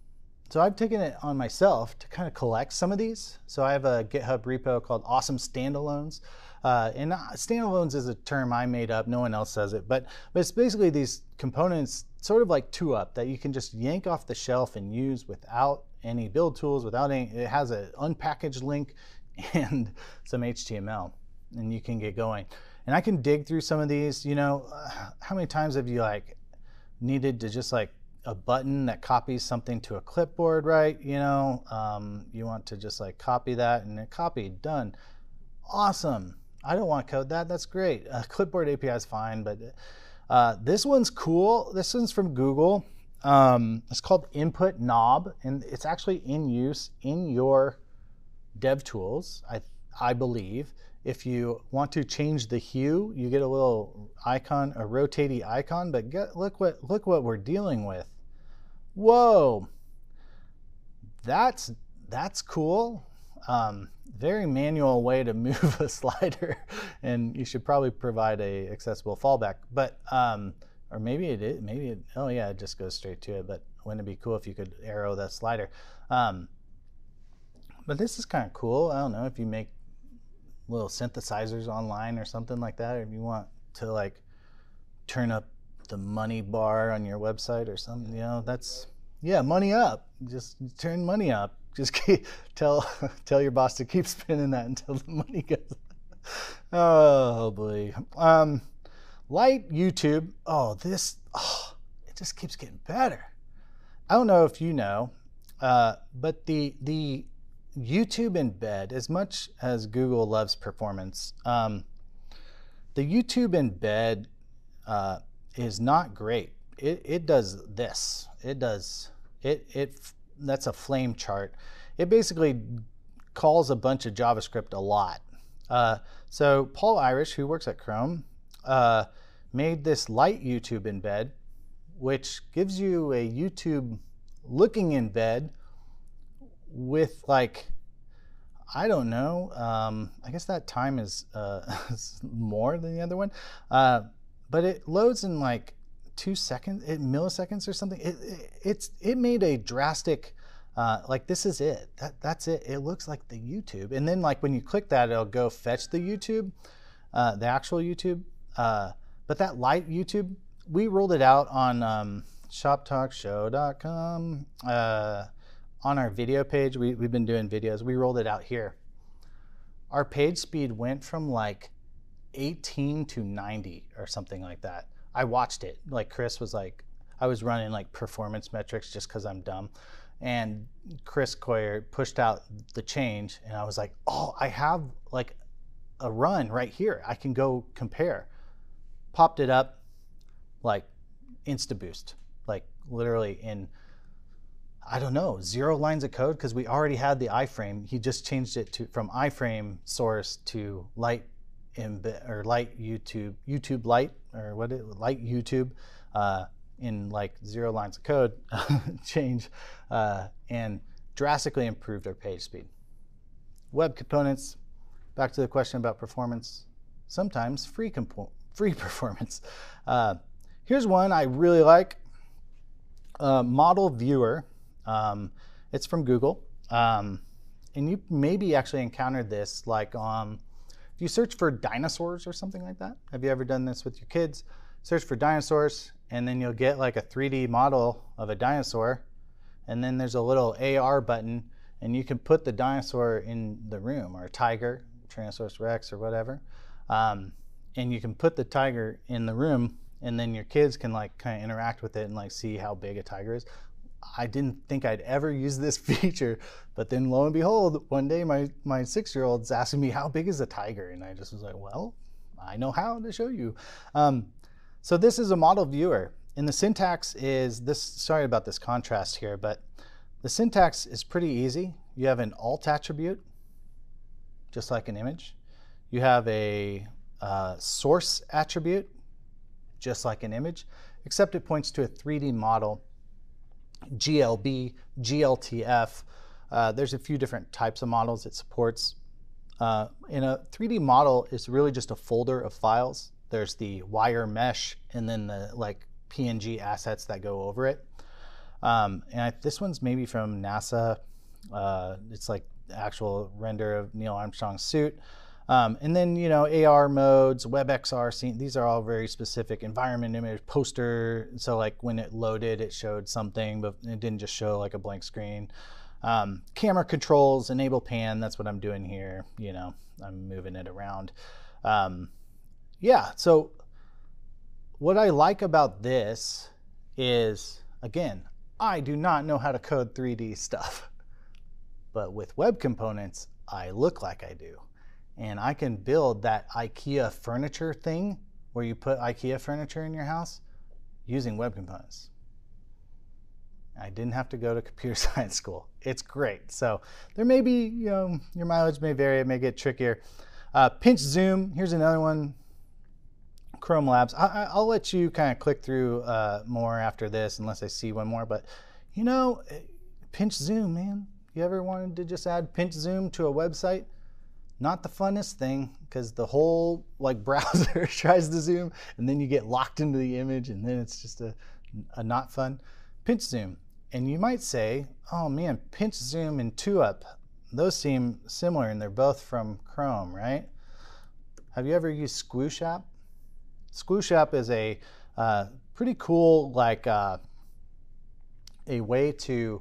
so I've taken it on myself to kind of collect some of these. So I have a GitHub repo called Awesome Standalones. Uh, and standalones is a term I made up. No one else says it. But, but it's basically these components sort of like two up that you can just yank off the shelf and use without any build tools, without any, it has an unpackaged link and some H T M L. And you can get going. And I can dig through some of these. You know, uh, how many times have you like needed to just like a button that copies something to a clipboard, right? You know, um, you want to just like copy that and then copy, done. Awesome. I don't want to code that. That's great. Uh, clipboard A P I is fine, but uh, this one's cool. This one's from Google. Um, it's called Input Knob, and it's actually in use in your dev tools, I, I believe. If you want to change the hue, you get a little icon, a rotatey icon, but get, look what look what we're dealing with. Whoa, that's that's cool. Um, very manual way to move a slider, and you should probably provide a accessible fallback. But um, or maybe it is, maybe it, oh yeah, it just goes straight to it. But wouldn't it be cool if you could arrow that slider? Um, but this is kind of cool. I don't know if you make little synthesizers online or something like that, or if you want to like turn up the money bar on your website or something, you know, that's, yeah, money up, just turn money up, just keep, tell tell your boss to keep spinning that until the money goes up. Oh boy. Um, Lit YouTube, oh this, oh, it just keeps getting better. I don't know if you know, uh, but the, the YouTube embed, as much as Google loves performance, um, the YouTube embed uh, is not great. It, it does this. It does it. It that's a flame chart. It basically calls a bunch of JavaScript a lot. Uh, so Paul Irish, who works at Chrome, uh, made this Lit YouTube embed, which gives you a YouTube looking embed with like, I don't know. Um, I guess that time is uh, more than the other one. Uh, but it loads in like two seconds, it, milliseconds or something. It, it, it's, it made a drastic, uh, like this is it. That, that's it. It looks like the YouTube. And then like when you click that, it'll go fetch the YouTube, uh, the actual YouTube. Uh, but that light YouTube, we rolled it out on um, shop talk show dot com. Uh, on our video page, we, we've been doing videos. We rolled it out here. Our page speed went from like eighteen to ninety or something like that. I watched it. Like Chris was like, I was running like performance metrics just because I'm dumb. And Chris Coyer pushed out the change and I was like, oh, I have like a run right here. I can go compare. Popped it up like insta boost, like literally in, I don't know, zero lines of code, because we already had the I-Frame. He just changed it to from I-Frame source to light imbe- or light YouTube, YouTube light or what it light YouTube uh, in like zero lines of code change uh, and drastically improved our page speed. Web components. Back to the question about performance. Sometimes free compo- free performance. Uh, here's one I really like. Uh, model viewer. Um, it's from Google, um, and you maybe actually encountered this, like um, if you search for dinosaurs or something like that. Have you ever done this with your kids? Search for dinosaurs, and then you'll get like a three D model of a dinosaur, and then there's a little A R button, and you can put the dinosaur in the room, or a tiger, Tyrannosaurus Rex or whatever, um, and you can put the tiger in the room, and then your kids can like kind of interact with it and like see how big a tiger is. I didn't think I'd ever use this feature, but then lo and behold, one day my, my six-year-old's asking me, how big is a tiger? And I just was like, well, I know how to show you. Um, so this is a model viewer. And the syntax is this, sorry about this contrast here, but the syntax is pretty easy. You have an alt attribute, just like an image. You have a uh, source attribute, just like an image, except it points to a three D model. G L B, G L T F, uh, there's a few different types of models it supports. Uh, in a three D model, it's really just a folder of files. There's the wire mesh and then the like P N G assets that go over it. Um, and I, this one's maybe from NASA. Uh, it's like the actual render of Neil Armstrong's suit. Um, and then, you know, A R modes, WebXR, these are all very specific. Environment image, poster. So like when it loaded, it showed something, but it didn't just show like a blank screen. Um, camera controls, enable pan. That's what I'm doing here. You know, I'm moving it around. Um, yeah. So what I like about this is, again, I do not know how to code three D stuff, but with web components, I look like I do. And I can build that IKEA furniture thing where you put IKEA furniture in your house using web components. I didn't have to go to computer science school. It's great. So there may be, you know, your mileage may vary. It may get trickier. Uh, pinch zoom. Here's another one. Chrome Labs. I, I'll let you kind of click through uh, more after this, unless I see one more. But you know, pinch zoom, man. You ever wanted to just add pinch zoom to a website? Not the funnest thing, because the whole like browser tries to zoom, and then you get locked into the image, and then it's just a, a not fun. Pinch zoom. And you might say, oh man, pinch zoom and two up, those seem similar, and they're both from Chrome, right? Have you ever used Squoosh app? Squoosh app is a uh, pretty cool, like uh, a way to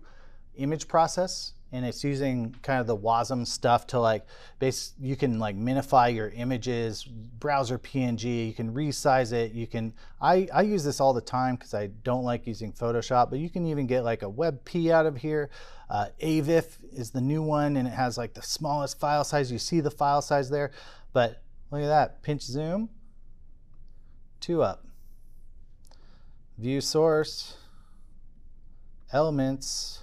image process. And it's using kind of the W A S M stuff to like, base, you can like minify your images, browser P N G, you can resize it, you can, I, I use this all the time because I don't like using Photoshop, but you can even get like a WebP out of here. Uh, A V I F is the new one, and it has like the smallest file size. You see the file size there, but look at that, pinch zoom, two up. View source, elements,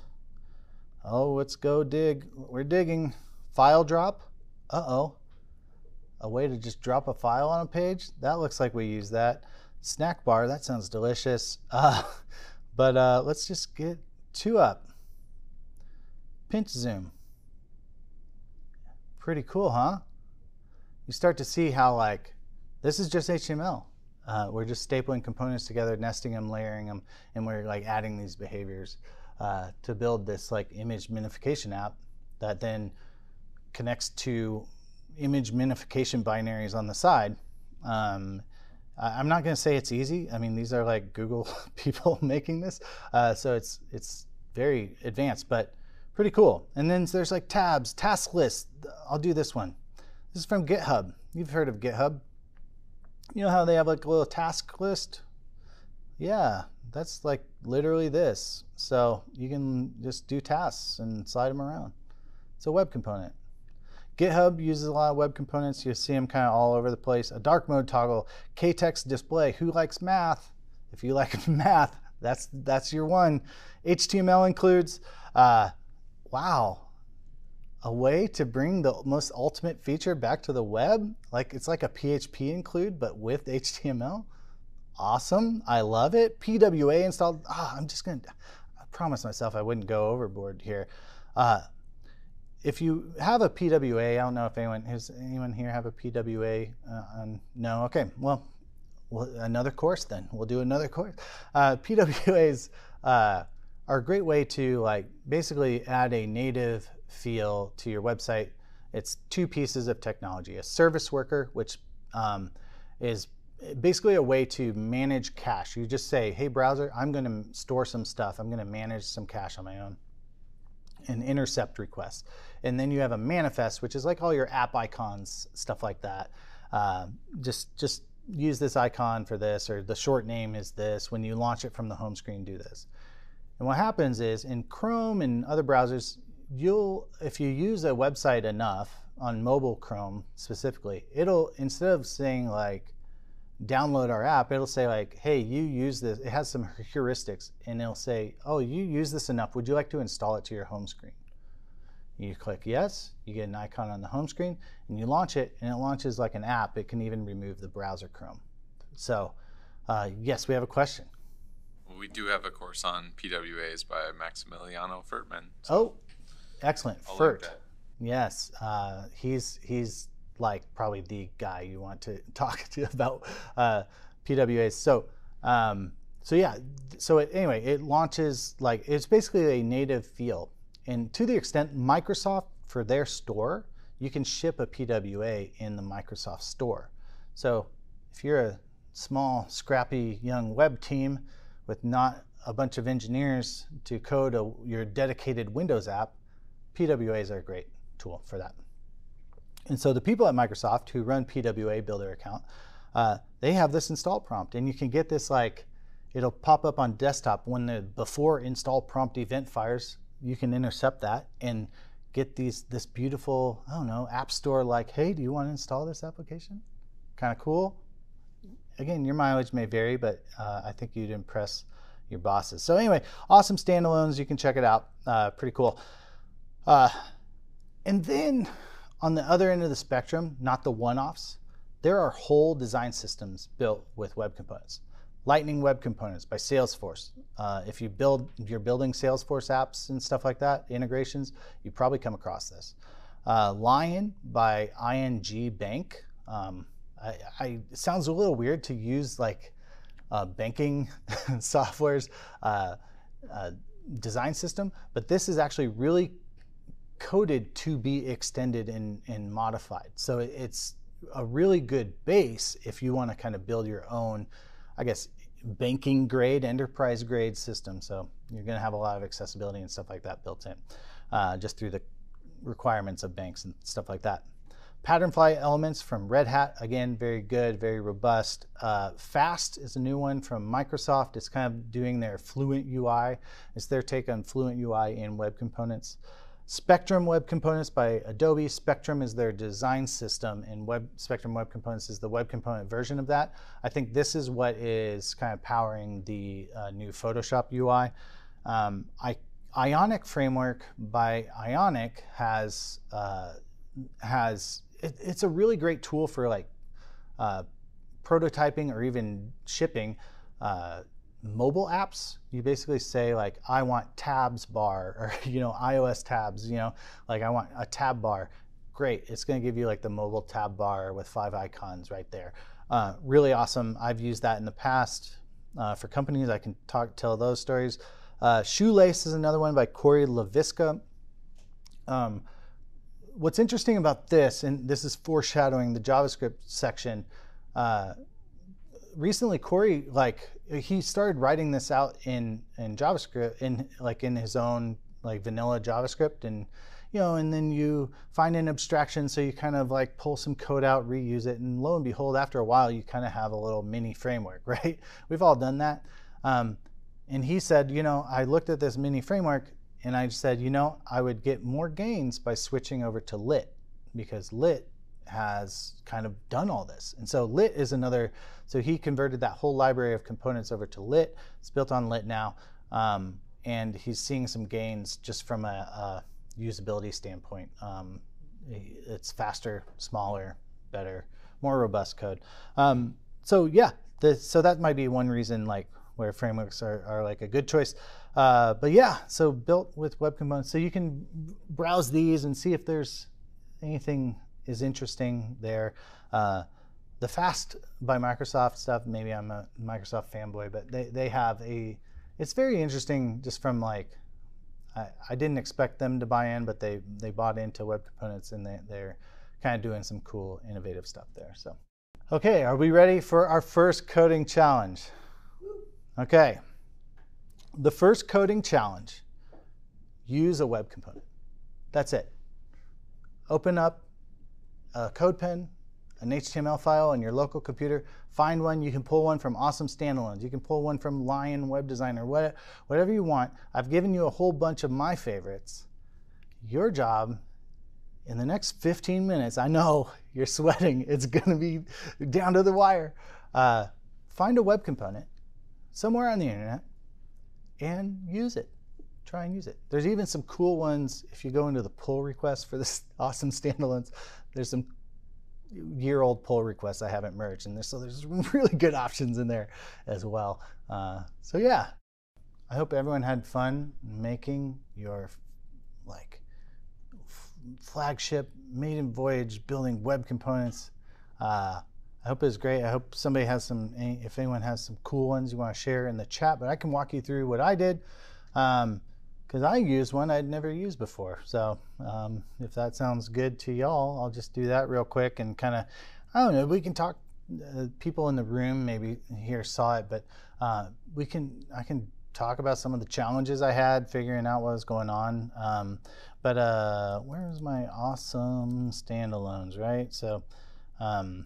oh, let's go dig. We're digging. File drop. Uh-oh. A way to just drop a file on a page? That looks like we use that. Snack bar. That sounds delicious. Uh, but uh, let's just get two up. Pinch zoom. Pretty cool, huh? You start to see how, like, this is just H T M L. Uh, we're just stapling components together, nesting them, layering them, and we're like adding these behaviors uh, to build this like image minification app that then connects to image minification binaries on the side. Um, I'm not going to say it's easy. I mean, these are like Google people making this, uh, so it's it's very advanced, but pretty cool. And then there's like tabs, task lists. I'll do this one. This is from GitHub. You've heard of GitHub. You know how they have like a little task list? Yeah, that's like literally this. So you can just do tasks and slide them around. It's a web component. GitHub uses a lot of web components. You see them kind of all over the place. A dark mode toggle, K-text display. Who likes math? If you like math, that's that's your one. H T M L includes. Uh, wow. A way to bring the most ultimate feature back to the web? Like, it's like a P H P include, but with H T M L? Awesome, I love it. P W A installed, ah, I'm just gonna, I promised myself I wouldn't go overboard here. Uh, if you have a P W A, I don't know if anyone, has anyone here have a P W A? Uh, um, no, okay, well, well, another course then. We'll do another course. Uh, P W As uh, are a great way to like basically add a native feel to your website. It's two pieces of technology. A service worker, which um, is basically a way to manage cache. You just say, hey browser, I'm going to store some stuff. I'm going to manage some cache on my own and intercept requests. And then you have a manifest, which is like all your app icons, stuff like that. Uh, just, just use this icon for this, or the short name is this. When you launch it from the home screen, do this. And what happens is in Chrome and other browsers, You'll, if you use a website enough on mobile Chrome specifically, it'll, instead of saying like download our app, it'll say like, hey, you use this. It has some heuristics, and it'll say, oh, you use this enough. Would you like to install it to your home screen? You click yes, you get an icon on the home screen, and you launch it, and it launches like an app. It can even remove the browser Chrome. So uh, yes, we have a question. Well, we do have a course on P W As by Maximiliano Furtman. So. Oh. Excellent, I'll Furt. Like yes, uh, he's he's like probably the guy you want to talk to about uh, P W As. So um, so yeah, so it, anyway, it launches like it's basically a native feel. And to the extent Microsoft for their store, you can ship a P W A in the Microsoft store. So if you're a small, scrappy young web team with not a bunch of engineers to code a, your dedicated Windows app, P W As are a great tool for that. And so the people at Microsoft who run P W A Builder account, uh, they have this install prompt. And you can get this like, it'll pop up on desktop. When the before install prompt event fires, you can intercept that and get these this beautiful, I don't know, app store like, hey, do you want to install this application? Kind of cool. Again, your mileage may vary, but uh, I think you'd impress your bosses. So anyway, awesome standalones. You can check it out. Uh, pretty cool. Uh, and then on the other end of the spectrum, not the one-offs, there are whole design systems built with web components. Lightning Web Components by Salesforce. Uh, if you build, if you're building Salesforce apps and stuff like that, integrations, you probably come across this. Uh, Lion by I N G Bank. Um, I, I, it sounds a little weird to use like uh, banking software's uh, uh, design system, but this is actually really coded to be extended and, and modified. So it's a really good base if you want to kind of build your own, I guess, banking grade, enterprise grade system. So you're going to have a lot of accessibility and stuff like that built in uh, just through the requirements of banks and stuff like that. Patternfly Elements from Red Hat, again, very good, very robust. Uh, Fast is a new one from Microsoft. It's kind of doing their Fluent U I. It's their take on Fluent U I in web components. Spectrum Web Components by Adobe. Spectrum is their design system, and web, Spectrum Web Components is the web component version of that. I think this is what is kind of powering the uh, new Photoshop U I. Um, I, Ionic Framework by Ionic has, uh, has it, it's a really great tool for like uh, prototyping or even shipping uh, mobile apps. You basically say like, I want tabs bar, or you know, iOS tabs, you know, like I want a tab bar. great. It's going to give you like the mobile tab bar with five icons right there. Uh, really awesome. I've used that in the past uh, for companies. I can talk tell those stories. Uh, Shoelace is another one by Corey LaVisca. Um, what's interesting about this, and this is foreshadowing the JavaScript section, uh, recently Corey, like, he started writing this out in in JavaScript, in like in his own like vanilla JavaScript, and you know, and then you find an abstraction, so you kind of like pull some code out, reuse it, and lo and behold, after a while, you kind of have a little mini framework, right? We've all done that. Um, and he said, you know, I looked at this mini framework, and I said, you know, I would get more gains by switching over to Lit, because Lit has kind of done all this. And so Lit is another, so he converted that whole library of components over to Lit. It's built on Lit now, um, and he's seeing some gains just from a, a usability standpoint. Um, it's faster, smaller, better, more robust code. Um, so yeah, the, so that might be one reason like where frameworks are, are like a good choice. Uh, but yeah, so built with web components. So you can browse these and see if there's anything is interesting there. Uh, the Fast by Microsoft stuff, maybe I'm a Microsoft fanboy, but they, they have a, it's very interesting just from like, I, I didn't expect them to buy in, but they, they bought into web components, and they, they're kind of doing some cool, innovative stuff there. So, okay, are we ready for our first coding challenge? Okay, the first coding challenge, use a web component. That's it. Open up a code pen, an H T M L file on your local computer, find one. You can pull one from Awesome Standalones. You can pull one from Lion Web Designer, whatever you want. I've given you a whole bunch of my favorites. Your job in the next fifteen minutes, I know you're sweating, it's gonna be down to the wire. Uh, find a web component somewhere on the internet and use it. Try and use it. There's even some cool ones. If you go into the pull request for this Awesome Standalones, there's some year-old pull requests I haven't merged, and there's, so there's really good options in there as well. Uh, so yeah, I hope everyone had fun making your like flagship maiden voyage building web components. Uh, I hope it was great. I hope somebody has some. If anyone has some cool ones you want to share in the chat, but I can walk you through what I did. Um, Because I used one I'd never used before. So um, if that sounds good to y'all, I'll just do that real quick and kind of, I don't know, we can talk, uh, people in the room maybe here saw it, but uh, we can, I can talk about some of the challenges I had figuring out what was going on. Um, but uh, where's my Awesome Standalones, right? So um,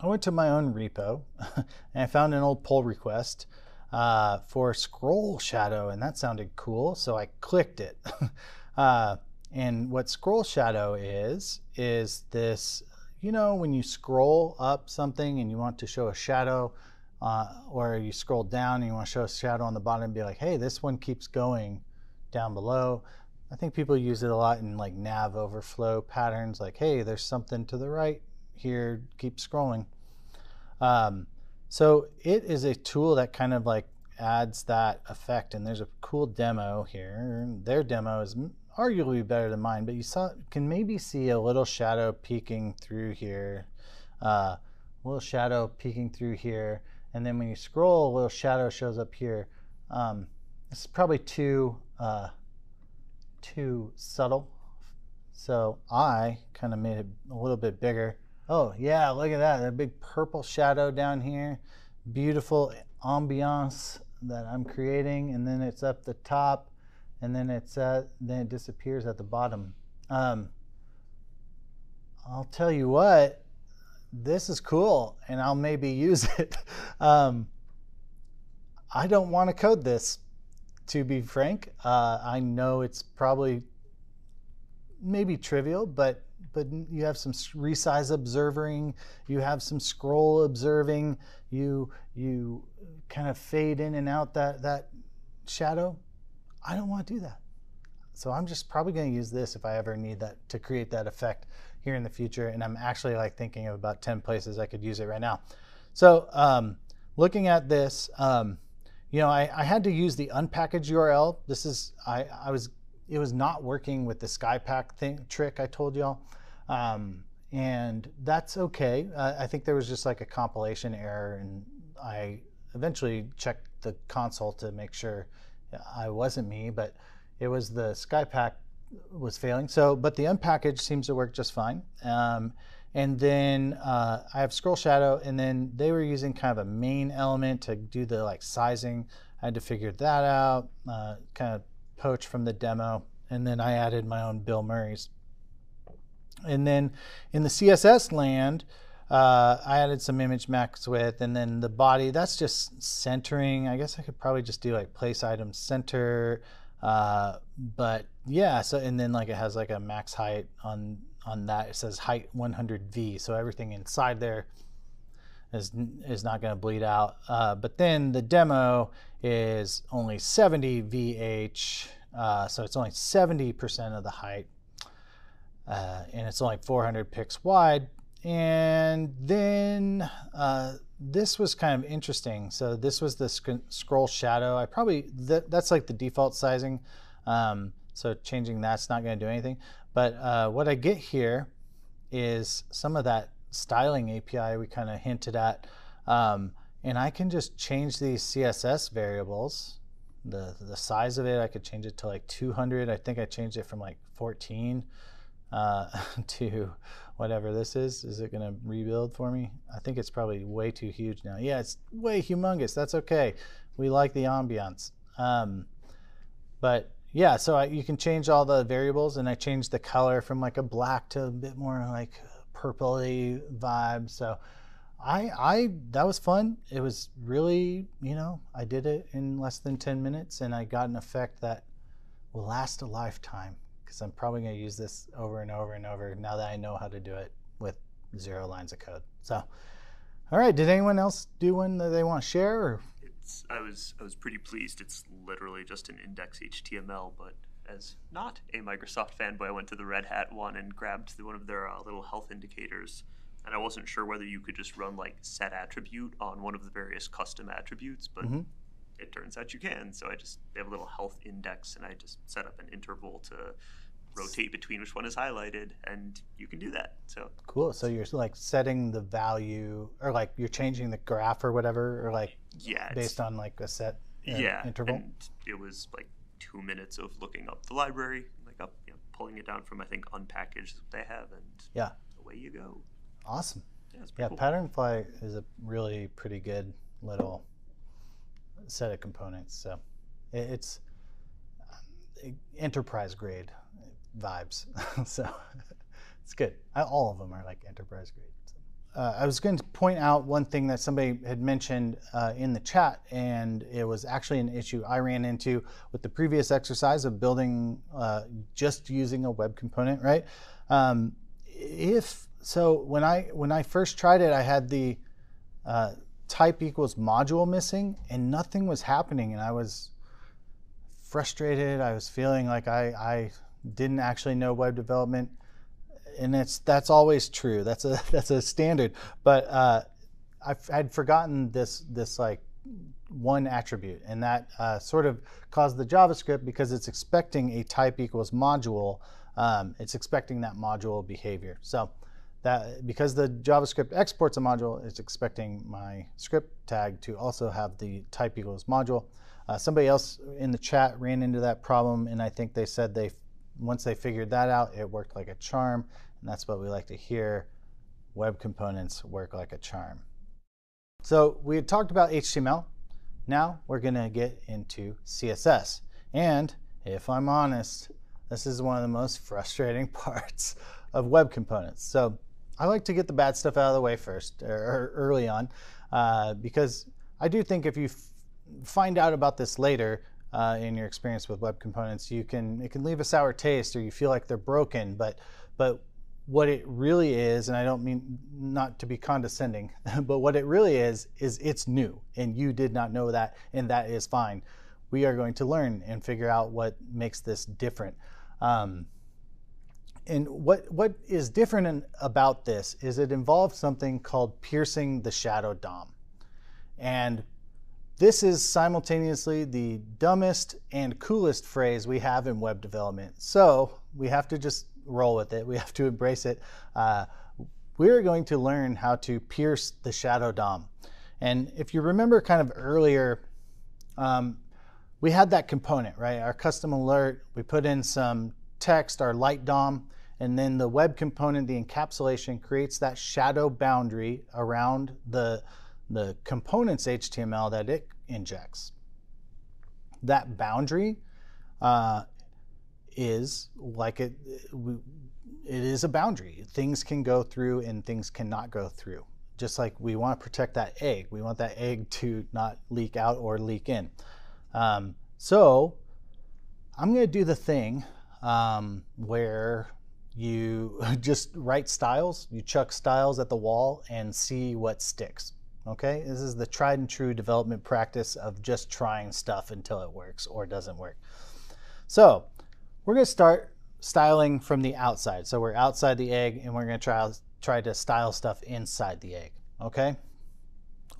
I went to my own repo and I found an old pull request Uh, for Scroll Shadow, and that sounded cool, so I clicked it. uh, and what Scroll Shadow is, is this, you know, when you scroll up something and you want to show a shadow, uh, or you scroll down and you want to show a shadow on the bottom and be like, hey, this one keeps going down below. I think people use it a lot in like nav overflow patterns, like, hey, there's something to the right here, keep scrolling. Um, So it is a tool that kind of like adds that effect, and there's a cool demo here. Their demo is arguably better than mine, but you saw, can maybe see a little shadow peeking through here, uh, a little shadow peeking through here, and then when you scroll, a little shadow shows up here. Um, this is probably too, uh, too subtle, so I kind of made it a little bit bigger. Oh yeah, look at that, that big purple shadow down here. Beautiful ambiance that I'm creating, and then it's up the top, and then it's uh, then it disappears at the bottom. Um, I'll tell you what, this is cool, and I'll maybe use it. um, I don't want to code this, to be frank. Uh, I know it's probably maybe trivial, but but you have some resize observing, you have some scroll observing, you you kind of fade in and out that, that shadow. I don't want to do that. So I'm just probably going to use this if I ever need that to create that effect here in the future. And I'm actually like thinking of about ten places I could use it right now. So um, looking at this, um, you know, I, I had to use the unpackage U R L. This is, I, I was it was not working with the Skypack thing trick I told y'all. Um, and that's okay. Uh, I think there was just like a compilation error, and I eventually checked the console to make sure I wasn't me, but it was the Skypack was failing. So, but the unpackage seems to work just fine. Um, and then uh, I have scroll shadow, and then they were using kind of a main element to do the like sizing. I had to figure that out, uh, kind of poach from the demo, and then I added my own Bill Murray's. And then in the C S S land, uh, I added some image max width, and then the body, that's just centering. I guess I could probably just do like place item center, uh, but yeah. So, and then like it has like a max height on on that. It says height one hundred V, so everything inside there is is not going to bleed out. Uh, but then the demo is only seventy V H, uh, so it's only seventy percent of the height. Uh, and it's only four hundred pixels wide. And then uh, this was kind of interesting. So this was the sc scroll shadow. I probably, th that's like the default sizing. Um, so changing that's not going to do anything. But uh, what I get here is some of that styling A P I we kind of hinted at. Um, and I can just change these C S S variables. The, the size of it, I could change it to like two hundred. I think I changed it from like fourteen. Uh, to whatever this is. Is it gonna rebuild for me? I think it's probably way too huge now. Yeah, it's way humongous. That's okay. We like the ambiance. Um, but yeah, so I, you can change all the variables, and I changed the color from like a black to a bit more like purpley vibe. So I, I that was fun. It was really, you know, I did it in less than ten minutes, and I got an effect that will last a lifetime, because I'm probably going to use this over and over and over now that I know how to do it with zero lines of code. So, all right, did anyone else do one that they want to share? Or? It's, I was I was pretty pleased. It's literally just an index H T M L, but as not a Microsoft fanboy, I went to the Red Hat one and grabbed the, one of their uh, little health indicators, and I wasn't sure whether you could just run like set attribute on one of the various custom attributes, but mm-hmm. It turns out you can. So I just they have a little health index, and I just set up an interval to rotate between which one is highlighted, and you can do that. So cool. So you're like setting the value, or like you're changing the graph or whatever, or like yeah, based on like a set uh, yeah, interval. And it was like two minutes of looking up the library, like up you know, pulling it down from I think unpackaged that they have, and yeah, away you go. Awesome. Yeah, yeah cool. Patternfly is a really pretty good little set of components, so it's enterprise grade vibes. So it's good. I, all of them are like enterprise grade. So. Uh, I was going to point out one thing that somebody had mentioned uh, in the chat, and it was actually an issue I ran into with the previous exercise of building uh, just using a web component. Right? Um, if so, when I when I first tried it, I had the uh, type equals module missing, and nothing was happening, and I was frustrated. I was feeling like I, I didn't actually know web development, and it's that's always true. That's a that's a standard. But uh, I had forgotten this this like one attribute, and that uh, sort of caused the JavaScript, because it's expecting a type equals module. Um, it's expecting that module behavior. So. That, because the JavaScript exports a module, it's expecting my script tag to also have the type equals module. Uh, somebody else in the chat ran into that problem, and I think they said they, once they figured that out, it worked like a charm, and that's what we like to hear. Web components work like a charm. So we had talked about H T M L. Now we're going to get into C S S. And if I'm honest, this is one of the most frustrating parts of web components. So I like to get the bad stuff out of the way first, or early on, uh, because I do think if you f find out about this later uh, in your experience with web components, you can it can leave a sour taste, or you feel like they're broken. But but what it really is, and I don't mean not to be condescending, but what it really is is it's new, and you did not know that, and that is fine. We are going to learn and figure out what makes this different. Um, And what, what is different in, about this is it involves something called piercing the shadow D O M. And This is simultaneously the dumbest and coolest phrase we have in web development. So we have to just roll with it. We have to embrace it. Uh, we're going to learn how to pierce the shadow D O M. And if you remember kind of earlier, um, we had that component, right? Our custom alert, we put in some text, our light D O M, and then the web component, the encapsulation, creates that shadow boundary around the, the component's H T M L that it injects. That boundary uh, is like it, it is a boundary. Things can go through and things cannot go through. Just like we want to protect that egg. We want that egg to not leak out or leak in. Um, so I'm going to do the thing um, where you just write styles, you chuck styles at the wall and see what sticks. Okay, this is the tried and true development practice of just trying stuff until it works or doesn't work. So we're going to start styling from the outside. So we're outside the egg and we're going to try try to style stuff inside the egg. Okay,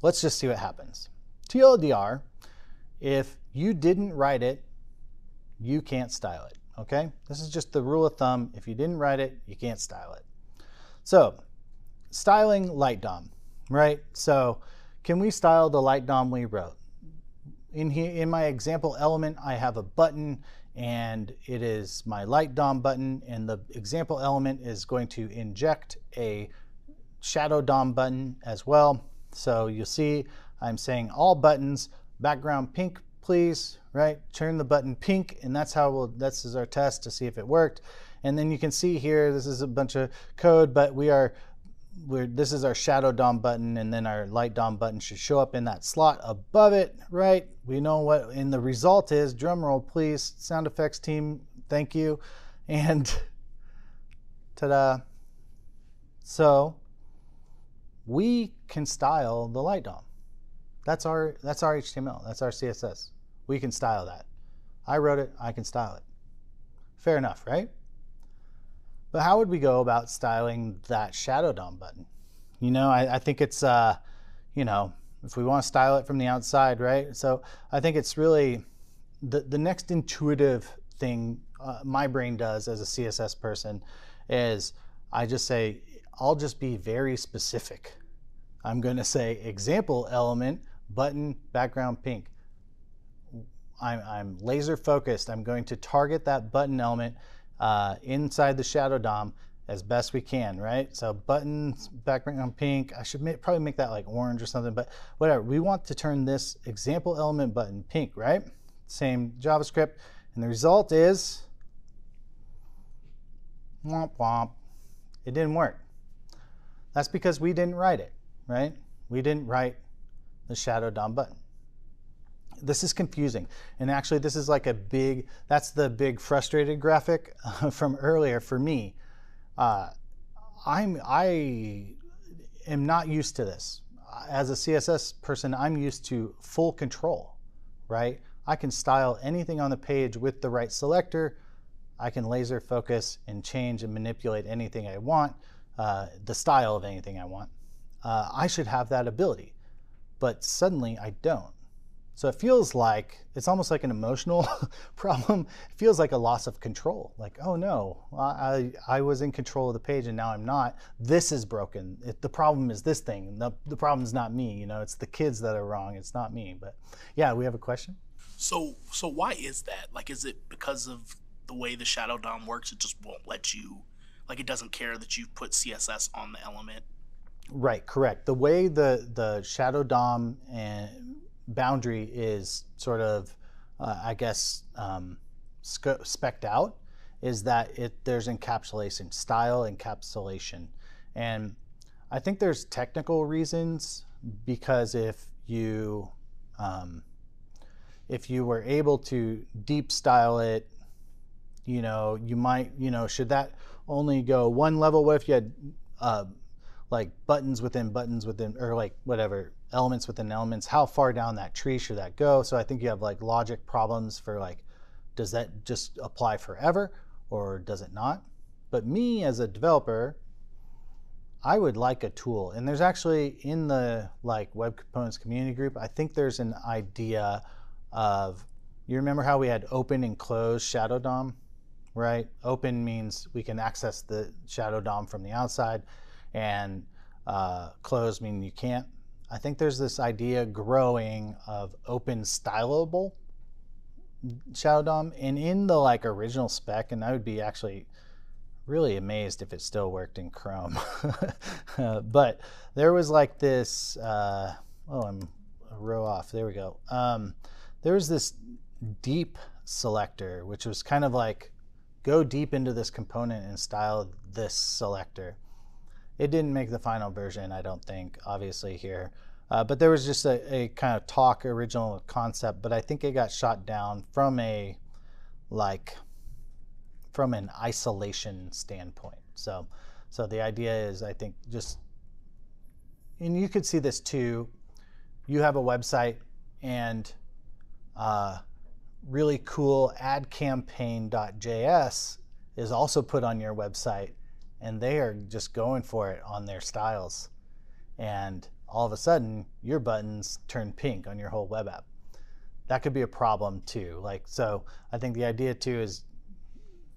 let's just see what happens. T L D R. If you didn't write it, you can't style it, okay? This is just the rule of thumb. If you didn't write it, you can't style it. So styling light D O M, right? So can we style the light D O M we wrote? In, here, in my example element, I have a button, and it is my light D O M button, and the example element is going to inject a shadow D O M button as well. So you'll see I'm saying all buttons, background pink, please, right? Turn the button pink, and that's how we'll, this is our test to see if it worked. And then you can see here, this is a bunch of code, but we are, we're, this is our shadow D O M button, and then our light D O M button should show up in that slot above it, right? We know what, and the result is, drum roll please, sound effects team, thank you, and ta-da. So we can style the light D O M. That's our, that's our H T M L, that's our C S S. We can style that. I wrote it, I can style it. Fair enough, right? But how would we go about styling that shadow D O M button? You know, I, I think it's, uh, you know, if we want to style it from the outside, right? So I think it's really the, the next intuitive thing uh, my brain does as a C S S person is I just say, I'll just be very specific. I'm going to say example element, button, background pink. I'm, I'm laser focused. I'm going to target that button element uh, inside the shadow D O M as best we can, right? So button, background pink. I should make, probably make that like orange or something, but whatever. We want to turn this example element button pink, right? Same JavaScript. And the result is womp womp. It didn't work. That's because we didn't write it. Right? We didn't write the shadow D O M button. This is confusing. And actually, this is like a big, that's the big frustrated graphic uh, from earlier for me. Uh, I'm, I am not used to this. As a C S S person, I'm used to full control, right? I can style anything on the page with the right selector. I can laser focus and change and manipulate anything I want, uh, the style of anything I want. Uh, I should have that ability, but suddenly I don't. So it feels like, it's almost like an emotional problem. It feels like a loss of control. Like, oh no, I, I was in control of the page and now I'm not. This is broken. It, the problem is this thing. The, the problem's not me. You know, it's the kids that are wrong. It's not me. But yeah, we have a question. So, so why is that? Like, is it because of the way the shadow D O M works? It just won't let you, like it doesn't care that you put C S S on the element? Right, correct. The way the, the shadow D O M and boundary is sort of, uh, I guess, um, spec'd out is that it, there's encapsulation, style encapsulation. And I think there's technical reasons because if you, um, if you were able to deep style it, you know, you might, you know, should that only go one level? What if you had, uh, like buttons within buttons within, or like whatever, elements within elements, how far down that tree should that go? So I think you have like logic problems for like, does that just apply forever or does it not? But me as a developer, I would like a tool. And there's actually in the like web components community group, I think there's an idea of, you remember how we had open and close shadow D O M, right? Open means we can access the shadow D O M from the outside, and uh, close means you can't. I think there's this idea growing of open stylable shadow D O M, and in the like original spec, and I would be actually really amazed if it still worked in Chrome. uh, but there was like this, uh, oh, I'm a row off, there we go. Um, there was this deep selector, which was kind of like, go deep into this component and style this selector. It didn't make the final version, I don't think, obviously here. Uh, but there was just a, a kind of talk original concept, but I think it got shot down from a like from an isolation standpoint. So, so the idea is, I think, just, and you could see this too. You have a website and uh, really cool ad campaign dot J S is also put on your website, and they are just going for it on their styles, and all of a sudden your buttons turn pink on your whole web app. That could be a problem too. Like, so I think the idea too is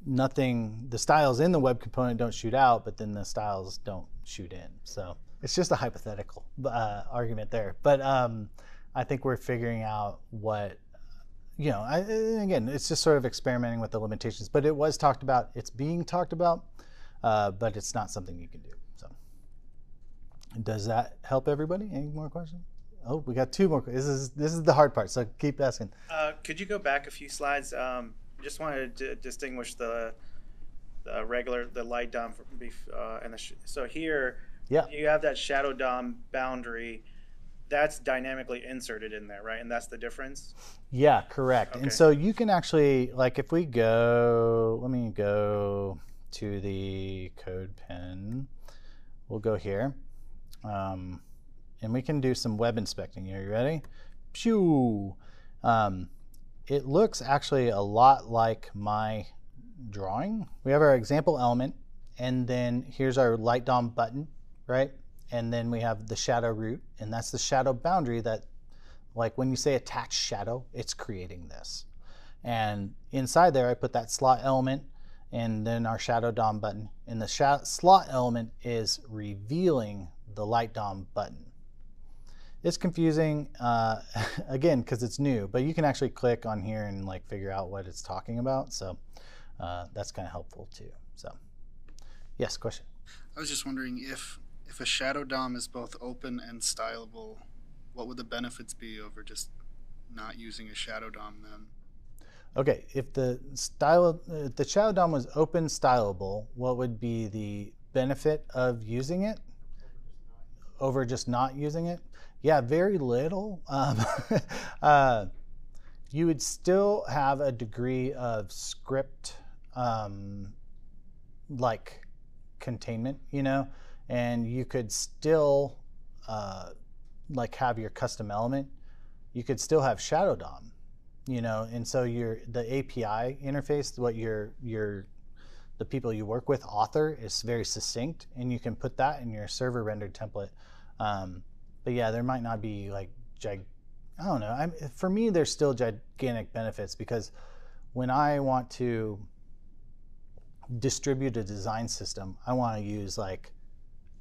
nothing, the styles in the web component don't shoot out, but then the styles don't shoot in. So it's just a hypothetical uh, argument there. But um, I think we're figuring out what, you know, I, again, it's just sort of experimenting with the limitations, but it was talked about, it's being talked about, uh, but it's not something you can do. Does that help everybody? Any more questions? Oh, we got two more. This is this is the hard part, so keep asking. Uh, could you go back a few slides? Um, just wanted to distinguish the, the regular, the light D O M from uh, and the sh so here, yeah, you have that shadow D O M boundary that's dynamically inserted in there, right? And that's the difference. Yeah, correct. Okay. And so you can actually, like, if we go, let me go to the code pen. We'll go here. Um, and we can do some web inspecting here. You ready? Pew! Um, it looks actually a lot like my drawing. We have our example element, and then here's our light D O M button, right? And then we have the shadow root, and that's the shadow boundary that, like when you say attach shadow, it's creating this. And inside there, I put that slot element, and then our shadow D O M button. And the slot element is revealing the light D O M button. It's confusing, uh, again, because it's new, but you can actually click on here and like figure out what it's talking about. So uh, that's kind of helpful too. So yes, question. I was just wondering if, if a shadow D O M is both open and stylable, what would the benefits be over just not using a shadow D O M then? Okay, if the style, if the shadow D O M was open stylable, what would be the benefit of using it over just not using it? Yeah, very little. Um, uh, you would still have a degree of script, um, like containment, you know, and you could still uh, like have your custom element. You could still have shadow D O M, you know, and so your the A P I interface, what your your the people you work with author is very succinct, and you can put that in your server rendered template. Um, but yeah, there might not be like, gig I don't know. I'm, for me, there's still gigantic benefits, because when I want to distribute a design system, I want to use like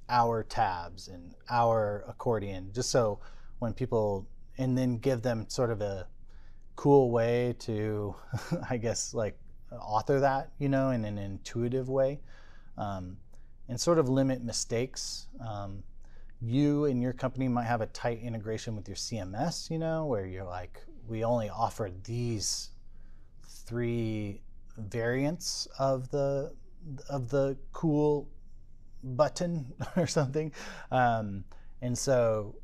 our tabs and our accordion, just so when people, and then give them sort of a cool way to, I guess, like author that, you know, in an intuitive way, um, and sort of limit mistakes. Um, you and your company might have a tight integration with your C M S, you know, where you're like, we only offer these three variants of the of the cool button or something, um, and so.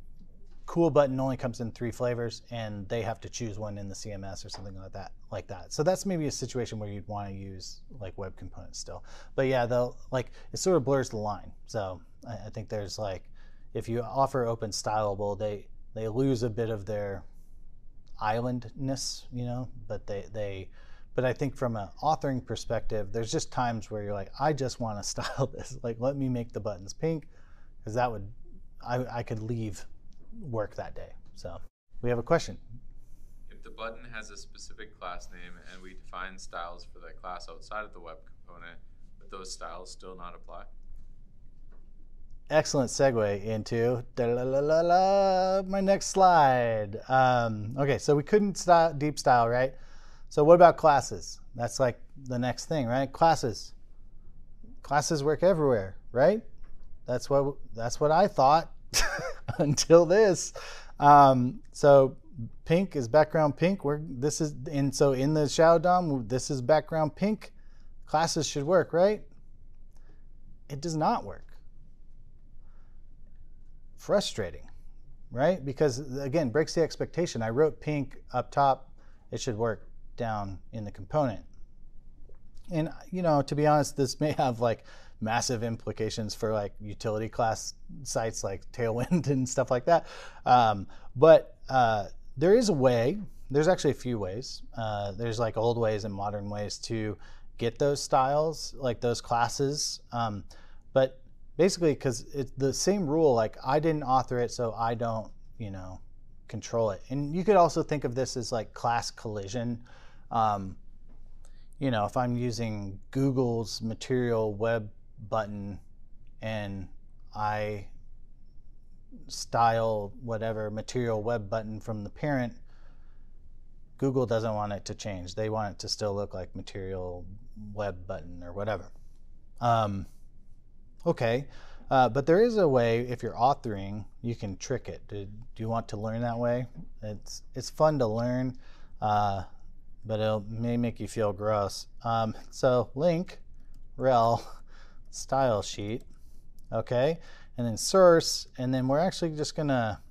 Cool button only comes in three flavors, and they have to choose one in the C M S or something like that. Like that. So that's maybe a situation where you'd want to use like web components still. But yeah, they'll like it sort of blurs the line. So I, I think there's like, if you offer open stylable, they they lose a bit of their islandness, you know. But they they, but I think from an authoring perspective, there's just times where you're like, I just want to style this. Like, let me make the buttons pink. because that would, I, I could leave work that day. So we have a question. If the button has a specific class name and we define styles for that class outside of the web component, would those styles still not apply? Excellent segue into da -la -la -la -la, my next slide. Um, OK, so we couldn't style, deep style, right? So what about classes? That's like the next thing, right? Classes. Classes work everywhere, right? That's what, that's what I thought until this. Um, so pink is background pink. We're, this is, and so in the shadow D O M, this is background pink. Classes should work, right? It does not work. Frustrating, right? Because again, breaks the expectation. I wrote pink up top, it should work down in the component. And you know, to be honest, this may have like massive implications for like utility class sites like Tailwind and stuff like that. Um, but uh, there is a way, there's actually a few ways. Uh, there's like old ways and modern ways to get those styles, like those classes. Um, but basically, because it's the same rule, like I didn't author it, so I don't, you know, control it. And you could also think of this as like class collision. Um, you know, if I'm using Google's material web button and I style whatever material web button from the parent, Google doesn't want it to change. They want it to still look like material web button or whatever. Um, Okay, uh, but there is a way, if you're authoring, you can trick it. Do, do you want to learn that way? It's, it's fun to learn, uh, but it may make you feel gross. Um, so link, rel, style sheet, okay? And then source, and then we're actually just gonna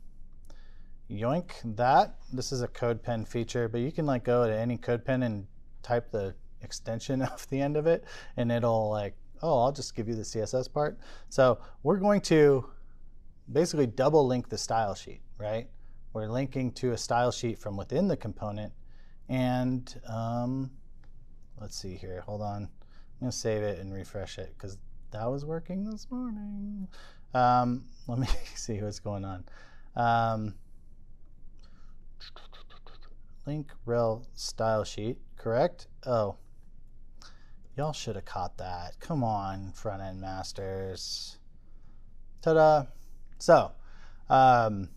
yoink that. This is a CodePen feature, but you can like go to any CodePen and type the extension off the end of it, and it'll like, oh, I'll just give you the C S S part. So we're going to basically double link the style sheet, right? We're linking to a style sheet from within the component. And um, let's see here. Hold on. I'm going to save it and refresh it, because that was working this morning. Um, let me see what's going on. Um, link rel style sheet, correct? Oh. Y'all should have caught that. Come on, front end masters. Ta-da. So, um,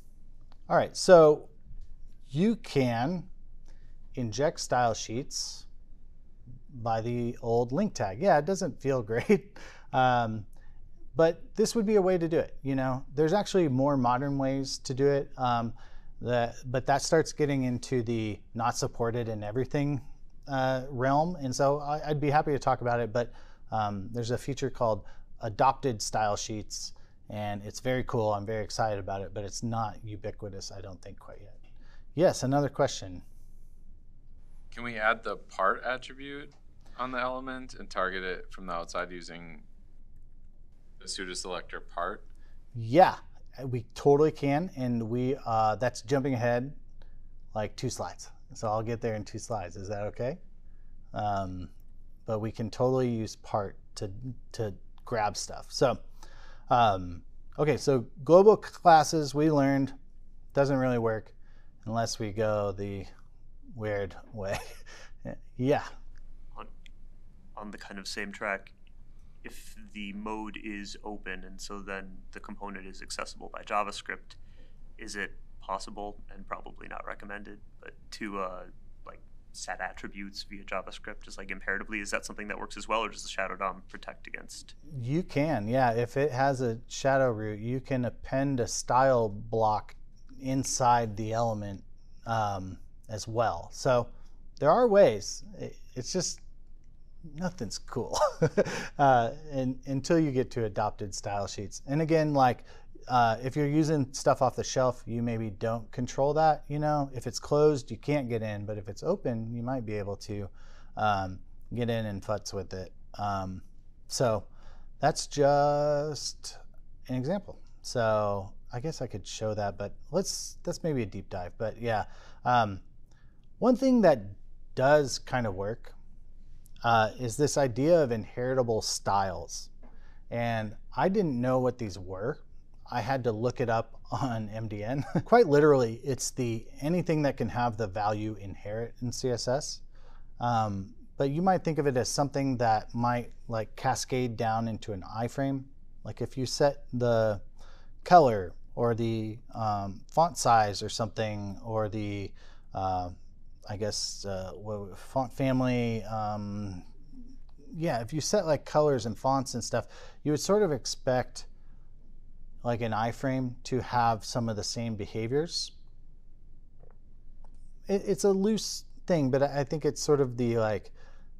all right. So you can inject style sheets by the old link tag. Yeah, it doesn't feel great, um, but this would be a way to do it. You know, there's actually more modern ways to do it. Um, that, but that starts getting into the not supported and everything Uh, realm, and so I, I'd be happy to talk about it, but um, there's a feature called adopted style sheets, and it's very cool. I'm very excited about it, but it's not ubiquitous, I don't think, quite yet. Yes, another question. Can we add the part attribute on the element and target it from the outside using the pseudo selector part? Yeah, we totally can, and we uh, that's jumping ahead like two slides. So I'll get there in two slides. Is that OK? Um, but we can totally use part to, to grab stuff. So um, OK, so global classes, we learned, doesn't really work unless we go the weird way. Yeah. On, on the kind of same track, if the mode is open, and so then the component is accessible by JavaScript, is it possible, and probably not recommended, but to uh, like set attributes via JavaScript, just like imperatively? Is that something that works as well, or does the shadow D O M protect against? You can, yeah. If it has a shadow root, you can append a style block inside the element um, as well. So there are ways. It's just nothing's cool uh, and, until you get to adopted style sheets. And again, like. Uh, if you're using stuff off the shelf, you maybe don't control that. You know, if it's closed, you can't get in. But if it's open, you might be able to um, get in and futz with it. Um, so that's just an example. So I guess I could show that, but let's that's maybe a deep dive. But yeah, um, one thing that does kind of work uh, is this idea of inheritable styles, and I didn't know what these were I had to look it up on M D N. Quite literally, it's the anything that can have the value inherent in C S S. Um, but you might think of it as something that might like cascade down into an I-frame. Like if you set the color or the um, font size or something, or the, uh, I guess, uh, font family, um, yeah, if you set like colors and fonts and stuff, you would sort of expect like an iframe to have some of the same behaviors. It, it's a loose thing, but I think it's sort of the like,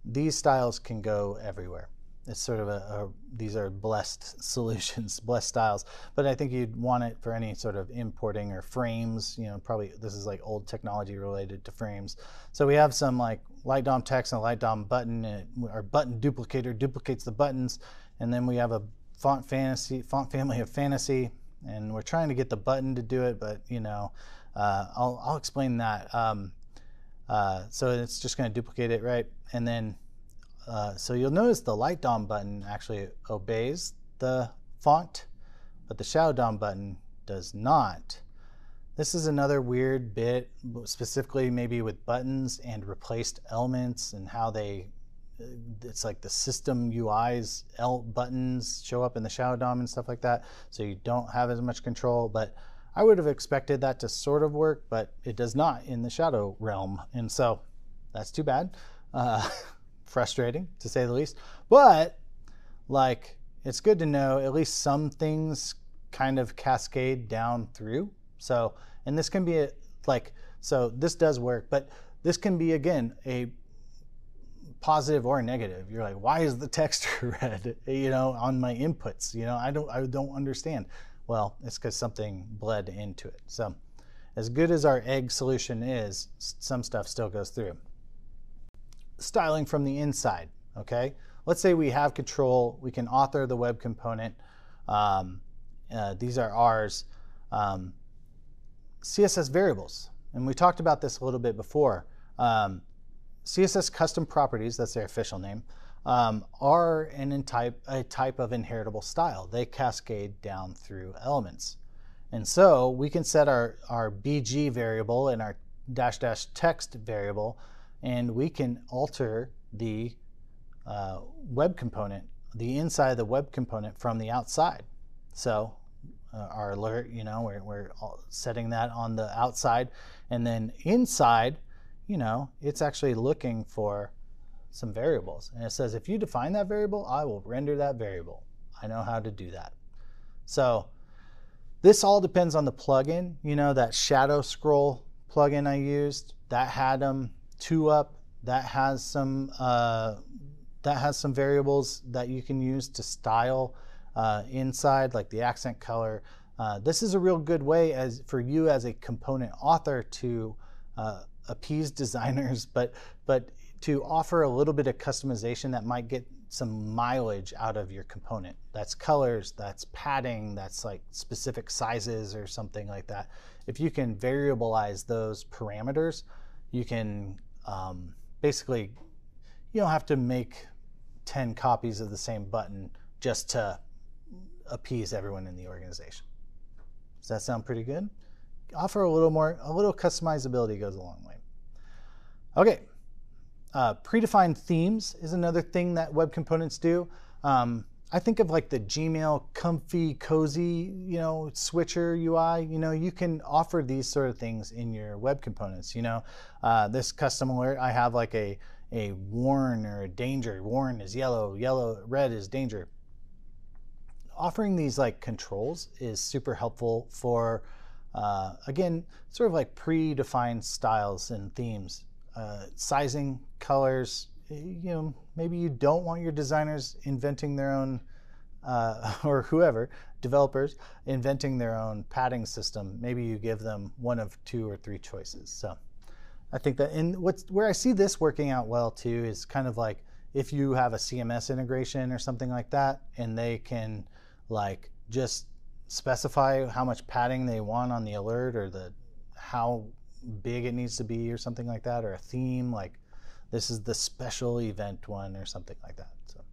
these styles can go everywhere. It's sort of a, a these are blessed solutions, blessed styles. But I think you'd want it for any sort of importing or frames. You know, probably this is like old technology related to frames. So we have some like light D O M text and a light D O M button, and it, our button duplicator duplicates the buttons, and then we have a font fantasy, font family of fantasy, and we're trying to get the button to do it, but you know, uh, I'll I'll explain that. Um, uh, so it's just going to duplicate it, right? And then. Uh, so you'll notice the light D O M button actually obeys the font, but the shadow D O M button does not. This is another weird bit, specifically maybe with buttons and replaced elements and how they, it's like the system U I's L buttons show up in the shadow D O M and stuff like that, so you don't have as much control. But I would have expected that to sort of work, but it does not in the shadow realm, and so that's too bad. Uh, frustrating to say the least, but like it's good to know at least some things kind of cascade down through. So, and this can be a, like, so this does work, but this can be again a positive or a negative. You're like, why is the text red, you know, on my inputs? You know, I don't, I don't understand. Well, it's because something bled into it. So as good as our egg solution is, some stuff still goes through. Styling from the inside, okay? Let's say we have control, we can author the web component. Um, uh, these are ours. Um, C S S variables, and we talked about this a little bit before. Um, C S S custom properties, that's their official name, um, are an in type, a type of inheritable style. They cascade down through elements. And so we can set our, our B G variable and our dash dash text variable, and we can alter the uh, web component, the inside of the web component from the outside. So uh, our alert, you know, we're, we're setting that on the outside. And then inside, you know, it's actually looking for some variables. And it says, if you define that variable, I will render that variable. I know how to do that. So this all depends on the plugin. You know, that shadow scroll plugin I used, that had them. Um, two up that has some uh, that has some variables that you can use to style uh, inside, like the accent color. Uh, this is a real good way as for you as a component author to uh, appease designers, but but to offer a little bit of customization that might get some mileage out of your component. That's colors, that's padding, that's like specific sizes or something like that. If you can variabilize those parameters, you can Um, basically, you don't have to make ten copies of the same button just to appease everyone in the organization. Does that sound pretty good? Offer a little more, a little customizability goes a long way. Okay, uh, predefined themes is another thing that web components do. Um, I think of like the Gmail comfy, cozy, you know, switcher U I. You know, you can offer these sort of things in your web components. You know, uh, this custom alert, I have like a, a warn or a danger. Warn is yellow, yellow, red is danger. Offering these like controls is super helpful for, uh, again, sort of like predefined styles and themes, uh, sizing, colors. You know, maybe you don't want your designers inventing their own, uh, or whoever, developers, inventing their own padding system. Maybe you give them one of two or three choices. So I think that, and what's, where I see this working out well too is kind of like if you have a C M S integration or something like that, and they can like just specify how much padding they want on the alert or the how big it needs to be or something like that, or a theme like, this is the special event one or something like that. So,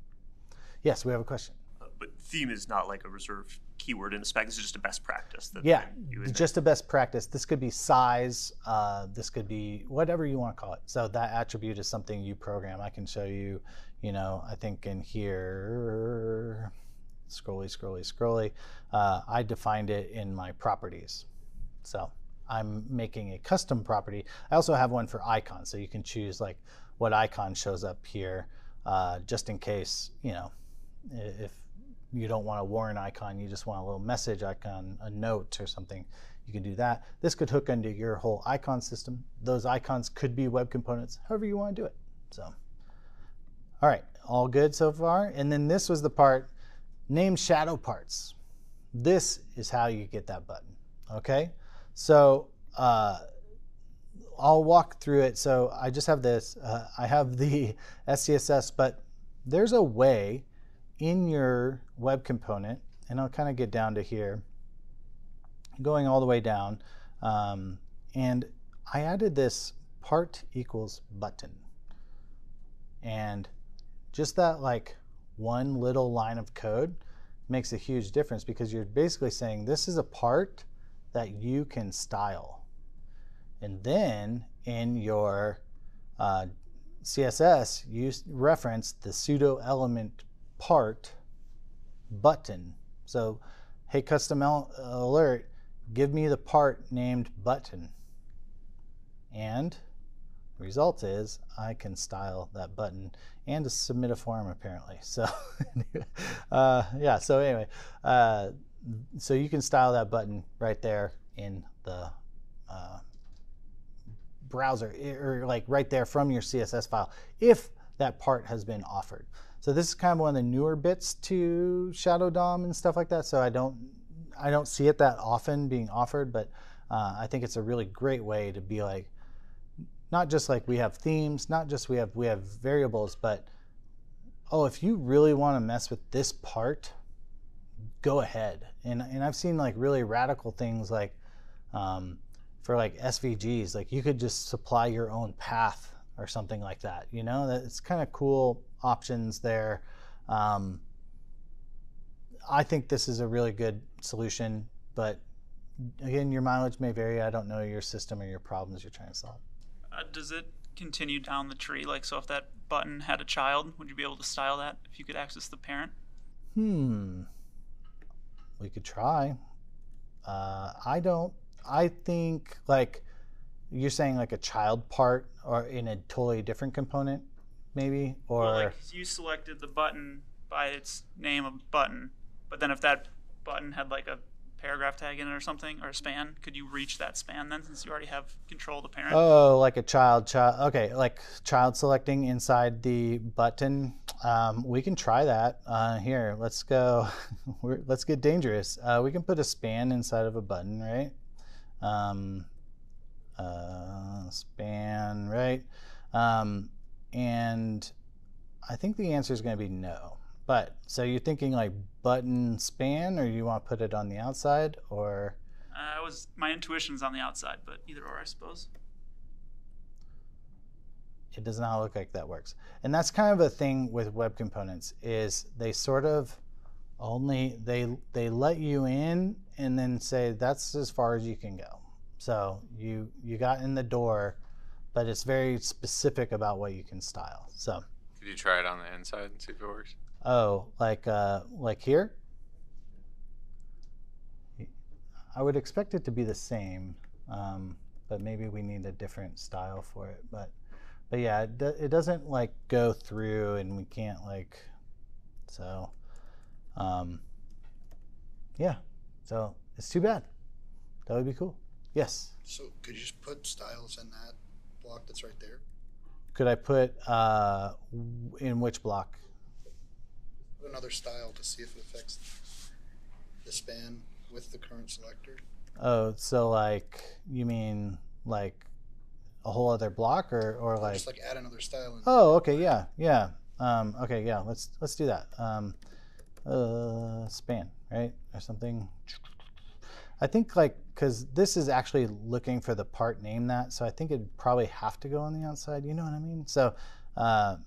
yes, we have a question. but theme is not like a reserved keyword in a spec. This is just a best practice. That yeah, just a best practice. This could be size. Uh, this could be whatever you want to call it. So that attribute is something you program. I can show you, you know, I think in here, scrolly, scrolly, scrolly. Uh, I defined it in my properties. So I'm making a custom property. I also have one for icons, so you can choose like what icon shows up here, uh, just in case, you know, if you don't want a warn icon, you just want a little message icon, a note or something, you can do that. This could hook into your whole icon system. Those icons could be web components, however you want to do it. So, all right, all good so far. And then this was the part, name shadow parts. This is how you get that button, okay? So uh, I'll walk through it. So I just have this. Uh, I have the S C S S, but there's a way in your web component, and I'll kind of get down to here, going all the way down. Um, and I added this part equals button. And just that like one little line of code makes a huge difference, because you're basically saying this is a part that you can style. And then in your uh, C S S, you reference the pseudo element part button. So, hey, custom alert, give me the part named button. And the result is I can style that button and to submit a form, apparently. So, uh, yeah, so anyway. Uh, So you can style that button right there in the uh, browser, or like right there from your C S S file, if that part has been offered. So this is kind of one of the newer bits to Shadow D O M and stuff like that. So I don't, I don't see it that often being offered, but uh, I think it's a really great way to be like, not just like we have themes, not just we have we have variables, but oh, if you really want to mess with this part, go ahead. And, and I've seen like really radical things like um, for like S V Gs, like you could just supply your own path or something like that. You know, it's kind of cool options there. Um, I think this is a really good solution, but again, your mileage may vary. I don't know your system or your problems you're trying to solve. Uh, does it continue down the tree? Like, so if that button had a child, would you be able to style that if you could access the parent? Hmm. We could try. Uh, I don't, I think like you're saying like a child part or in a totally different component maybe, or well, like you selected the button by its name of button, but then if that button had like a paragraph tag in it or something, or a span, could you reach that span then, since you already have control of the parent? Oh, like a child, child. Okay, like child selecting inside the button. Um, we can try that uh, here. Let's go. We're, let's get dangerous. Uh, we can put a span inside of a button, right? Um, uh, span, right? Um, and I think the answer is going to be no. But so you're thinking like button span, or you want to put it on the outside, or? Uh, I was my intuition's on the outside, but either or, I suppose. It does not look like that works, and that's kind of a thing with web components. Is they sort of only they they let you in and then say that's as far as you can go. So you you got in the door, but it's very specific about what you can style. So could you try it on the inside and see if it works? Oh, like uh, like here? I would expect it to be the same, um, but maybe we need a different style for it. But but yeah, it, do, it doesn't like go through, and we can't like so. Um, yeah, so it's too bad. That would be cool. Yes. So could you just put styles in that block that's right there? Could I put uh, in which block? Another style to see if it affects the span with the current selector. Oh, so like you mean like a whole other block, or or like just like add another style in. Oh, okay, yeah, yeah. Um, okay, yeah. Let's let's do that. Um, uh, span, right, or something. I think like because this is actually looking for the part name that, so I think it'd probably have to go on the outside. You know what I mean? So. Uh,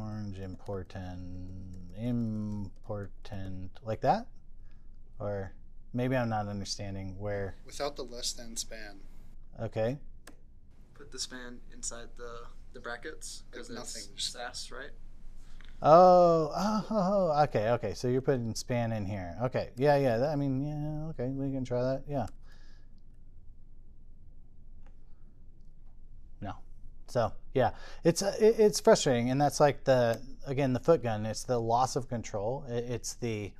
orange important, important, like that? Or maybe I'm not understanding where. Without the less than span. Okay. Put the span inside the, the brackets because it's Sass, right? Oh, oh, oh, okay, okay. So you're putting span in here. Okay, yeah, yeah. That, I mean, yeah, okay. We can try that. Yeah. No. So yeah, it's uh, it, it's frustrating, and that's like the again the foot gun. It's the loss of control. It, it's the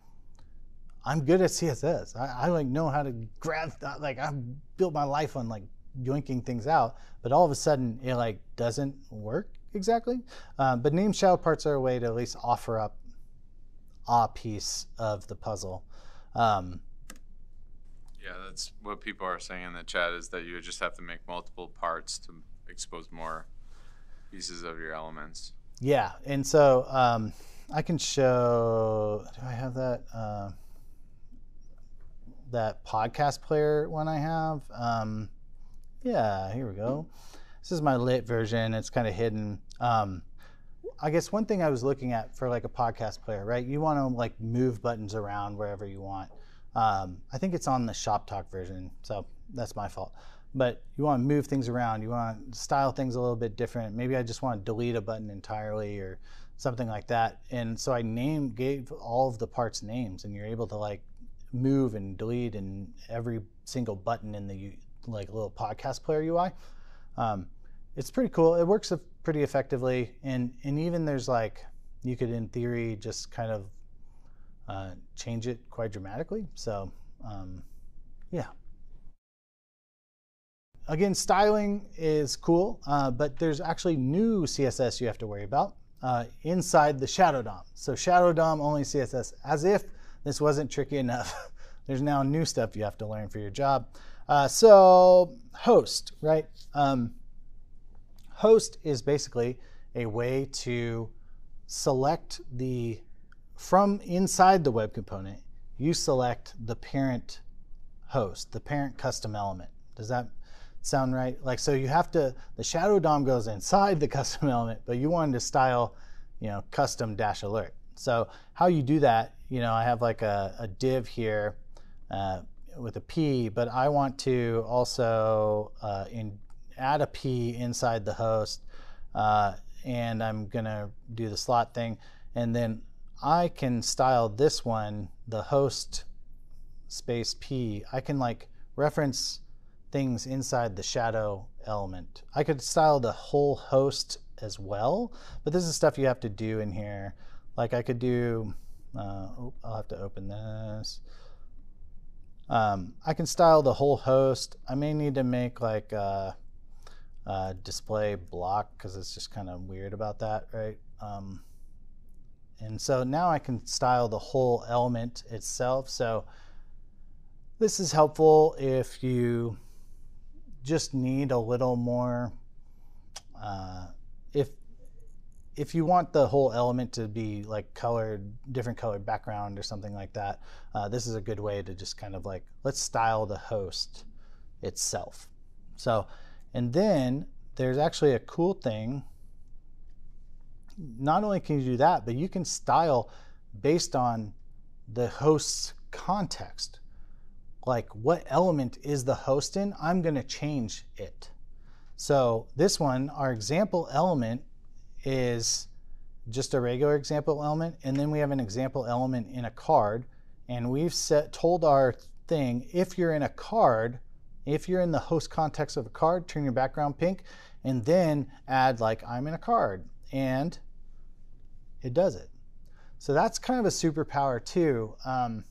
I'm good at C S S. I, I like know how to grab. Like I built my life on like yoinking things out, but all of a sudden it like doesn't work. Exactly, um, but named shell parts are a way to at least offer up a piece of the puzzle. Um, yeah, that's what people are saying in the chat is that you just have to make multiple parts to expose more pieces of your elements. Yeah, and so um, I can show. Do I have that uh, that podcast player one I have? Um, yeah, here we go. This is my lit version. It's kind of hidden. Um, I guess one thing I was looking at for like a podcast player, right? You want to like move buttons around wherever you want. Um, I think it's on the Shop Talk version, so that's my fault. But you want to move things around. You want to style things a little bit different. Maybe I just want to delete a button entirely or something like that. And so I named, gave all of the parts names, and you're able to like move and delete and every single button in the like little podcast player U I. Um, It's pretty cool. It works pretty effectively, and and even there's like you could in theory just kind of uh, change it quite dramatically. So um, yeah. Again, styling is cool, uh, but there's actually new C S S you have to worry about uh, inside the Shadow D O M. So Shadow D O M only C S S. As if this wasn't tricky enough, there's now new stuff you have to learn for your job. Uh, so host, right? Um, Host is basically a way to select the, from inside the web component, you select the parent host, the parent custom element. Does that sound right? Like, so you have to, the shadow D O M goes inside the custom element, but you wanted to style, you know, custom dash alert. So how you do that, you know, I have like a, a div here uh, with a P, but I want to also uh, in add a P inside the host, uh, and I'm gonna do the slot thing, and then I can style this one, the host space P. I can like reference things inside the shadow element. I could style the whole host as well, but this is stuff you have to do in here. Like I could do, uh, oh, I'll have to open this. Um, I can style the whole host. I may need to make like uh, Uh, display block because it's just kind of weird about that, right? Um, and so now I can style the whole element itself. So this is helpful if you just need a little more, uh, if if you want the whole element to be like colored, different colored background or something like that, uh, this is a good way to just kind of like, let's style the host itself. So. And then there's actually a cool thing. Not only can you do that, but you can style based on the host's context. Like what element is the host in? I'm going to change it. So this one, our example element is just a regular example element. And then we have an example element in a card. And we've set, told our thing, if you're in a card, if you're in the host context of a card, turn your background pink, and then add like, I'm in a card, and it does it. So that's kind of a superpower too. Um,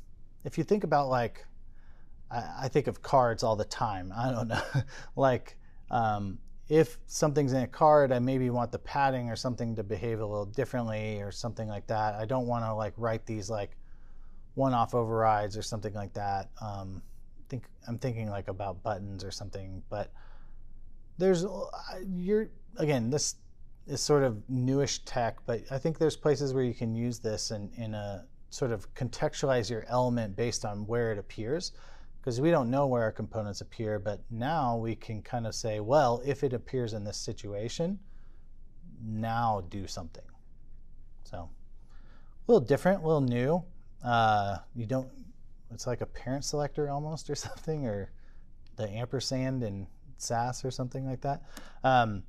if you think about like, I, I think of cards all the time, I don't know. Like um, if something's in a card, I maybe want the padding or something to behave a little differently or something like that. I don't wanna like write these like one-off overrides or something like that. Um, Think, I'm thinking like about buttons or something, but there's you're again this is sort of newish tech, but I think there's places where you can use this and in, in a sort of contextualize your element based on where it appears, because we don't know where our components appear, but now we can kind of say, well, if it appears in this situation, now do something. So a little different, a little new. Uh, you don't, it's like a parent selector almost or something, or the ampersand in Sass or something like that. Um,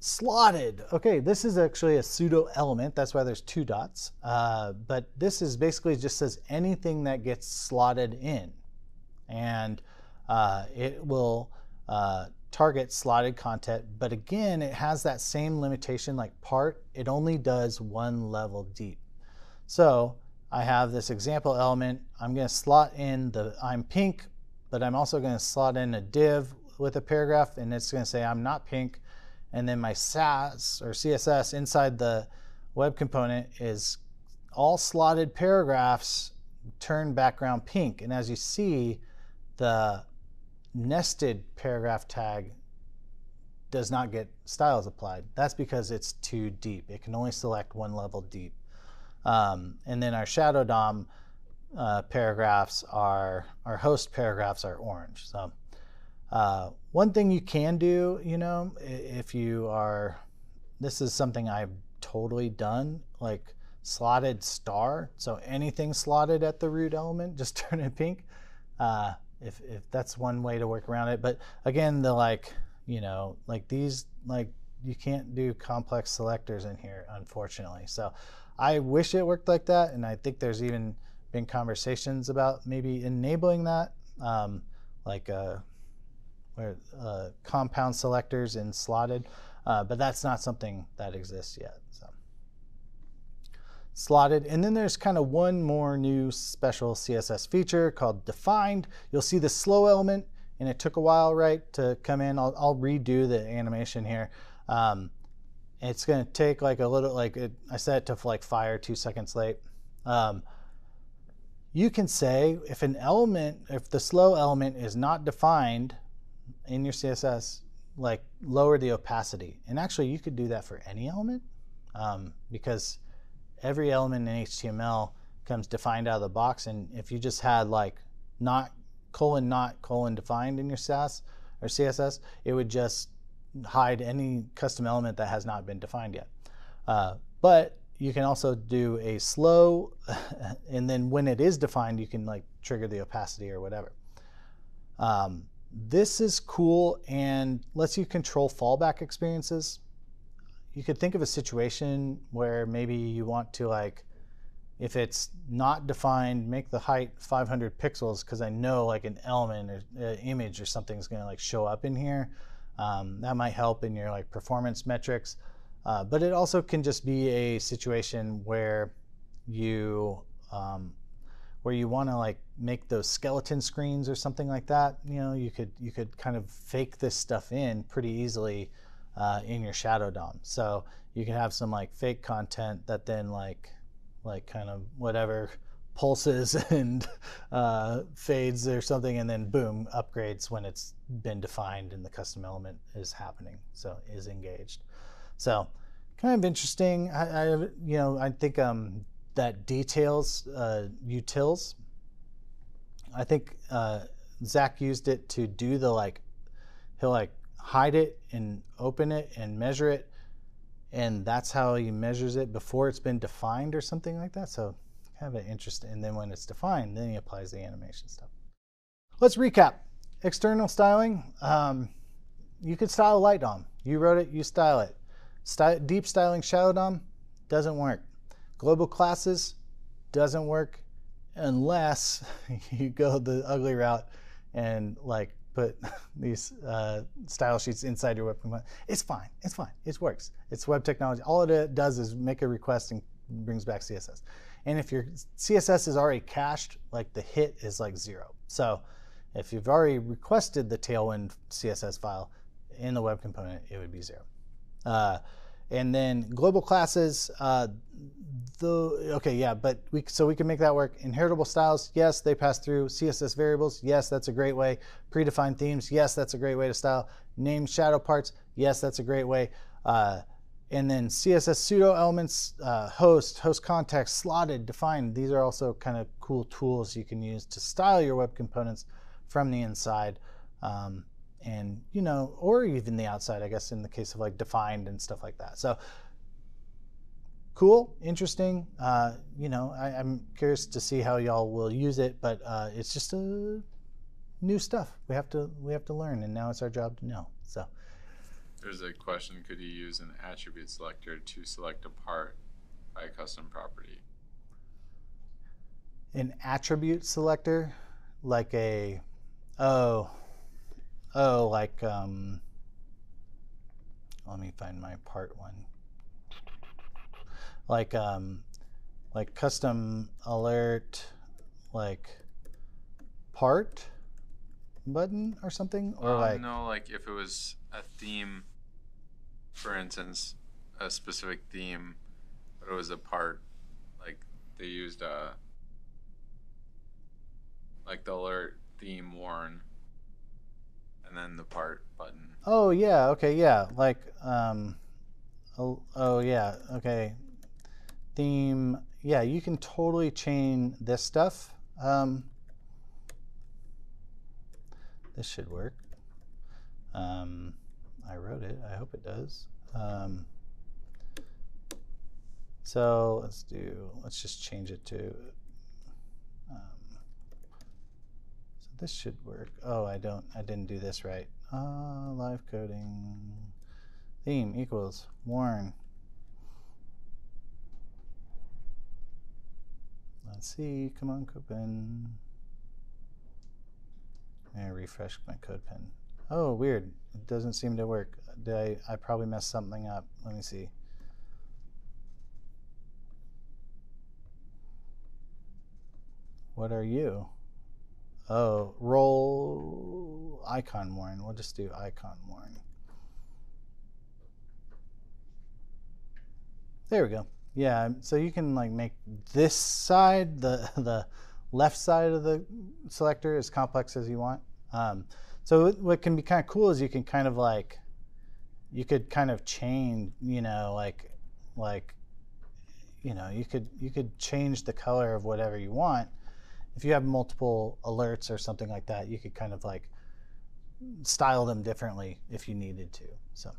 slotted. Okay, this is actually a pseudo element. That's why there's two dots. Uh, but this is basically just says anything that gets slotted in. And uh, it will uh, target slotted content. But again, it has that same limitation like part. It only does one level deep. So I have this example element. I'm going to slot in the I'm pink, but I'm also going to slot in a div with a paragraph, and it's going to say I'm not pink. And then my Sass or C S S inside the web component is all slotted paragraphs, turn background pink. And as you see, the nested paragraph tag does not get styles applied. That's because it's too deep. It can only select one level deep. Um, and then our shadow D O M Uh, paragraphs are, our host paragraphs are orange. So uh, one thing you can do, you know, if you are, this is something I've totally done, like slotted star. So anything slotted at the root element, just turn it pink. Uh, if, if that's one way to work around it. But again, the like, you know, like these, like you can't do complex selectors in here, unfortunately. So I wish it worked like that. And I think there's even been conversations about maybe enabling that, um, like uh, where uh, compound selectors in slotted, uh, but that's not something that exists yet. So slotted, and then there's kind of one more new special C S S feature called defined. You'll see the slow element, and it took a while, right, to come in. I'll, I'll redo the animation here. Um, it's going to take like a little, like it, I set it to like fire two seconds late. Um, You can say if an element, if the slow element is not defined in your C S S, like lower the opacity. And actually, you could do that for any element um, because every element in H T M L comes defined out of the box. And if you just had like not colon not colon defined in your Sass or C S S, it would just hide any custom element that has not been defined yet. Uh, but you can also do a slow, and then when it is defined, you can like trigger the opacity or whatever. Um, this is cool and lets you control fallback experiences. You could think of a situation where maybe you want to like, if it's not defined, make the height five hundred pixels because I know like an element or uh, image or something is going to like show up in here. Um, that might help in your like performance metrics. Uh, but it also can just be a situation where you um, where you want to like make those skeleton screens or something like that. You know, you could you could kind of fake this stuff in pretty easily uh, in your shadow D O M. So you can have some like fake content that then like like kind of whatever pulses and uh, fades or something, and then boom, upgrades when it's been defined and the custom element is happening, so is engaged. So kind of interesting. I, I you know, I think um, that details uh, utils, I think uh, Zach used it to do the like, he'll like hide it and open it and measure it. And that's how he measures it before it's been defined or something like that. So kind of an interesting, and then when it's defined, then he applies the animation stuff. Let's recap. External styling. Um, you could style a light D O M. You wrote it, you style it. Sty deep styling shadow D O M doesn't work. Global classes doesn't work unless you go the ugly route and like put these uh, style sheets inside your web component. It's fine. It's fine. It works. It's web technology. All it does is make a request and brings back C S S. And if your C S S is already cached, like the hit is like zero. So if you've already requested the Tailwind C S S file in the web component, it would be zero. Uh, and then global classes, uh, the, okay, yeah, but we, so we can make that work. Inheritable styles, yes, they pass through. C S S variables, yes, that's a great way. Predefined themes, yes, that's a great way to style. Named shadow parts, yes, that's a great way. Uh, and then C S S pseudo elements, uh, host, host context, slotted, defined. These are also kind of cool tools you can use to style your web components from the inside. Um, and, you know, or even the outside, I guess, in the case of like defined and stuff like that. So cool, interesting. Uh, you know, I, I'm curious to see how y'all will use it, but uh, it's just a new stuff. We have to we have to learn, and now it's our job to know. So there's a question: could you use an attribute selector to select a part by a custom property? An attribute selector, like a oh oh like um. Let me find my part one. Like um, like custom alert, like part button or something, or um, like no, like if it was a theme, for instance, a specific theme, but it was a part, like they used a like the alert theme warn, and then the part button. Oh yeah, okay, yeah, like um, oh, oh yeah, okay. Theme, yeah, you can totally chain this stuff. Um, this should work. Um, I wrote it. I hope it does. Um, so let's do. Let's just change it to. Um, so this should work. Oh, I don't. I didn't do this right. Uh, live coding. Theme equals warn. Let's see, come on, CodePen. I refresh my CodePen. Oh, weird. It doesn't seem to work. Did I, I probably messed something up. Let me see. What are you? Oh, roll icon warn. We'll just do icon warn. There we go. Yeah, so you can like make this side, the the left side of the selector, as complex as you want. Um, so what can be kind of cool is you can kind of like, you could kind of change, you know, like like, you know, you could you could change the color of whatever you want. If you have multiple alerts or something like that, you could kind of like style them differently if you needed to. So.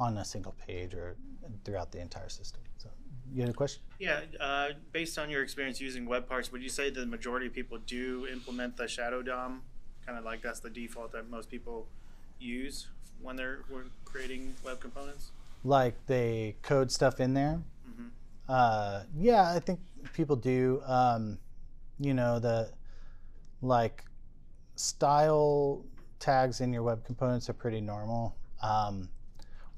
On a single page or throughout the entire system. So, you had a question? Yeah, uh, based on your experience using web parts, would you say that the majority of people do implement the shadow D O M? Kind of like that's the default that most people use when they're when creating web components? Like they code stuff in there? Mm-hmm. uh, yeah, I think people do. Um, you know, the like style tags in your web components are pretty normal. Um,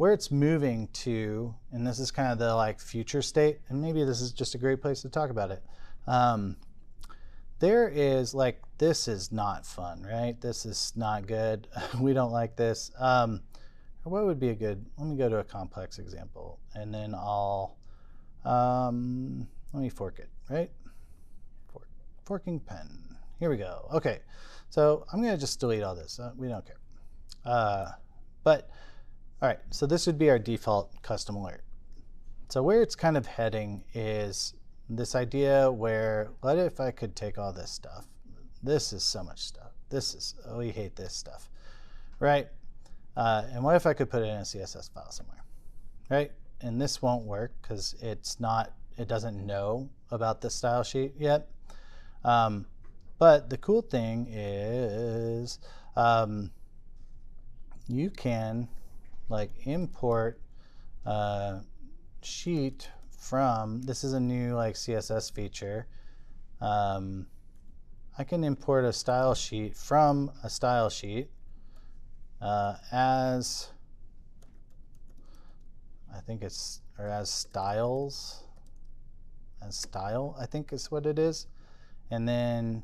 Where it's moving to, and this is kind of the like future state, and maybe this is just a great place to talk about it. Um, there is like, this is not fun, right? This is not good. We don't like this. Um, what would be a good, let me go to a complex example, and then I'll, um, let me fork it, right? Fork, forking pen. Here we go. Okay, so I'm going to just delete all this. Uh, we don't care. Uh, but all right, so this would be our default custom alert. So where it's kind of heading is this idea where, what if I could take all this stuff? This is so much stuff. This is, oh, we hate this stuff, right? Uh, and what if I could put it in a C S S file somewhere, right? And this won't work because it's not, it doesn't know about the style sheet yet. Um, but the cool thing is um, you can, like import uh, sheet from, this is a new like C S S feature. Um, I can import a style sheet from a style sheet uh, as, I think it's, or as styles, as style, I think is what it is. And then,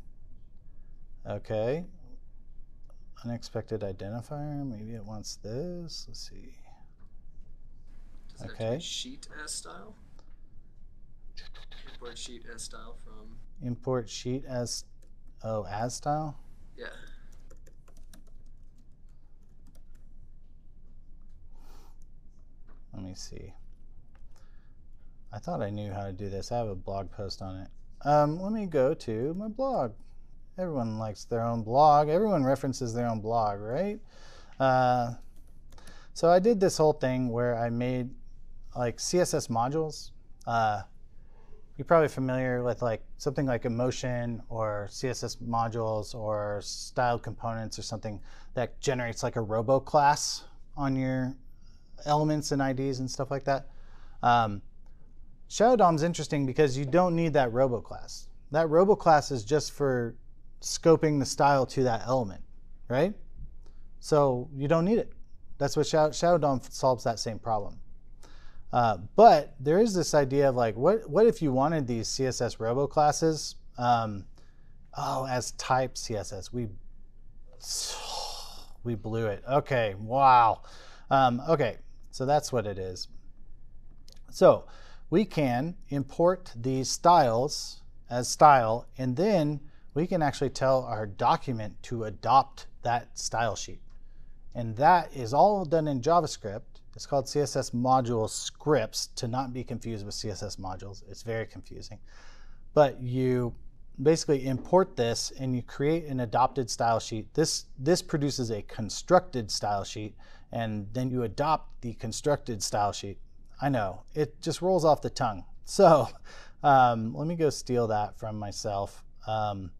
okay. Unexpected identifier. Maybe it wants this. Let's see. Does okay. That sheet as style. Import sheet as style from. Import sheet as, oh, as style. Yeah. Let me see. I thought I knew how to do this. I have a blog post on it. Um, let me go to my blog. Everyone likes their own blog. Everyone references their own blog, right? Uh, so I did this whole thing where I made like C S S modules. Uh, you're probably familiar with like something like Emotion or C S S modules or styled components or something that generates like a robo class on your elements and I Ds and stuff like that. Um, Shadow D O M is interesting because you don't need that robo class. That robo class is just for scoping the style to that element, right? So you don't need it. That's what Shadow, Shadow D O M solves that same problem. Uh, but there is this idea of like, what, what if you wanted these C S S robo classes um, oh, as type C S S? We, we blew it. OK, wow. Um, OK, so that's what it is. So we can import these styles as style, and then we can actually tell our document to adopt that style sheet. And that is all done in JavaScript. It's called C S S module scripts, to not be confused with C S S modules. It's very confusing. But you basically import this and you create an adopted style sheet. This, this produces a constructed style sheet, and then you adopt the constructed style sheet. I know, it just rolls off the tongue. So um, let me go steal that from myself. Um,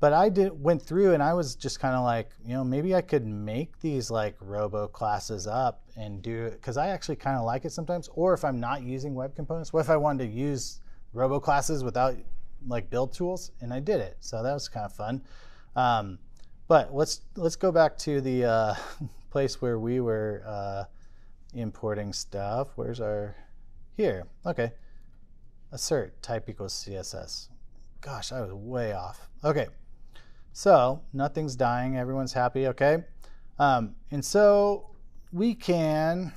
But I did, went through and I was just kind of like, you know, maybe I could make these like robo classes up and do it, because I actually kind of like it sometimes. Or if I'm not using web components, what if I wanted to use robo classes without like build tools? And I did it, so that was kind of fun. Um, but let's let's go back to the uh, place where we were uh, importing stuff. Where's our, here, okay. Assert type equals C S S. Gosh, I was way off. Okay. So nothing's dying, everyone's happy, okay? Um, and so we can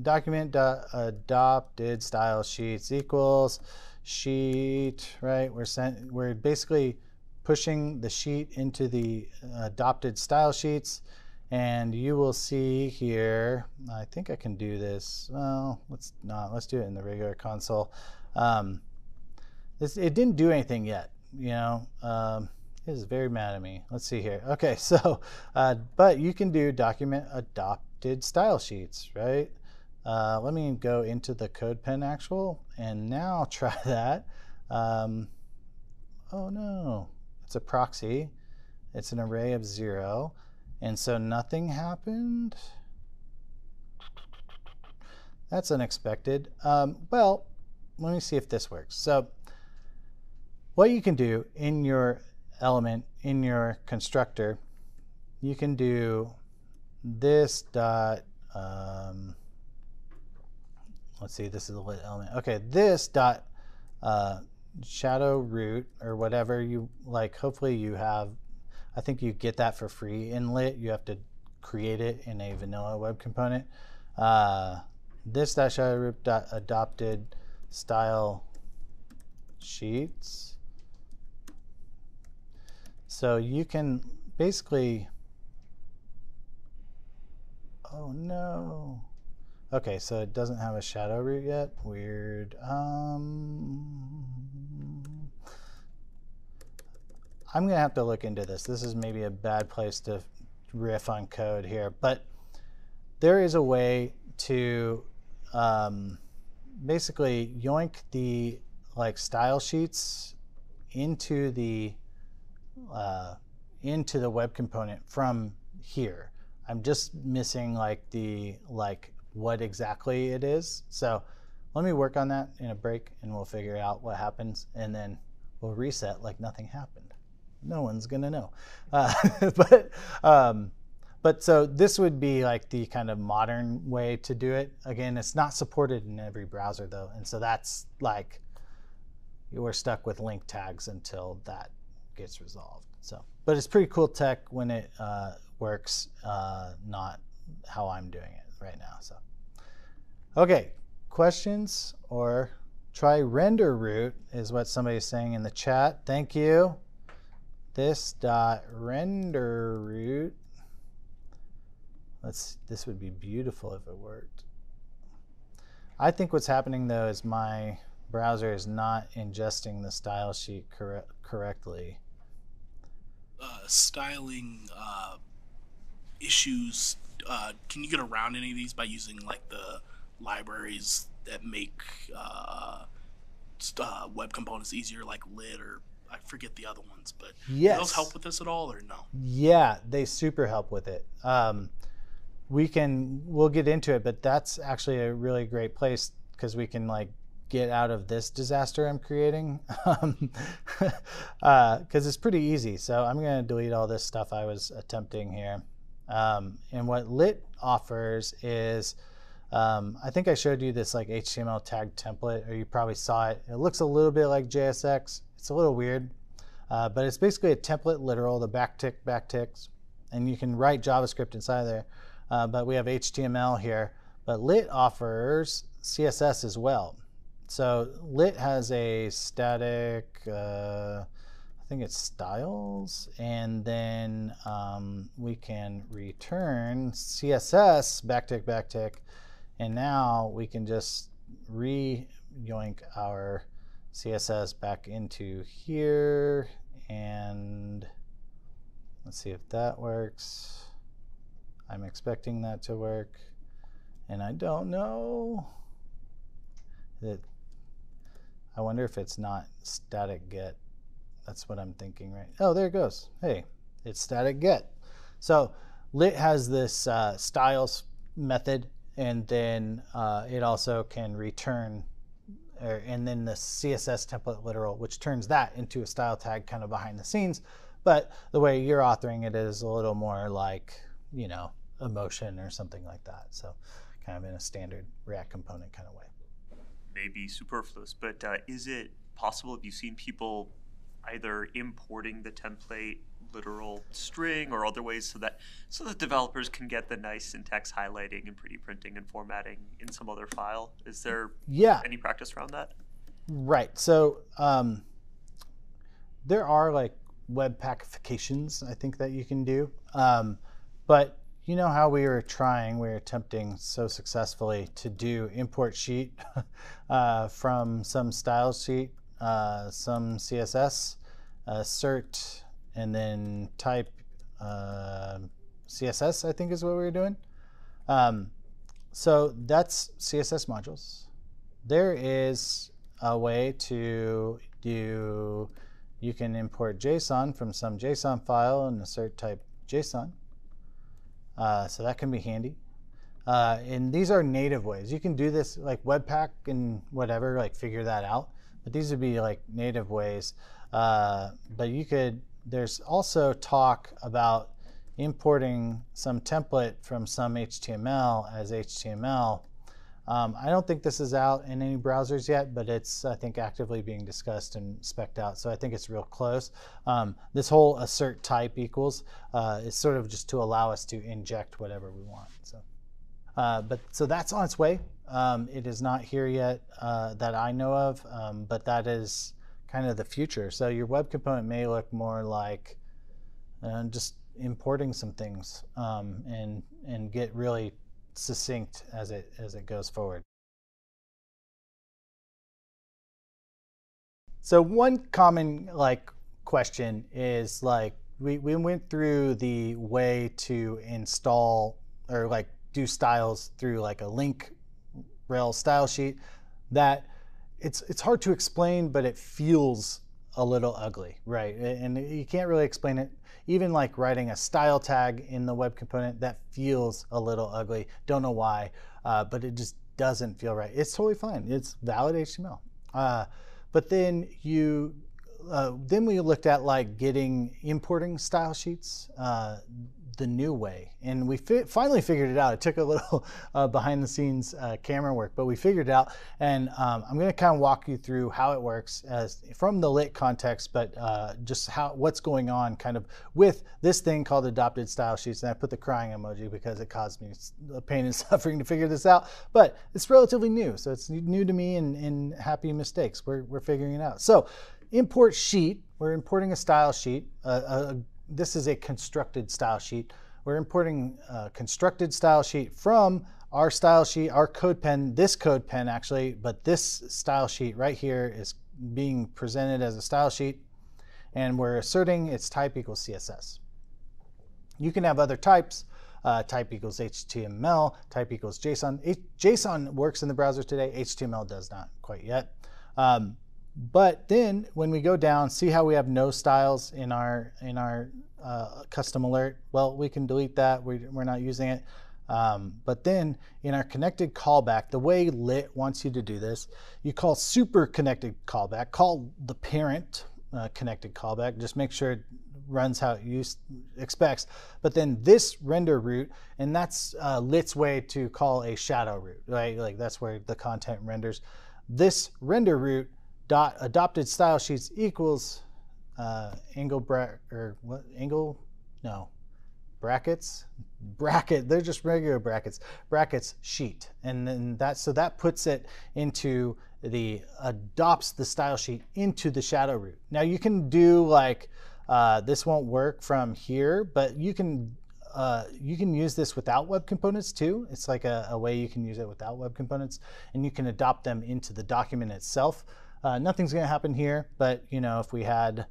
document adopted style sheets equals sheet, right? We're sent, we're basically pushing the sheet into the adopted style sheets, and you will see here, I think I can do this. Well, let's not, let's do it in the regular console. Um, this, it didn't do anything yet, you know? Um, is very mad at me. Let's see here. Okay, so, uh, but you can do document adopted style sheets, right? Uh, let me go into the code pen actual, and now try that. Um, oh no, it's a proxy. It's an array of zero, and so nothing happened. That's unexpected. Um, well, let me see if this works. So, what you can do in your element, in your constructor, you can do this dot, um, let's see, this is a lit element. Okay, this dot uh, shadow root or whatever you like. Hopefully you have, I think you get that for free in Lit. You have to create it in a vanilla web component. Uh, this dot shadow root dot adopted style sheets. So you can basically, oh no. Okay, so it doesn't have a shadow root yet. Weird. Um, I'm gonna have to look into this. This is maybe a bad place to riff on code here, but there is a way to um, basically yoink the like style sheets into the Uh, into the web component from here. I'm just missing like the like what exactly it is. So let me work on that in a break, and we'll figure out what happens, and then we'll reset like nothing happened. No one's gonna know. Uh, but um, but so this would be like the kind of modern way to do it. Again, it's not supported in every browser though, and so that's like you were stuck with link tags until that gets resolved. So, but it's pretty cool tech when it uh, works, uh, not how I'm doing it right now. So, okay, questions? Or try render root is what somebody's saying in the chat. Thank you. This dot render root. Let's. This would be beautiful if it worked. I think what's happening though is my browser is not ingesting the style sheet cor correctly. Uh, styling uh, issues, uh, can you get around any of these by using like the libraries that make uh, uh, web components easier, like Lit, or I forget the other ones, but yes. Do those help with this at all, or no? Yeah, they super help with it. Um, we can, we'll get into it, but that's actually a really great place, because we can like get out of this disaster I'm creating, because um, uh, it's pretty easy. So I'm going to delete all this stuff I was attempting here. Um, and what Lit offers is, um, I think I showed you this like H T M L tag template, or you probably saw it. It looks a little bit like J S X. It's a little weird, uh, but it's basically a template literal, the backtick backticks, and you can write JavaScript inside of there. Uh, but we have H T M L here. But Lit offers C S S as well. So Lit has a static, uh, I think it's styles, and then um, we can return C S S, backtick, backtick, and now we can just re-yoink our C S S back into here, and let's see if that works. I'm expecting that to work, and I don't know. It, I wonder if it's not static get. That's what I'm thinking, right? Oh, there it goes. Hey, it's static get. So Lit has this uh, styles method, and then uh, it also can return, or, and then the C S S template literal, which turns that into a style tag kind of behind the scenes. But the way you're authoring it is a little more like, you know, emotion or something like that. So kind of in a standard React component kind of way. May be superfluous, but uh, is it possible, have you seen people either importing the template literal string or other ways so that so that developers can get the nice syntax highlighting and pretty printing and formatting in some other file? Is there yeah. any practice around that? Right. So um, there are like web packifications, I think, that you can do. Um, but you know how we were trying, we were attempting so successfully to do import sheet uh, from some style sheet, uh, some C S S, assert, and then type uh, C S S, I think is what we were doing. Um, so that's C S S modules. There is a way to do, you can import JSON from some JSON file and assert type JSON. Uh, so that can be handy. Uh, and these are native ways. You can do this like Webpack and whatever, like figure that out. But these would be like native ways. Uh, but you could, there's also talk about importing some template from some H T M L as H T M L. Um, I don't think this is out in any browsers yet, but it's, I think, actively being discussed and spec'd out. So I think it's real close. Um, this whole assert type equals uh, is sort of just to allow us to inject whatever we want. So, uh, but so that's on its way. Um, it is not here yet uh, that I know of, um, but that is kind of the future. So your web component may look more like uh, just importing some things um, and and get really succinct as it as it goes forward. So one common like question is like we, we went through the way to install or like do styles through like a link rel style sheet that it's it's hard to explain, but it feels a little ugly, right? And you can't really explain it. Even like writing a style tag in the web component, that feels a little ugly. Don't know why, uh, but it just doesn't feel right. It's totally fine. It's valid H T M L. Uh, but then you, uh, then we looked at like getting importing style sheets uh, the new way, and we fi finally figured it out. It took a little uh, behind the scenes uh, camera work, but we figured it out. And um, I'm going to kind of walk you through how it works as from the Lit context, but uh, just how what's going on kind of with this thing called adopted style sheets. And I put the crying emoji because it caused me pain and suffering to figure this out. But it's relatively new, so it's new to me, and, and happy mistakes. We're we're figuring it out. So import sheet. We're importing a style sheet. A, a, This is a constructed style sheet. We're importing a constructed style sheet from our style sheet, our code pen, this code pen actually, but this style sheet right here is being presented as a style sheet, and we're asserting its type equals C S S. You can have other types, uh, type equals H T M L, type equals JSON. H JSON works in the browser today. H T M L does not quite yet. Um, but then when we go down, see how we have no styles in our in our uh, custom alert? Well, we can delete that. We're, we're not using it. Um, but then in our connected callback, the way Lit wants you to do this, you call super connected callback, call the parent uh, connected callback, just make sure it runs how it used, expects, but then this render root, and that's uh, Lit's way to call a shadow root, right? Like that's where the content renders. This render root dot adopted style sheets equals uh, angle bracket, or what, angle, no. brackets, bracket, they're just regular brackets, brackets sheet. And then that, so that puts it into the, adopts the style sheet into the shadow root. Now you can do like, uh, this won't work from here, but you can, uh, you can use this without web components too. It's like a, a way you can use it without web components, and you can adopt them into the document itself. Uh, nothing's gonna happen here, but you know, if we had,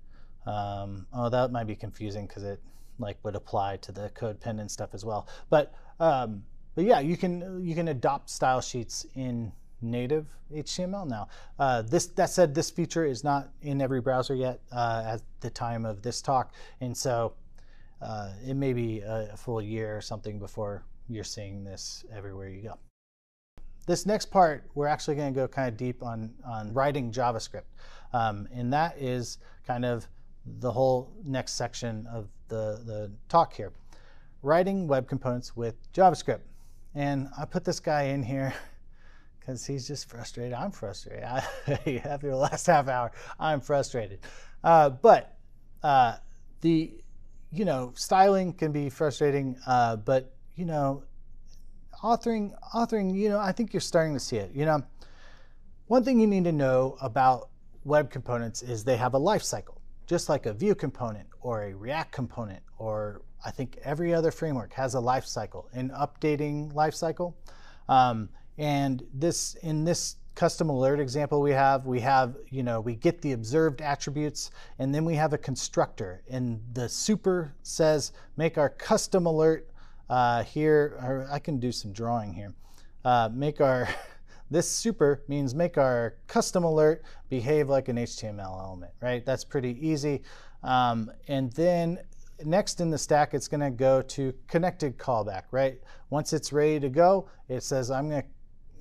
um, oh, that might be confusing because it, like would apply to the code pen and stuff as well. But um, but yeah, you can you can adopt style sheets in native H T M L now. Uh, this that said, this feature is not in every browser yet uh, at the time of this talk, and so uh, it may be a, a full year or something before you're seeing this everywhere you go. This next part, we're actually going to go kind of deep on on writing JavaScript, um, and that is kind of the whole next section of the, the talk here. Writing web components with JavaScript. And I put this guy in here because he's just frustrated. I'm frustrated. I, after the last half hour, I'm frustrated. Uh, but uh, the, you know, styling can be frustrating, uh, but, you know, authoring, authoring, you know, I think you're starting to see it. You know, one thing you need to know about web components is they have a life cycle. Just like a Vue component or a React component, or I think every other framework has a life cycle, an updating life cycle. Um, and this, in this custom alert example we have, we have, you know, we get the observed attributes, and then we have a constructor. And the super says, make our custom alert uh, here, or I can do some drawing here. Uh, make our, this super means make our custom alert behave like an H T M L element, right? That's pretty easy. Um, and then next in the stack, it's going to go to connected callback, right? Once it's ready to go, it says, I'm going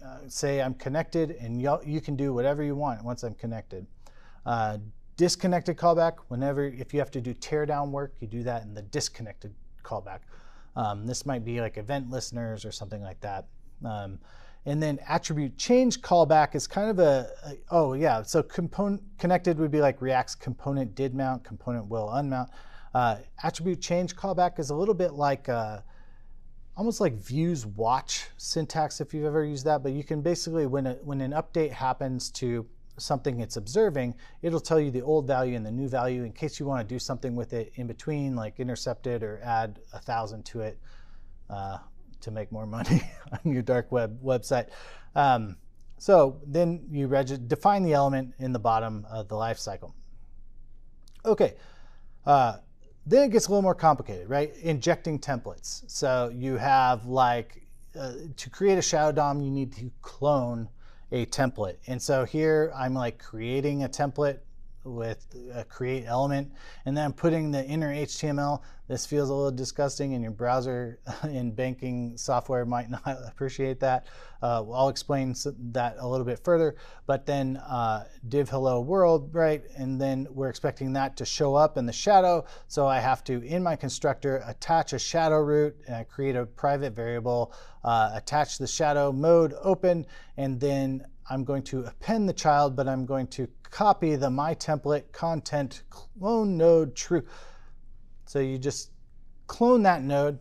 to uh, say I'm connected, and you can do whatever you want once I'm connected. Uh, disconnected callback, whenever, if you have to do teardown work, you do that in the disconnected callback. Um, this might be like event listeners or something like that. Um, And then attribute change callback is kind of a, a oh yeah, so component connected would be like React's component did mount, component will unmount. Uh, attribute change callback is a little bit like, uh, almost like Vue's watch syntax if you've ever used that, but you can basically, when, a, when an update happens to something it's observing, it'll tell you the old value and the new value in case you want to do something with it in between, like intercept it or add a thousand to it. Uh, to make more money on your dark web website. Um, so then you define the element in the bottom of the life cycle. Okay, uh, then it gets a little more complicated, right? Injecting templates. So you have like, uh, to create a shadow D O M, you need to clone a template. And so here I'm like creating a template with a create element, and then I'm putting the inner H T M L. This feels a little disgusting, and your browser and banking software might not appreciate that. Uh, I'll explain that a little bit further, but then uh, div hello world, right? And then we're expecting that to show up in the shadow. So I have to, in my constructor, attach a shadow root, and I create a private variable, uh, attach the shadow mode open, and then I'm going to append the child, but I'm going to copy the my template content clone node true. So you just clone that node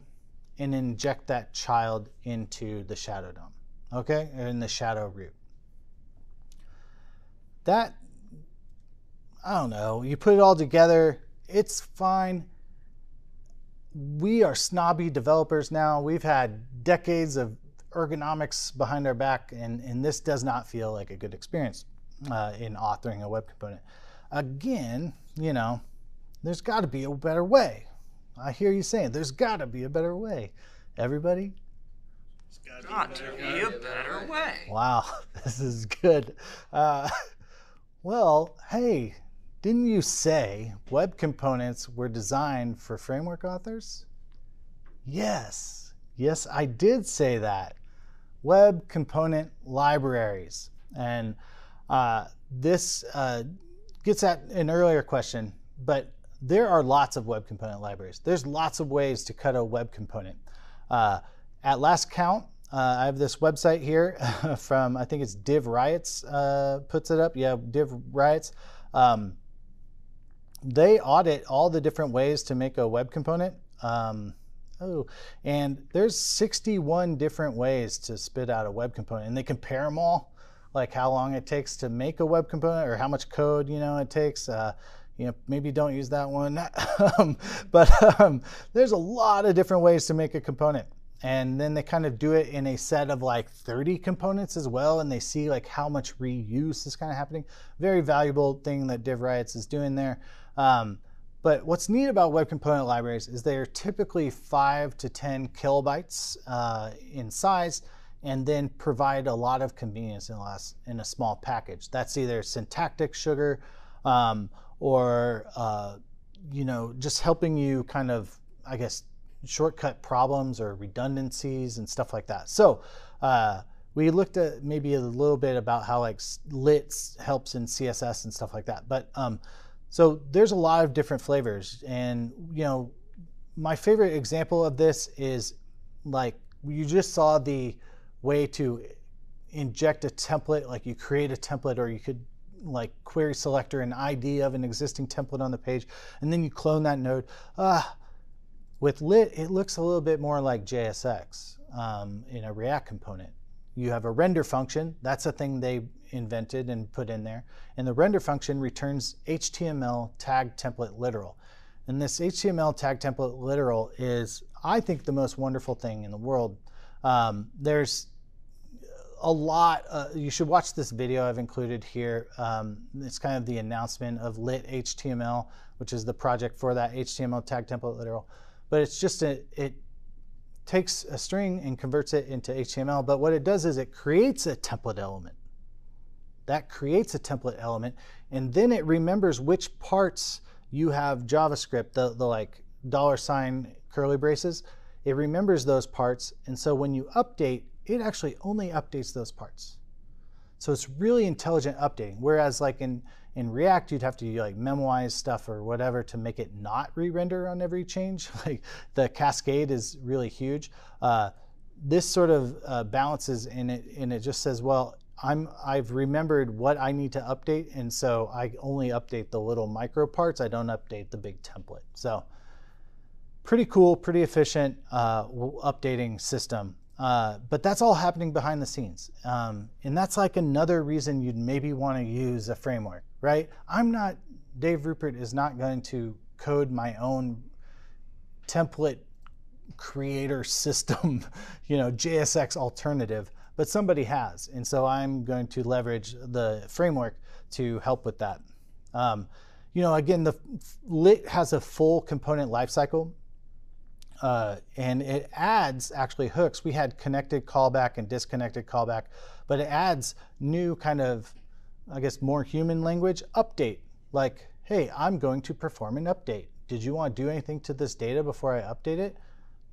and inject that child into the shadow D O M, okay? Or in the shadow root. That, I don't know, you put it all together, it's fine. We are snobby developers now. We've had decades of ergonomics behind our back, and, and this does not feel like a good experience uh, in authoring a web component. Again, you know, there's got to be a better way. I hear you saying there's got to be a better way. Everybody? Not to be a better way. Wow, this is good. Uh, well, hey, didn't you say web components were designed for framework authors? Yes, yes, I did say that. Web component libraries. And uh, this uh, gets at an earlier question, but there are lots of web component libraries. There's lots of ways to cut a web component. Uh, At last count, uh, I have this website here from, I think it's Div Riots uh, puts it up. Yeah, Div Riots. Um, they audit all the different ways to make a web component. Um, oh, and there's sixty-one different ways to spit out a web component, and they compare them all, like how long it takes to make a web component or how much code you know it takes. Uh, You know, maybe don't use that one. um, but um, there's a lot of different ways to make a component. And then they kind of do it in a set of like thirty components as well, and they see like how much reuse is kind of happening. Very valuable thing that Div Riots is doing there. Um, but what's neat about web component libraries is they are typically five to ten kilobytes uh, in size, and then provide a lot of convenience in, less, in a small package. That's either syntactic sugar um, or uh, you know, just helping you kind of, I guess, shortcut problems or redundancies and stuff like that. So uh, we looked at maybe a little bit about how like Lit helps in C S S and stuff like that. But um, so there's a lot of different flavors. And you know, my favorite example of this is like you just saw the way to inject a template, like you create a template, or you could like query selector an I D of an existing template on the page, and then you clone that node. Ah, With Lit, it looks a little bit more like J S X um, in a React component. You have a render function. That's a thing they invented and put in there. And the render function returns H T M L tag template literal. And this H T M L tag template literal is, I think, the most wonderful thing in the world. Um, there's a lot. Uh, you should watch this video I've included here. Um, it's kind of the announcement of Lit H T M L, which is the project for that H T M L tag template literal. But it's just, a, it takes a string and converts it into H T M L. But what it does is it creates a template element. That creates a template element. And then it remembers which parts you have JavaScript, the, the like dollar sign curly braces. It remembers those parts. And so when you update, it actually only updates those parts. So it's really intelligent updating. Whereas like in, in React, you'd have to like memoize stuff or whatever to make it not re-render on every change. Like the cascade is really huge. Uh, this sort of uh, balances in it, and it just says, well, I'm, I've remembered what I need to update, and so I only update the little micro parts. I don't update the big template. So pretty cool, pretty efficient uh, updating system. Uh, but that's all happening behind the scenes. Um, and that's like another reason you'd maybe want to use a framework, right? I'm not, Dave Rupert is not going to code my own template creator system, you know, J S X alternative, but somebody has. And so I'm going to leverage the framework to help with that. Um, you know, again, the Lit has a full component lifecycle. Uh, and it adds actually hooks. We had connected callback and disconnected callback, but it adds new kind of, I guess, more human language update. Like, hey, I'm going to perform an update. Did you want to do anything to this data before I update it?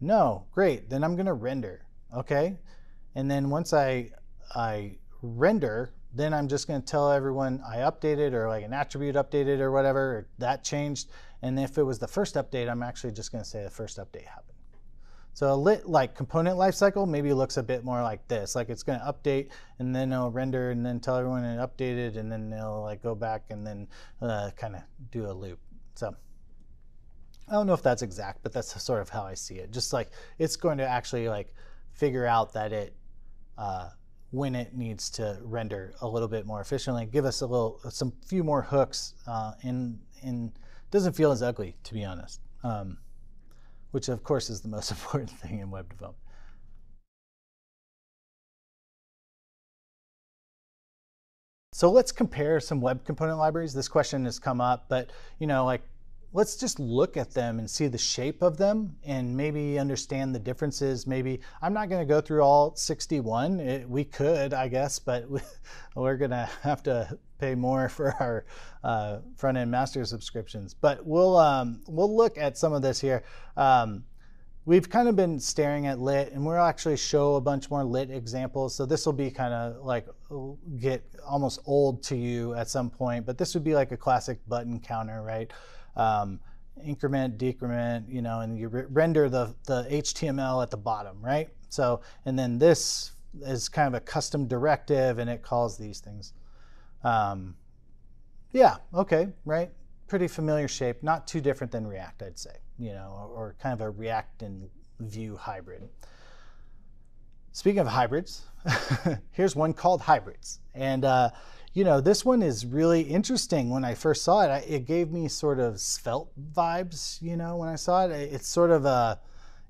No, great, then I'm gonna render, okay? And then once I, I render, then I'm just gonna tell everyone I updated, or like an attribute updated or whatever, or that changed. And if it was the first update, I'm actually just going to say the first update happened. So a Lit like component lifecycle maybe looks a bit more like this. Like it's going to update, and then it'll render, and then tell everyone it updated, and then they'll like go back and then uh, kind of do a loop. So I don't know if that's exact, but that's sort of how I see it. Just like it's going to actually like figure out that it uh, when it needs to render a little bit more efficiently, give us a little some few more hooks uh, in in. Doesn't feel as ugly, to be honest, um, which of course is the most important thing in web development. So let's compare some web component libraries. This question has come up, but you know, like let's just look at them and see the shape of them and maybe understand the differences. Maybe I'm not going to go through all sixty-one. It, we could, I guess, but we, we're going to have to pay more for our uh, front-end master subscriptions. But we'll um, we'll look at some of this here. Um, We've kind of been staring at Lit, and we'll actually show a bunch more Lit examples. So this will be kind of like get almost old to you at some point, but this would be like a classic button counter, right? Um, increment, decrement, you know, and you re render the, the H T M L at the bottom, right? So, and then this is kind of a custom directive, and it calls these things. Um, yeah, okay, right? Pretty familiar shape, not too different than React, I'd say. You know, or kind of a React and Vue hybrid. Speaking of hybrids, here's one called hybrids. And, uh, you know, this one is really interesting. When I first saw it, I, it gave me sort of Svelte vibes, you know, when I saw it. It's sort of a,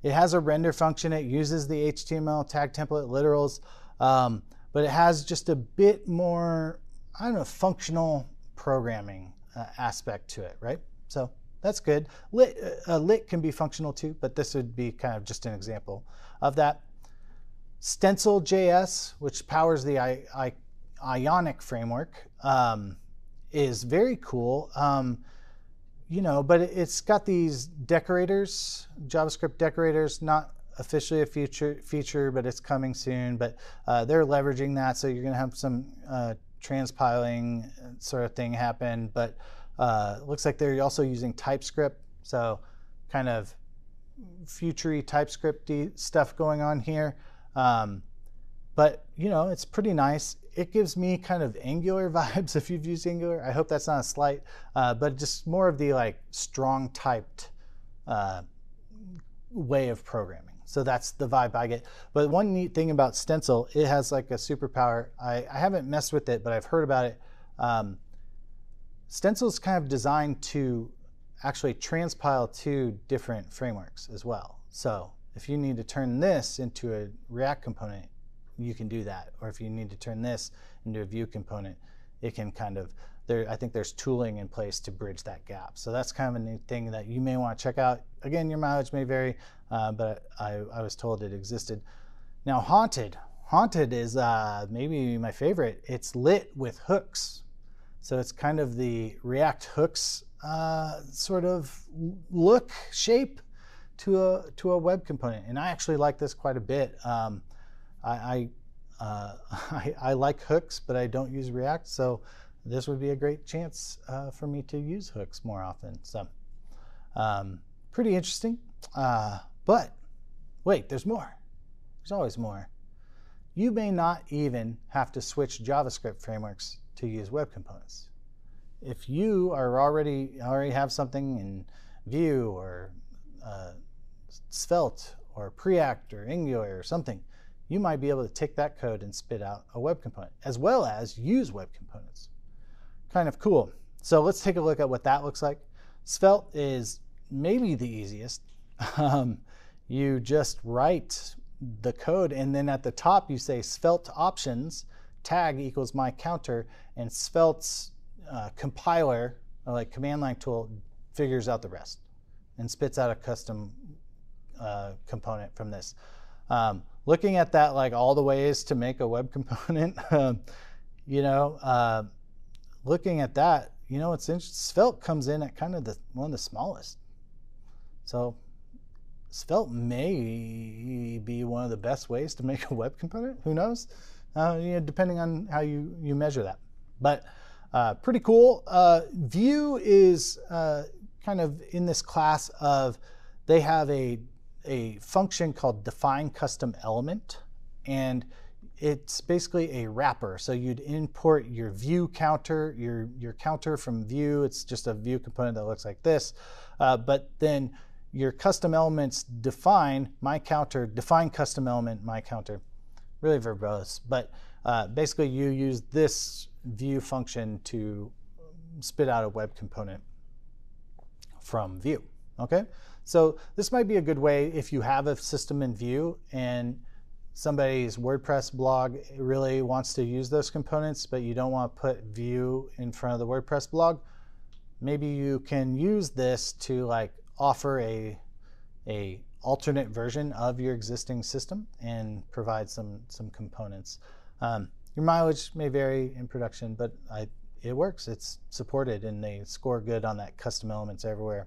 it has a render function. It uses the H T M L tag template literals, um, but it has just a bit more, I don't know, functional programming uh, aspect to it, right? So that's good. Lit, uh, lit can be functional too, but this would be kind of just an example of that. Stencil dot J S, which powers the I, I, Ionic framework, um, is very cool. Um, you know, but it's got these decorators, JavaScript decorators, not officially a feature, feature but it's coming soon. But uh, they're leveraging that, so you're going to have some uh, transpiling sort of thing happen. But Uh, looks like they're also using TypeScript, so kind of future-y TypeScript-y stuff going on here. Um, but, you know, it's pretty nice. It gives me kind of Angular vibes if you've used Angular. I hope that's not a slight, uh, but just more of the like strong typed uh, way of programming. So that's the vibe I get. But one neat thing about Stencil, it has like a superpower. I, I haven't messed with it, but I've heard about it. Um, Stencil is kind of designed to actually transpile to different frameworks as well. So if you need to turn this into a React component, you can do that. Or if you need to turn this into a Vue component, it can kind of, there, I think there's tooling in place to bridge that gap. So that's kind of a new thing that you may want to check out. Again, your mileage may vary, uh, but I, I was told it existed. Now Haunted. Haunted is uh, maybe my favorite. It's lit with hooks. So it's kind of the React hooks uh, sort of look, shape to a, to a web component. And I actually like this quite a bit. Um, I, I, uh, I, I like hooks, but I don't use React. So this would be a great chance uh, for me to use hooks more often. So um, pretty interesting. Uh, but wait, there's more. There's always more. You may not even have to switch JavaScript frameworks to use web components. If you are already already have something in Vue or uh, Svelte or Preact or Angular or something, you might be able to take that code and spit out a web component, as well as use web components. Kind of cool. So let's take a look at what that looks like. Svelte is maybe the easiest. um, you just write the code, and then at the top you say Svelte options, tag equals my counter, and Svelte's uh, compiler, or like command line tool, figures out the rest and spits out a custom uh, component from this. Um, looking at that, like all the ways to make a web component, um, you know, uh, looking at that, you know, it's interesting. Svelte comes in at kind of the one of the smallest. So Svelte may be one of the best ways to make a web component. Who knows? Uh, you know, depending on how you, you measure that. But uh, pretty cool. Uh, Vue is uh, kind of in this class of, they have a, a function called define custom element, and it's basically a wrapper. So you'd import your Vue counter, your, your counter from Vue. It's just a Vue component that looks like this. Uh, but then your custom elements define my counter, define custom element, my counter. Really verbose, but uh, basically you use this Vue function to spit out a web component from Vue, okay? So this might be a good way if you have a system in Vue and somebody's WordPress blog really wants to use those components, but you don't want to put Vue in front of the WordPress blog. maybe you can use this to like offer a a alternate version of your existing system and provide some some components. Um, your mileage may vary in production, but I, it works. It's supported, and they score good on that custom elements everywhere.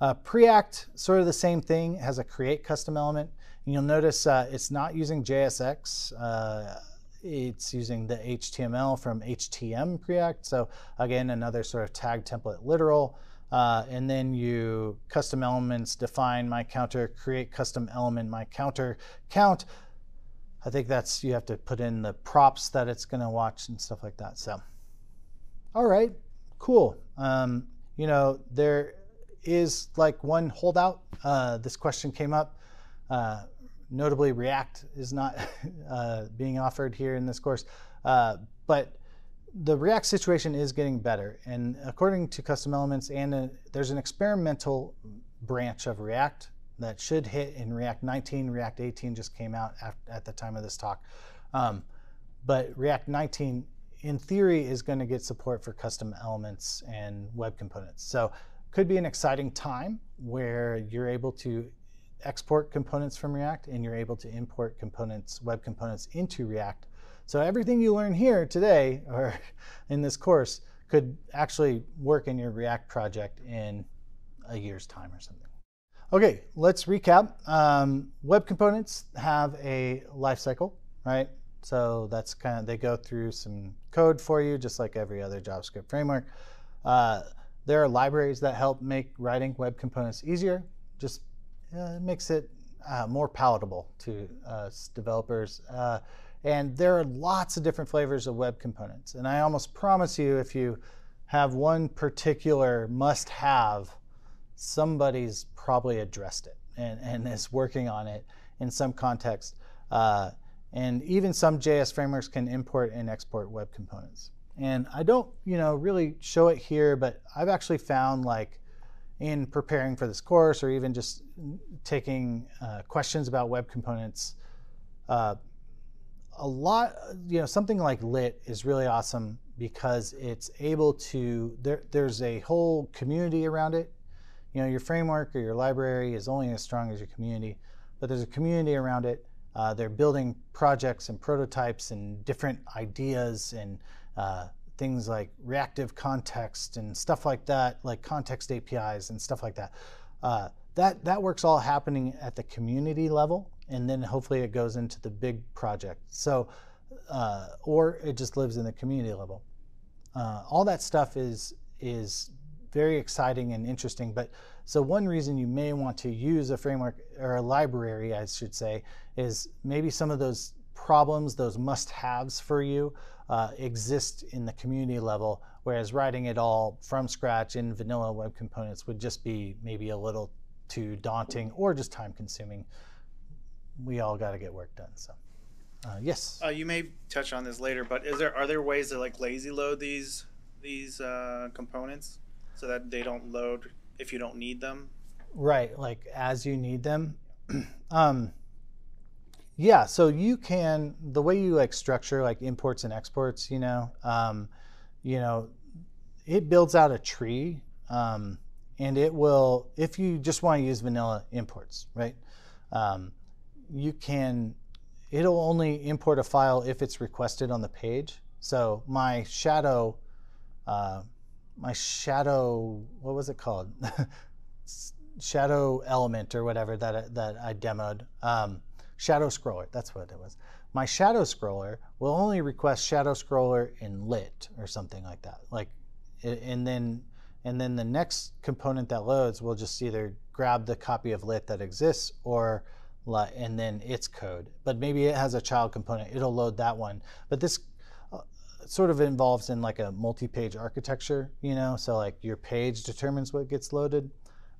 Uh, Preact, sort of the same thing, has a create custom element. And you'll notice uh, it's not using J S X. Uh, it's using the H T M L from H T M Preact. So again, another sort of tag template literal. Uh, and then you custom elements, define my counter, create custom element, my counter, count. I think that's, you have to put in the props that it's going to watch and stuff like that. So, all right, cool. Um, you know, there is like one holdout. Uh, this question came up. Uh, notably, React is not uh, being offered here in this course, uh, but the React situation is getting better, and according to Custom Elements, and a, there's an experimental branch of React that should hit in React nineteen. React eighteen just came out at, at the time of this talk. Um, but React nineteen, in theory, is going to get support for custom elements and web components. So could be an exciting time where you're able to export components from React, and you're able to import components, web components into React. So everything you learn here today, or in this course, could actually work in your React project in a year's time or something. OK, let's recap. Um, web components have a lifecycle, right? So that's kind of, they go through some code for you, just like every other JavaScript framework. Uh, there are libraries that help make writing web components easier. Just uh, makes it uh, more palatable to uh, developers. Uh, And there are lots of different flavors of web components. And I almost promise you, if you have one particular must-have, somebody's probably addressed it and, and is working on it in some context. Uh, and even some J S frameworks can import and export web components. And I don't, you know, really show it here, but I've actually found, like, in preparing for this course, or even just taking uh, questions about web components, uh, a lot, you know, something like Lit is really awesome because it's able to, there, there's a whole community around it. You know, your framework or your library is only as strong as your community, but there's a community around it. Uh, they're building projects and prototypes and different ideas and uh, things like reactive context and stuff like that, like context A P Is and stuff like that. Uh, that, that work's all happening at the community level. And then hopefully it goes into the big project. So, uh, or it just lives in the community level. Uh, all that stuff is is very exciting and interesting. But so one reason you may want to use a framework or a library, I should say, is maybe some of those problems, those must-haves for you, uh, exist in the community level. Whereas writing it all from scratch in vanilla web components would just be maybe a little too daunting or just time-consuming. We all got to get work done. So, uh, yes. Uh, you may touch on this later, but is there are there ways to like lazy load these these uh, components so that they don't load if you don't need them? Right, like as you need them. um, yeah. So you can, the way you like structure like imports and exports, you know, um, you know, it builds out a tree, um, and it will, if you just want to use vanilla imports, right? Um, you can, it'll only import a file if it's requested on the page. So my shadow, uh, my shadow, what was it called? Shadow element or whatever that I, that I demoed. Um, shadow scroller, that's what it was. My shadow scroller will only request shadow scroller in Lit or something like that. Like, and then, and then the next component that loads will just either grab the copy of Lit that exists or and then its code, but maybe it has a child component. It'll load that one. But this uh, sort of involves in like a multi-page architecture, you know. So like your page determines what gets loaded.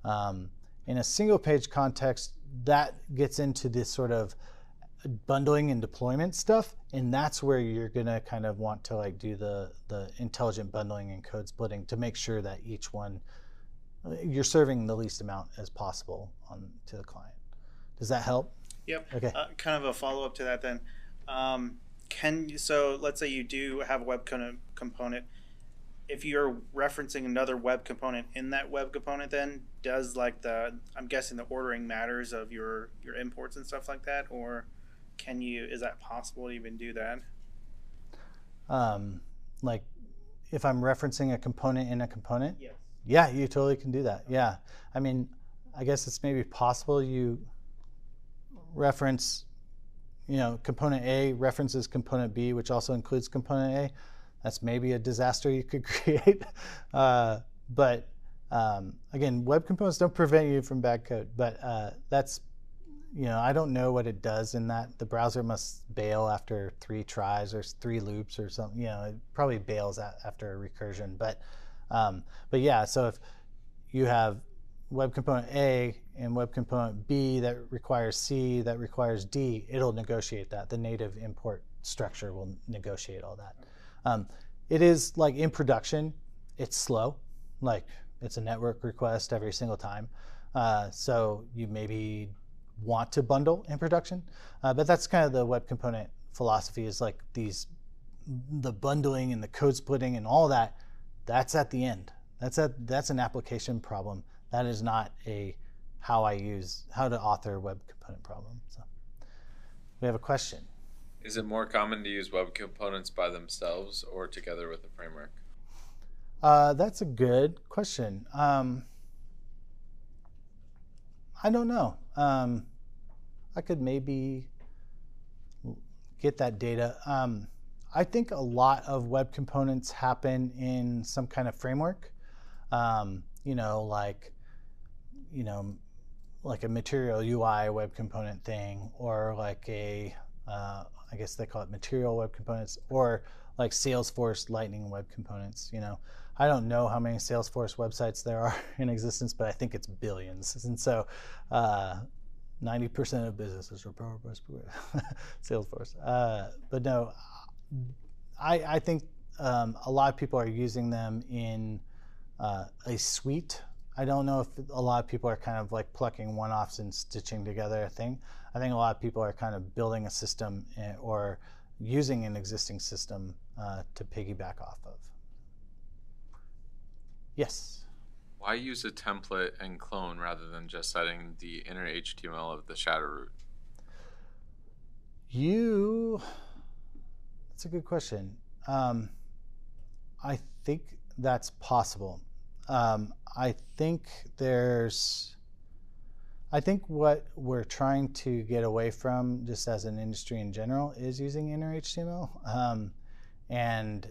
Um, in a single-page context, that gets into this sort of bundling and deployment stuff, and that's where you're gonna kind of want to like do the the intelligent bundling and code splitting to make sure that each one you're serving the least amount as possible on to the client. Does that help? Yep. Okay. Uh, kind of a follow-up to that then. Um, can you, so let's say you do have a web component. if you're referencing another web component in that web component, then does like the, I'm guessing the ordering matters of your, your imports and stuff like that, or can you, is that possible to even do that? Um, like if I'm referencing a component in a component? Yes. Yeah, you totally can do that. Yeah. I mean, I guess it's maybe possible you reference, you know, component A references component B, which also includes component A. That's maybe a disaster you could create. uh, but um, again, web components don't prevent you from bad code. But uh, that's, you know, I don't know what it does in that. The browser must bail after three tries or three loops or something. You know, it probably bails after a recursion. But um, but yeah, so if you have web component A and web component B that requires C, that requires D, it'll negotiate that. The native import structure will negotiate all that. Um, it is like in production, it's slow. Like it's a network request every single time. Uh, so you maybe want to bundle in production, uh, but that's kind of the web component philosophy, is like these, the bundling and the code splitting and all that, that's at the end. That's a, that's an application problem. That is not a how I use, how to author web component problem. So we have a question. Is it more common to use web components by themselves or together with a framework? Uh, that's a good question. Um, I don't know. Um, I could maybe get that data. Um, I think a lot of web components happen in some kind of framework. Um, you know, like, you know, like a material U I web component thing, or like a, uh, I guess they call it material web components, or like Salesforce Lightning web components. You know, I don't know how many Salesforce websites there are in existence, but I think it's billions. And so uh, ninety percent of businesses are Salesforce. Uh, but no, I, I think um, a lot of people are using them in uh, a suite. I don't know if a lot of people are kind of like plucking one-offs and stitching together a thing. I think a lot of people are kind of building a system or using an existing system uh, to piggyback off of. Yes? Why use a template and clone rather than just setting the inner H T M L of the shadow root? You, that's a good question. Um, I think that's possible. Um, I think there's, I think what we're trying to get away from just as an industry in general is using inner H T M L. Um, and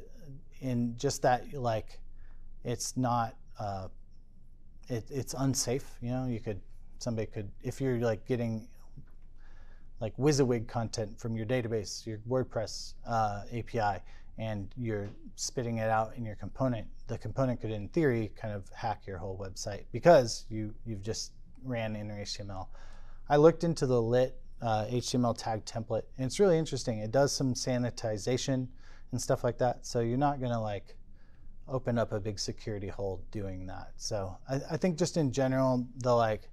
in just that, like, it's not, uh, it, it's unsafe. You know, you could, somebody could, if you're like getting like WYSIWYG content from your database, your WordPress uh, A P I, and you're spitting it out in your component, the component could, in theory, kind of hack your whole website because you, you've just ran inner H T M L. I looked into the lit uh, H T M L tag template, and it's really interesting. It does some sanitization and stuff like that, so you're not going to like open up a big security hole doing that. So I, I think just in general, the like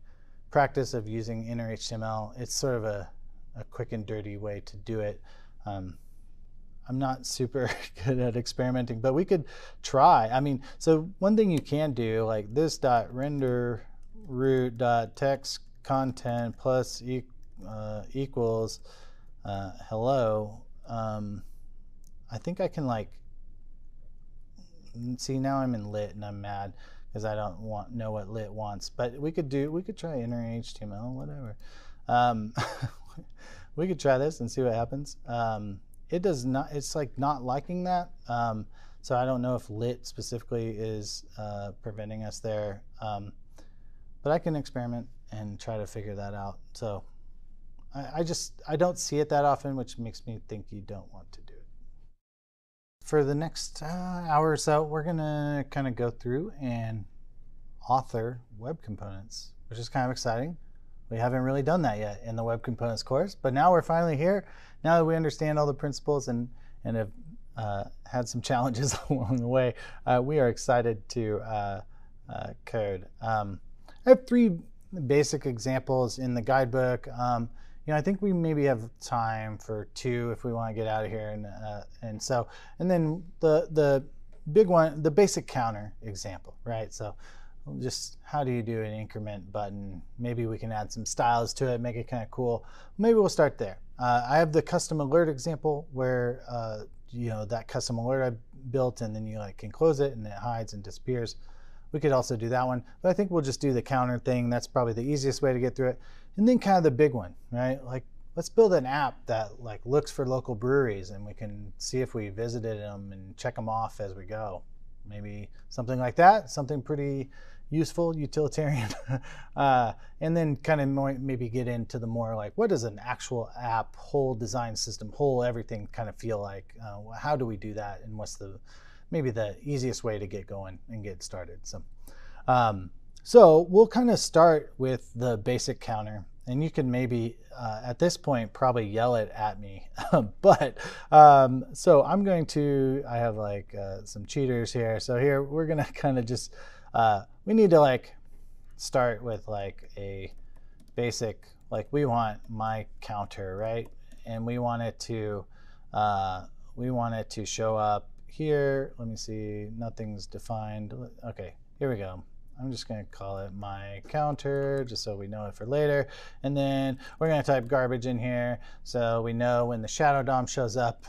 practice of using inner H T M L, it's sort of a, a quick and dirty way to do it. Um, I'm not super good at experimenting, but we could try. I mean, so one thing you can do, like this dot render root dot text content plus e uh, equals uh, hello. Um, I think I can like see now I'm in lit and I'm mad because I don't want know what lit wants. But we could do we could try inner H T M L, whatever. Um, we could try this and see what happens. Um, It does not, it's like not liking that. Um, so I don't know if lit specifically is uh, preventing us there. Um, but I can experiment and try to figure that out. So I, I just, I don't see it that often, which makes me think you don't want to do it. For the next uh, hour or so, we're gonna kind of go through and author web components, which is kind of exciting. We haven't really done that yet in the web components course, but now we're finally here. Now that we understand all the principles and, and have uh, had some challenges along the way, uh, we are excited to uh, uh, code. Um, I have three basic examples in the guidebook. Um, you know, I think we maybe have time for two if we want to get out of here, and uh, and so and then the the big one, the basic counter example, right? So just how do you do an increment button? Maybe we can add some styles to it, make it kind of cool. Maybe we'll start there. Uh, I have the custom alert example where uh, you know, that custom alert I built, and then you like can close it and it hides and disappears. We could also do that one, but I think we'll just do the counter thing. That's probably the easiest way to get through it. And then kind of the big one, right? Like, let's build an app that like looks for local breweries, and we can see if we visited them and check them off as we go. Maybe something like that, something pretty useful, utilitarian. uh, and then kind of more, maybe get into the more like, what does an actual app, whole design system, whole everything kind of feel like? Uh, how do we do that? And what's the maybe the easiest way to get going and get started? So, um, so we'll kind of start with the basic counter. And you can maybe, uh, at this point, probably yell it at me. But um, so I'm going to, I have like uh, some cheaters here. So here we're going to kind of just, uh, we need to like start with like a basic, like we want my counter, right? And we want it to, uh, we want it to show up here. Let me see, nothing's defined. OK, here we go. I'm just going to call it my counter just so we know it for later. And then we're going to type garbage in here so we know when the shadow D O M shows up,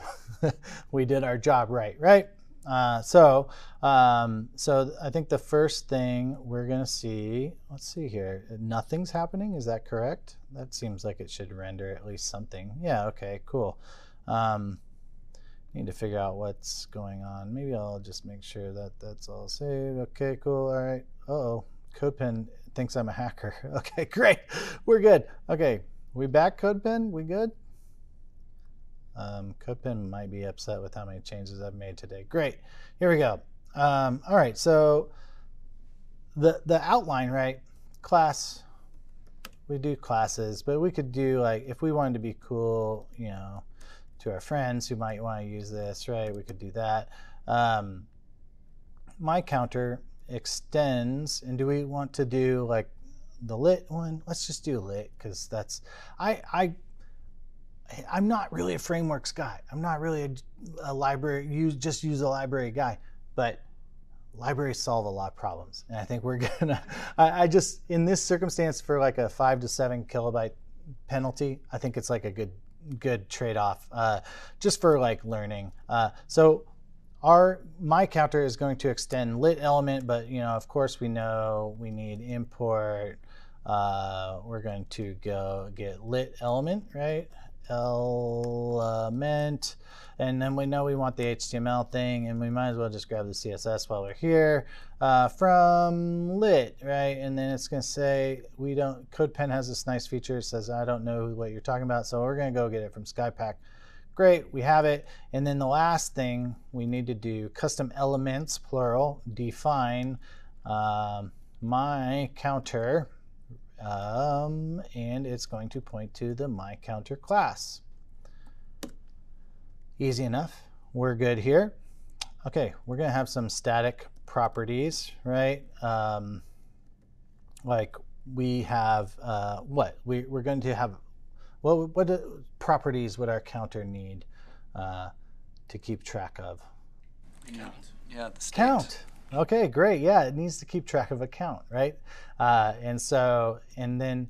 we did our job right, right? Uh, so um, so I think the first thing we're going to see, let's see here, nothing's happening. Is that correct? That seems like it should render at least something. Yeah, OK, cool. Um, Need to figure out what's going on. Maybe I'll just make sure that that's all saved. OK, cool. All right. Uh-oh. CodePen thinks I'm a hacker. OK, great. We're good. OK, we back, CodePen? We good? Um, CodePen might be upset with how many changes I've made today. Great. Here we go. Um, all right. So the, the outline, right? Class. We do classes. But we could do, like, if we wanted to be cool, you know, to our friends who might want to use this, right? We could do that. Um, my counter extends, and do we want to do like the lit one? Let's just do lit, because that's I I I'm not really a frameworks guy. I'm not really a, a library use just use a library guy, but libraries solve a lot of problems, and I think we're gonna. I, I just in this circumstance for like a five to seven kilobyte penalty, I think it's like a good. good trade-off uh, just for like learning. Uh, so our my counter is going to extend lit element, but you know, of course, we know we need import. Uh, we're going to go get lit element, right? Element, and then we know we want the H T M L thing, and we might as well just grab the C S S while we're here uh, from lit, right? And then it's going to say we don't. CodePen has this nice feature. It says I don't know what you're talking about, so we're going to go get it from Skypack. Great, we have it. And then the last thing we need to do custom elements plural define um, my counter. Um, and it's going to point to the MyCounter class. Easy enough. We're good here. OK, we're going to have some static properties, right? Um, like we have uh, what? We, we're going to have well, what do, properties would our counter need uh, to keep track of? Count. Yeah, the state. Count. OK, great. Yeah, it needs to keep track of a count, right? Uh, and so, and then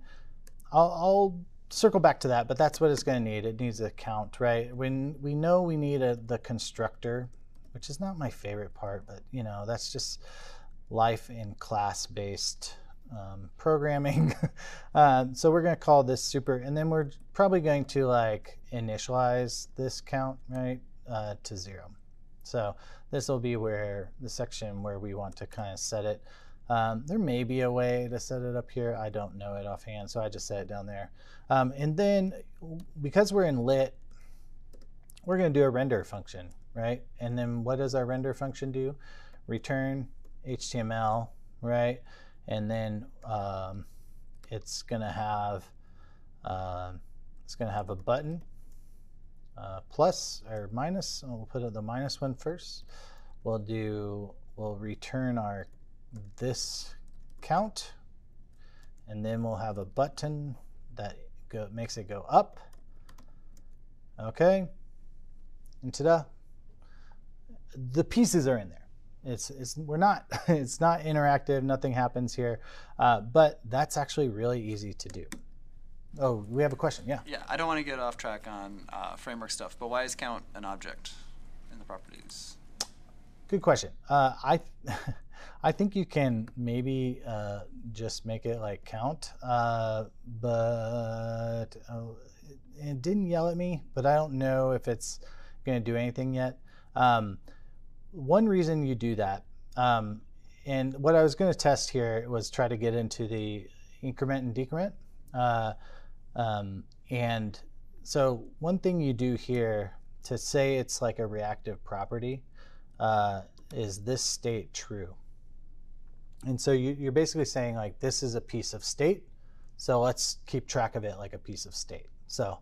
I'll, I'll circle back to that, but that's what it's going to need. It needs a count, right? When we know we need a, the constructor, which is not my favorite part, but you know, that's just life in class-based um, programming. uh, so we're going to call this super, and then we're probably going to like initialize this count, right, uh, to zero. So this will be where the section where we want to kind of set it. Um, there may be a way to set it up here. I don't know it offhand, so I just set it down there. Um, and then because we're in lit, we're going to do a render function, right? And then what does our render function do? Return H T M L, right? And then um, it's going to have uh, it's going to have a button. Uh, plus or minus, and we'll put the minus one first. We'll do, we'll return our this count, and then we'll have a button that go, makes it go up. OK, and ta-da. The pieces are in there. It's, it's, we're not, it's not interactive, nothing happens here, uh, but that's actually really easy to do. Oh, we have a question, yeah. Yeah, I don't want to get off track on uh, framework stuff, but why is count an object in the properties? Good question. Uh, I, th I think you can maybe uh, just make it like count, uh, but oh, it, it didn't yell at me, but I don't know if it's going to do anything yet. Um, One reason you do that, um, and what I was going to test here was try to get into the increment and decrement. Uh, um, and so one thing you do here to say it's like a reactive property uh, is this state true. And so you, you're basically saying like this is a piece of state, so let's keep track of it like a piece of state. So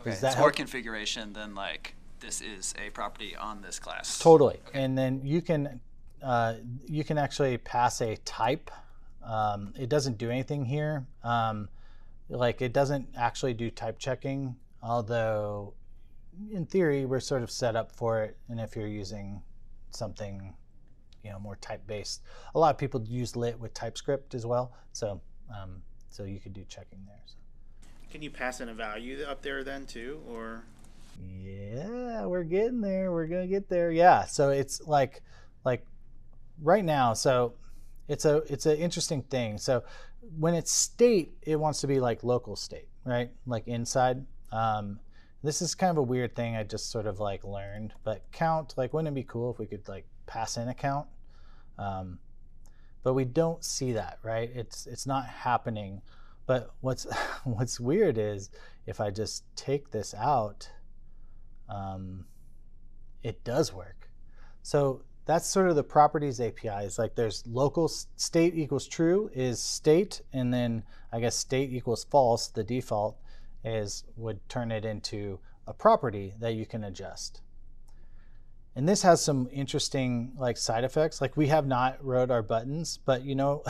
okay. Does that it's help? More configuration than like this is a property on this class. Totally. Okay. And then you can uh, you can actually pass a type. Um, it doesn't do anything here. Um, like it doesn't actually do type checking, although in theory we're sort of set up for it. And if you're using something, you know, more type-based, a lot of people use Lit with TypeScript as well. So um, so you could do checking there. So. Can you pass in a value up there then too, or? Yeah, we're getting there. We're gonna get there. Yeah. So it's like, like, right now. So it's a it's an interesting thing. So when it's state, it wants to be like local state, right? Like inside. Um, this is kind of a weird thing I just sort of like learned. But count, like, wouldn't it be cool if we could like pass in a count? Um, but we don't see that, right? It's it's not happening. But what's what's weird is if I just take this out. Um, it does work. So that's sort of the properties A P I. It's like there's local state equals true is state, and then I guess state equals false, the default, is would turn it into a property that you can adjust. And this has some interesting like side effects. Like we have not wrote our buttons, but you know,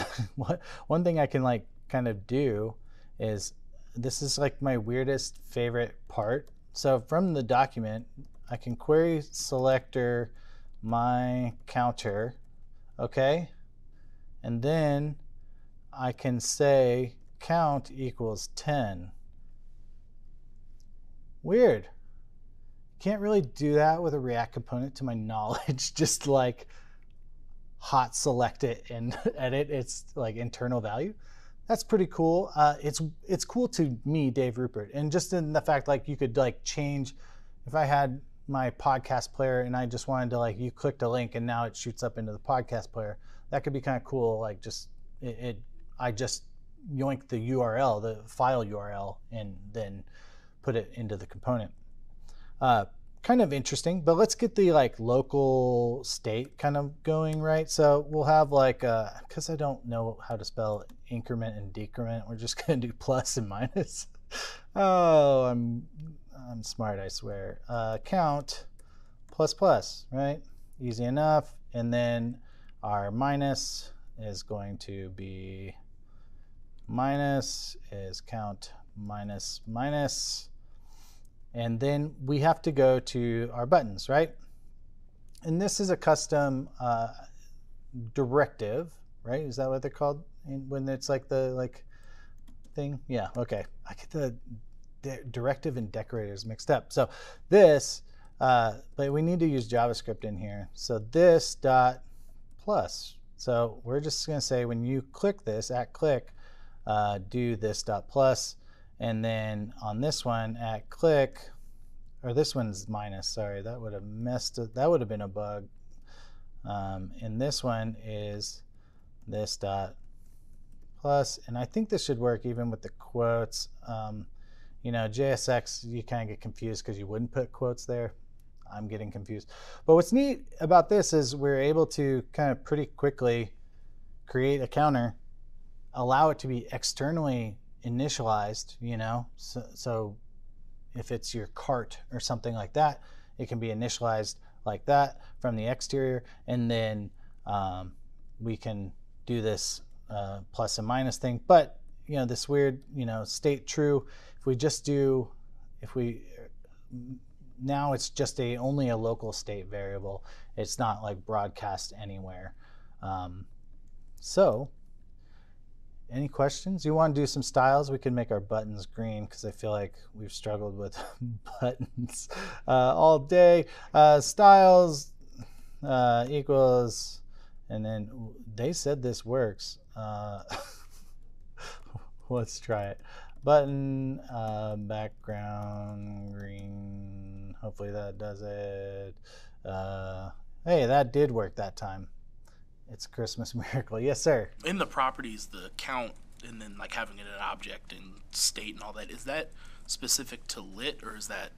one thing I can like kind of do is this is like my weirdest favorite part. So from the document, I can query selector my counter, okay? And then I can say count equals ten. Weird. Can't really do that with a React component to my knowledge, just like hot select it and edit its like internal value. That's pretty cool. Uh, it's it's cool to me, Dave Rupert, and just in the fact like you could like change. If I had my podcast player and I just wanted to like you clicked a link and now it shoots up into the podcast player, that could be kind of cool. Like just it, it, I just yoink the U R L, the file U R L, and then put it into the component. Uh, kind of interesting, but let's get the like local state kind of going, right? So we'll have like, because I don't know how to spell increment and decrement, we're just gonna do plus and minus. Oh, I'm I'm smart, I swear. Uh, count plus plus, right? Easy enough. And then our minus is going to be minus is count minus minus. And then we have to go to our buttons, right? And this is a custom uh, directive, right? Is that what they're called when it's like the like thing? Yeah, okay. I get the de directive and decorators mixed up. So this, uh, but we need to use JavaScript in here. So this dot plus. So we're just going to say when you click this at click, uh, do this dot plus. And then on this one at click, or this one's minus, sorry, that would have messed up, that would have been a bug. Um, and this one is this dot plus, and I think this should work even with the quotes. Um, you know, J S X, you kind of get confused because you wouldn't put quotes there. I'm getting confused. But what's neat about this is we're able to kind of pretty quickly create a counter, allow it to be externally initialized, you know, so, so if it's your cart or something like that, it can be initialized like that from the exterior, and then um, we can do this uh, plus and minus thing. But you know, this weird, you know, state true. If we just do, if we now it's just a only a local state variable, It's not like broadcast anywhere. Um, so any questions? You want to do some styles? We can make our buttons green because I feel like we've struggled with buttons uh, all day. Uh, styles uh, equals, and then they said this works. Uh, let's try it. Button, uh, background, green. Hopefully that does it. Uh, hey, that did work that time. It's a Christmas miracle. Yes, sir. In the properties, the count and then like having it an object and state and all that, is that specific to Lit or is that?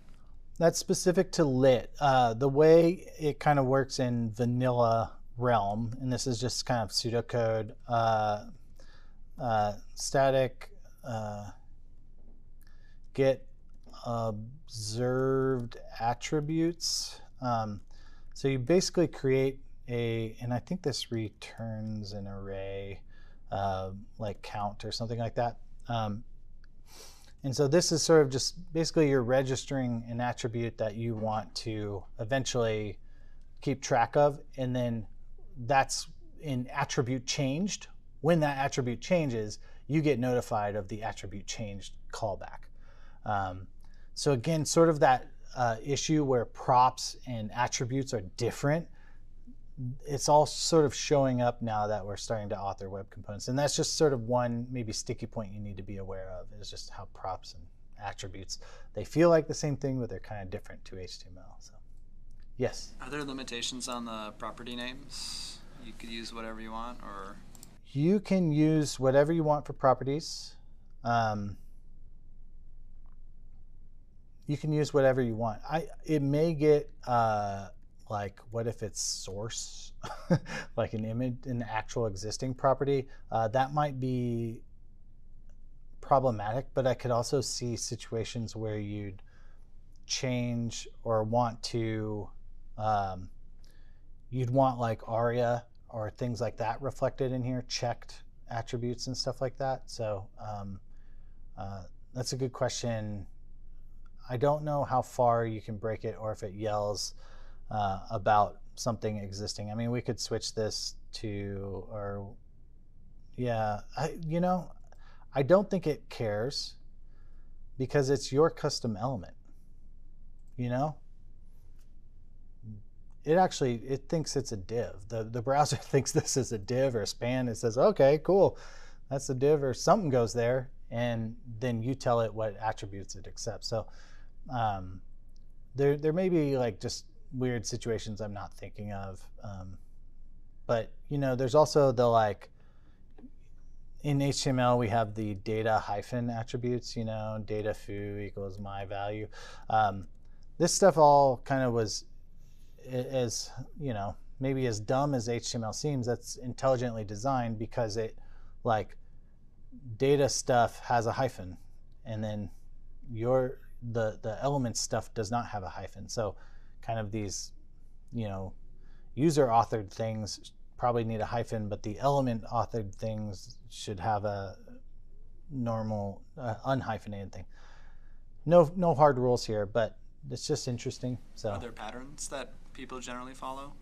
That's specific to Lit. Uh, the way it kind of works in vanilla realm, and this is just kind of pseudocode, uh, uh, static uh, get observed attributes. Um, so you basically create a, and I think this returns an array, uh, like count or something like that. Um, and so this is sort of just basically you're registering an attribute that you want to eventually keep track of, and then that's an attribute changed. When that attribute changes, you get notified of the attribute changed callback. Um, so again, sort of that uh, issue where props and attributes are different. It's all sort of showing up now that we're starting to author web components. And that's just sort of one maybe sticky point you need to be aware of, is just how props and attributes, they feel like the same thing, but they're kind of different to H T M L. So, yes? Are there limitations on the property names? You could use whatever you want, or? You can use whatever you want for properties. Um, you can use whatever you want. I, it may get, uh, like, what if it's source, like an image, an actual existing property? Uh, that might be problematic, but I could also see situations where you'd change or want to, um, you'd want like ARIA or things like that reflected in here, checked attributes and stuff like that. So um, uh, that's a good question. I don't know how far you can break it or if it yells Uh, about something existing. I mean, we could switch this to, or yeah, I, you know, I don't think it cares because it's your custom element, you know? It actually, it thinks it's a div. The, the browser thinks this is a div or a span. It says, okay, cool, that's a div or something goes there, and then you tell it what attributes it accepts. So um, there, there may be like just weird situations I'm not thinking of. Um, but you know, there's also the like, in H T M L, we have the data hyphen attributes, you know, data foo equals my value. Um, this stuff all kind of was, as, you know, maybe as dumb as H T M L seems, that's intelligently designed because it, like, data stuff has a hyphen, and then your, the, the element stuff does not have a hyphen. So kind of these, you know, user-authored things probably need a hyphen, but the element-authored things should have a normal, uh, unhyphenated thing. No, no hard rules here, but it's just interesting. So, are there patterns that people generally follow?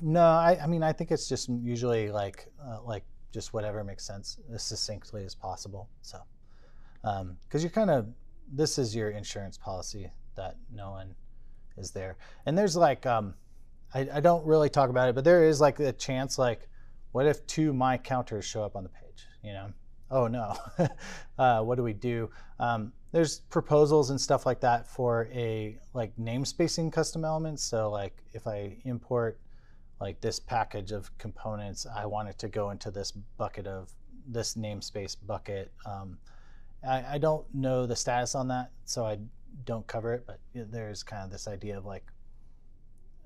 No, I, I mean, I think it's just usually like, uh, like just whatever makes sense as succinctly as possible. So, um, 'cause you're kind of, this is your insurance policy that no one is there. And there's like, um, I, I don't really talk about it, but there is like a chance, like, what if two my counters show up on the page, you know? Oh no, uh, what do we do? Um, there's proposals and stuff like that for a like namespacing custom elements. So like if I import like this package of components, I want it to go into this bucket of this namespace bucket. Um, I, I don't know the status on that, so I don't cover it, but there's kind of this idea of like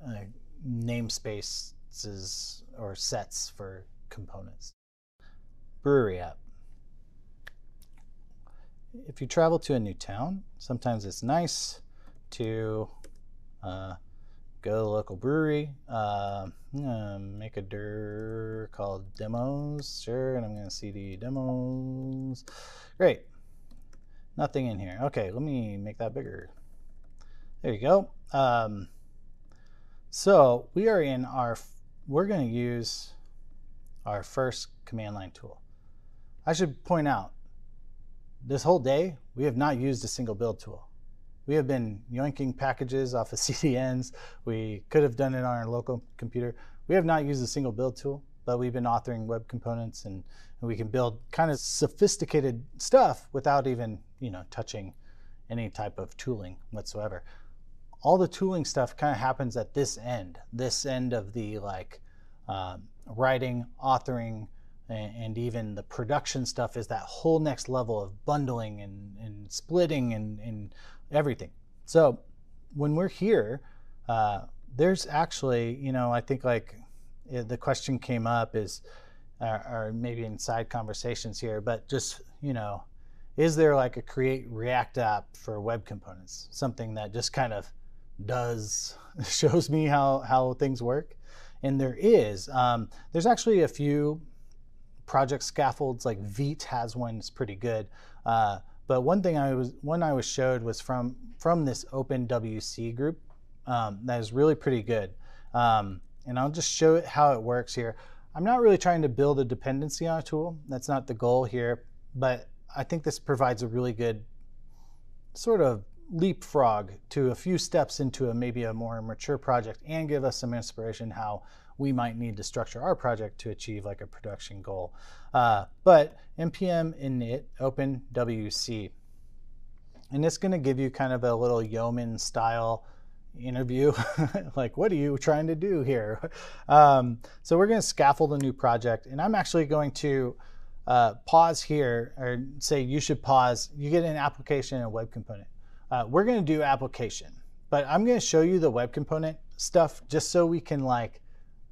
uh, namespaces or sets for components. Brewery app. If you travel to a new town, sometimes it's nice to uh, go to the local brewery, uh, I'm gonna make a dir called demos, sure, and I'm gonna cd demos. Great. Nothing in here. Okay, let me make that bigger. There you go. Um, So we are in our, we're going to use our first command line tool. I should point out, this whole day, we have not used a single build tool. We have been yoinking packages off of C D Ns. We could have done it on our local computer. We have not used a single build tool, but we've been authoring web components, and, and we can build kind of sophisticated stuff without even, you know, touching any type of tooling whatsoever. All the tooling stuff kind of happens at this end, this end of the like um, writing, authoring, and, and even the production stuff is that whole next level of bundling and, and splitting and, and everything. So when we're here, uh, there's actually, you know, I think like the question came up is, uh, or maybe in side conversations here, but just, you know, is there like a create React app for web components? Something that just kind of does, shows me how, how things work. And there is. Um, there's actually a few project scaffolds, like Vite has one, it's pretty good. Uh, but one thing I was, one I was showed was from, from this OpenWC group um, that is really pretty good. Um, and I'll just show it how it works here. I'm not really trying to build a dependency on a tool. That's not the goal here, but I think this provides a really good sort of leapfrog to a few steps into a maybe a more mature project and give us some inspiration how we might need to structure our project to achieve like a production goal. Uh, but npm init openwc, and it's going to give you kind of a little yeoman style interview, like what are you trying to do here? Um, so we're going to scaffold a new project, and I'm actually going to Uh, pause here, or say you should pause. You get an application and a web component. Uh, we're going to do application, but I'm going to show you the web component stuff just so we can like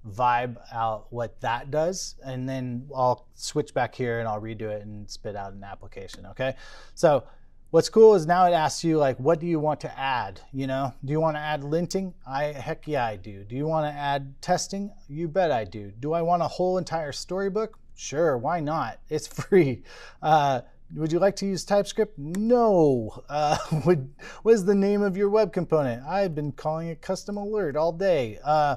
vibe out what that does, and then I'll switch back here and I'll redo it and spit out an application. Okay. So what's cool is now it asks you like, what do you want to add? You know, do you want to add linting? I heck yeah I do. Do you want to add testing? You bet I do. Do I want a whole entire storybook? Sure, why not? It's free. Uh, would you like to use TypeScript? No. Uh, would, what is the name of your web component? I've been calling it custom alert all day. Uh,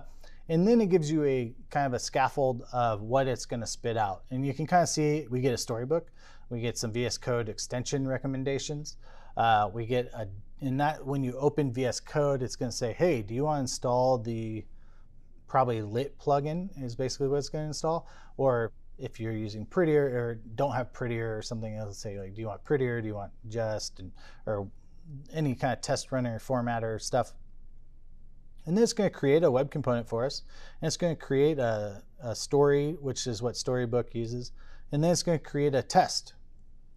and then it gives you a kind of a scaffold of what it's going to spit out. And you can kind of see we get a storybook. We get some V S Code extension recommendations. Uh, we get a, and that when you open V S Code, it's going to say, hey, do you want to install the probably Lit plugin is basically what it's going to install, or if you're using Prettier or don't have Prettier or something else, say like, do you want Prettier? Do you want Just? And, or any kind of test runner formatter stuff. And then it's going to create a web component for us. And it's going to create a, a story, which is what Storybook uses. And then it's going to create a test,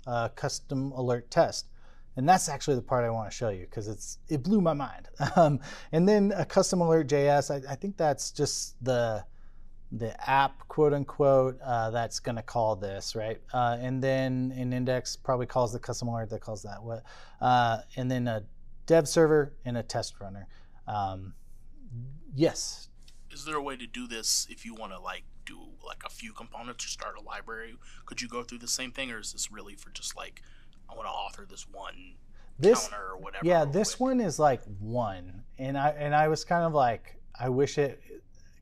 a custom alert test. And that's actually the part I want to show you because it's it blew my mind. Um, and then a custom alert J S, I, I think that's just the the app, quote unquote, uh, that's going to call this, right? Uh, and then an index probably calls the custom alert that calls that. What? Uh, and then a dev server and a test runner. Um, yes. Is there a way to do this if you want to like do like a few components or start a library? Could you go through the same thing, or is this really for just like I want to author this one this, counter or whatever? Yeah, this one is like one, and I and I was kind of like I wish it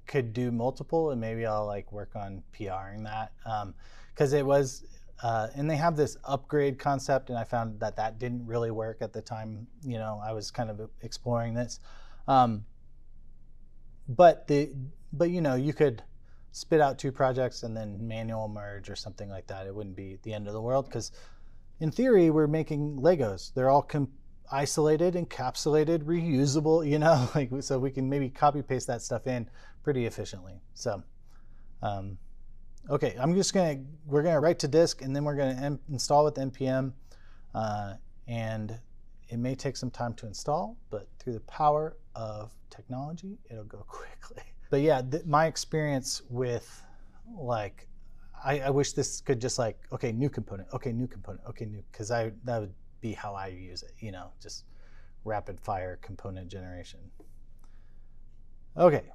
could do multiple, and maybe I'll like work on P R ing that because um, it was uh, and they have this upgrade concept, and I found that that didn't really work at the time. You know, I was kind of exploring this, um, but the but you know you could spit out two projects and then manual merge or something like that. It wouldn't be the end of the world because in theory we're making Legos. They're all com isolated, encapsulated, reusable, you know, like so we can maybe copy paste that stuff in pretty efficiently. So, um, okay, I'm just gonna we're gonna write to disk, and then we're gonna install with npm, uh, and it may take some time to install, but through the power of technology, it'll go quickly. But yeah, th my experience with like, I, I wish this could just like, okay, new component, okay, new component, okay, new, because I that would be how I use it, you know, just rapid fire component generation. Okay,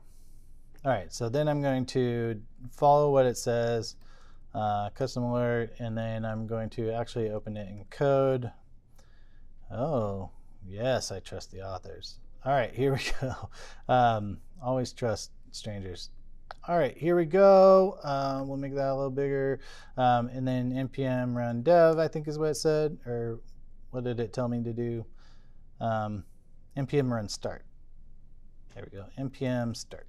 all right, so then I'm going to follow what it says, uh, custom alert, and then I'm going to actually open it in code. Oh, yes, I trust the authors. All right, here we go. Um, Always trust strangers. All right, here we go. Uh, we'll make that a little bigger. Um, and then npm run dev, I think is what it said, or what did it tell me to do? Um, npm run start. There we go, npm start.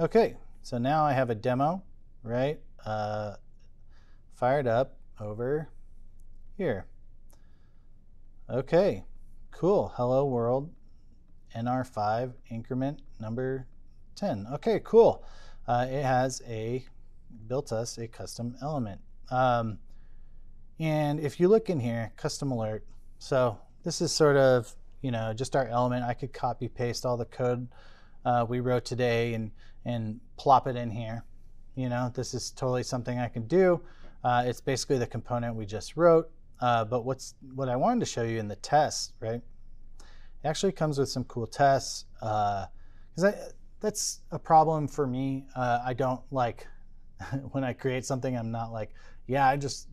Okay, so now I have a demo, right? Uh, fired up over here. Okay, cool. Hello world, N R five increment number ten. Okay, cool. Uh, it has a built us a custom element. Um, and if you look in here, custom alert. So this is sort of, you know, just our element. I could copy paste all the code uh, we wrote today and, and plop it in here. You know, this is totally something I can do. Uh, it's basically the component we just wrote. Uh, but what's what I wanted to show you in the test, right? It actually comes with some cool tests. Uh, 'cause I, that's a problem for me. Uh, I don't like, when I create something, I'm not like, yeah, I just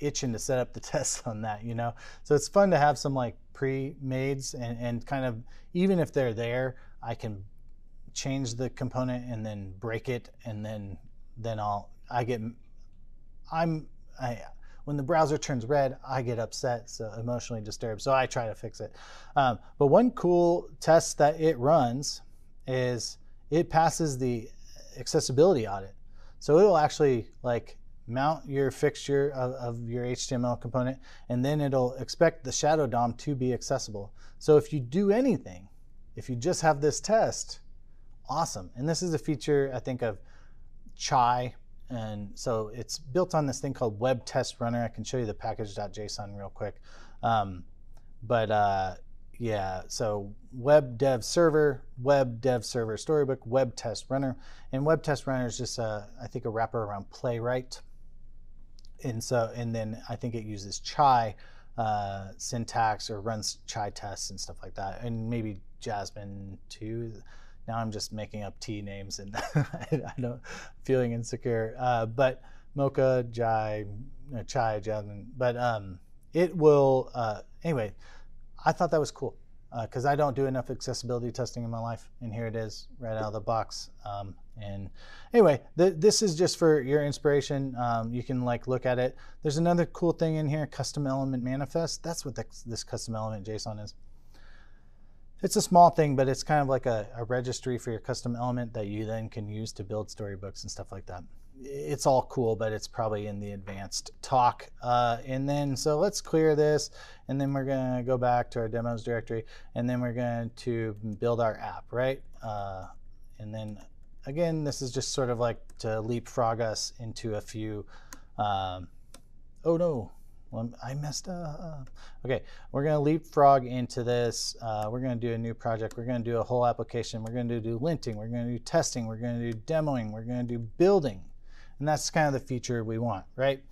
itching to set up the tests on that, you know? So it's fun to have some like pre-mades and, and kind of, even if they're there, I can change the component and then break it. And then, then I'll, I get, I'm, I, when the browser turns red, I get upset, so emotionally disturbed. So I try to fix it. Um, but one cool test that it runs is it passes the accessibility audit. So it will actually like mount your fixture of, of your H T M L component, and then it'll expect the shadow D O M to be accessible. So if you do anything, if you just have this test, awesome. And this is a feature, I think, of Chai. And so it's built on this thing called Web Test Runner. I can show you the package.json real quick. Um, but uh, yeah, so Web Dev Server, Web Dev Server Storybook, Web Test Runner. And Web Test Runner is just, uh, I think, a wrapper around Playwright. And so, and then I think it uses Chai uh, syntax, or runs Chai tests and stuff like that. And maybe Jasmine too. Now I'm just making up T names and I don't feeling insecure. Uh, but Mocha, Jai, Chai, Jasmine. But um, it will, uh, anyway, I thought that was cool because uh, I don't do enough accessibility testing in my life. And here it is right out of the box. Um, and anyway, th this is just for your inspiration. Um, you can like look at it. There's another cool thing in here, custom element manifest. That's what the, this custom element JSON is. It's a small thing, but it's kind of like a, a registry for your custom element that you then can use to build storybooks and stuff like that. It's all cool, but it's probably in the advanced talk. Uh, and then, so let's clear this, and then we're gonna go back to our demos directory, and then we're going to build our app, right? Uh, and then again, this is just sort of like to leapfrog us into a few, um, oh no. Well, I messed up. Okay, we're gonna leapfrog into this. Uh, we're gonna do a new project. We're gonna do a whole application. We're gonna do linting. We're gonna do testing. We're gonna do demoing. We're gonna do building. And that's kind of the feature we want, right?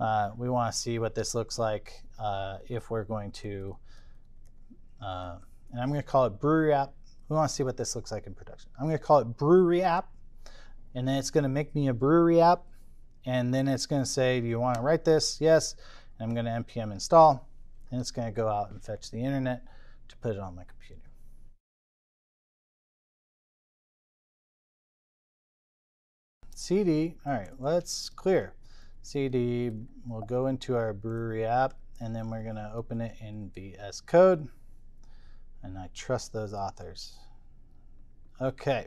Uh, we wanna see what this looks like uh, if we're going to, uh, and I'm gonna call it brewery app. We wanna see what this looks like in production. I'm gonna call it brewery app, and then it's gonna make me a brewery app. And then it's gonna say, do you wanna write this? Yes. I'm going to npm install, and it's going to go out and fetch the internet to put it on my computer. C D, all right, let's clear. C D, we'll go into our brewery app, and then we're going to open it in V S Code. And I trust those authors. OK,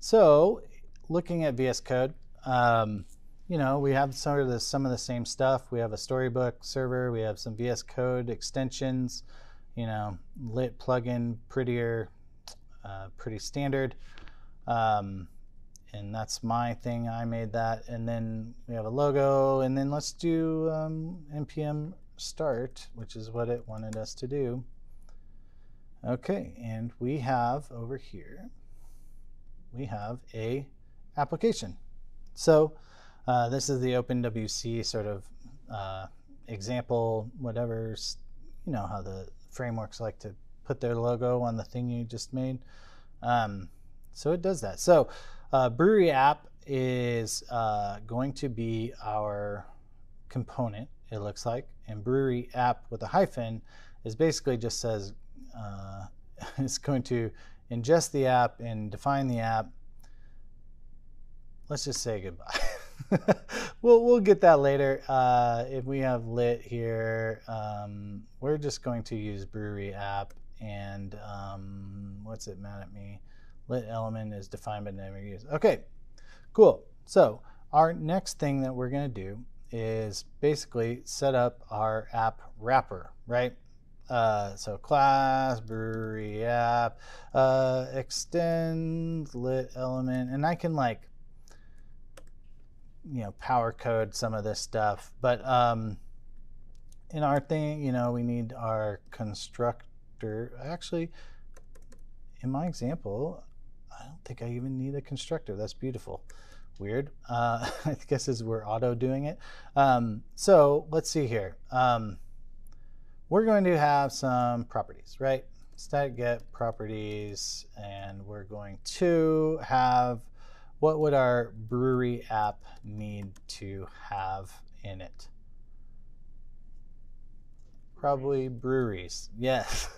so looking at V S Code, um, you know, we have sort of the, some of the same stuff. We have a storybook server. We have some V S Code extensions, you know, Lit plugin, prettier, uh, pretty standard. Um, and that's my thing. I made that. And then we have a logo. And then let's do um, npm start, which is what it wanted us to do. OK, and we have over here, we have a application. So Uh, this is the OpenWC sort of uh, example, whatever, you know how the frameworks like to put their logo on the thing you just made. Um, so it does that. So uh, brewery app is uh, going to be our component, it looks like. And brewery app with a hyphen is basically just says, uh, it's going to ingest the app and define the app. Let's just say goodbye. we'll, we'll get that later. Uh, if we have Lit here, um, we're just going to use brewery app, and um, what's it mad at me? Lit element is defined but never used. Okay, cool. So our next thing that we're going to do is basically set up our app wrapper, right? Uh, so class, brewery app, uh, extend Lit element, and I can like, you know, power code some of this stuff, but um, in our thing, you know, we need our constructor. Actually, in my example, I don't think I even need a constructor. That's beautiful. Weird. Uh, I guess is we're auto doing it. Um, so let's see here. Um, we're going to have some properties, right? Static get properties, and we're going to have what would our brewery app need to have in it? Probably breweries. Yes.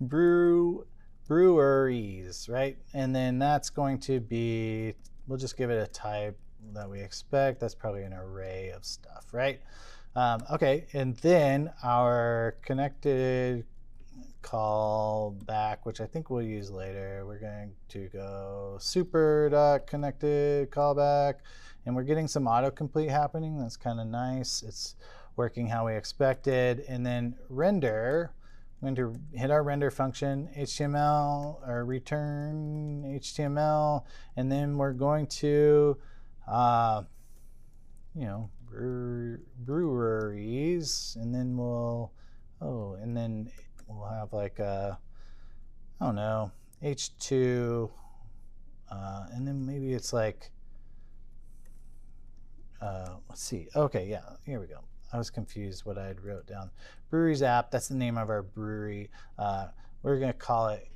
Brew breweries, right? And then that's going to be, we'll just give it a type that we expect. That's probably an array of stuff, right? Um, okay, and then our connected call back, which I think we'll use later. We're going to go super.connected callback, and we're getting some autocomplete happening. That's kind of nice. It's working how we expected. And then render, I'm going to hit our render function, H T M L, or return H T M L, and then we're going to, uh, you know, brewer, breweries, and then we'll, oh, and then we'll have like a, I don't know, H two, uh, and then maybe it's like, uh, let's see. Okay, yeah, here we go. I was confused what I had wrote down. Breweries app, that's the name of our brewery. Uh, we're going to call it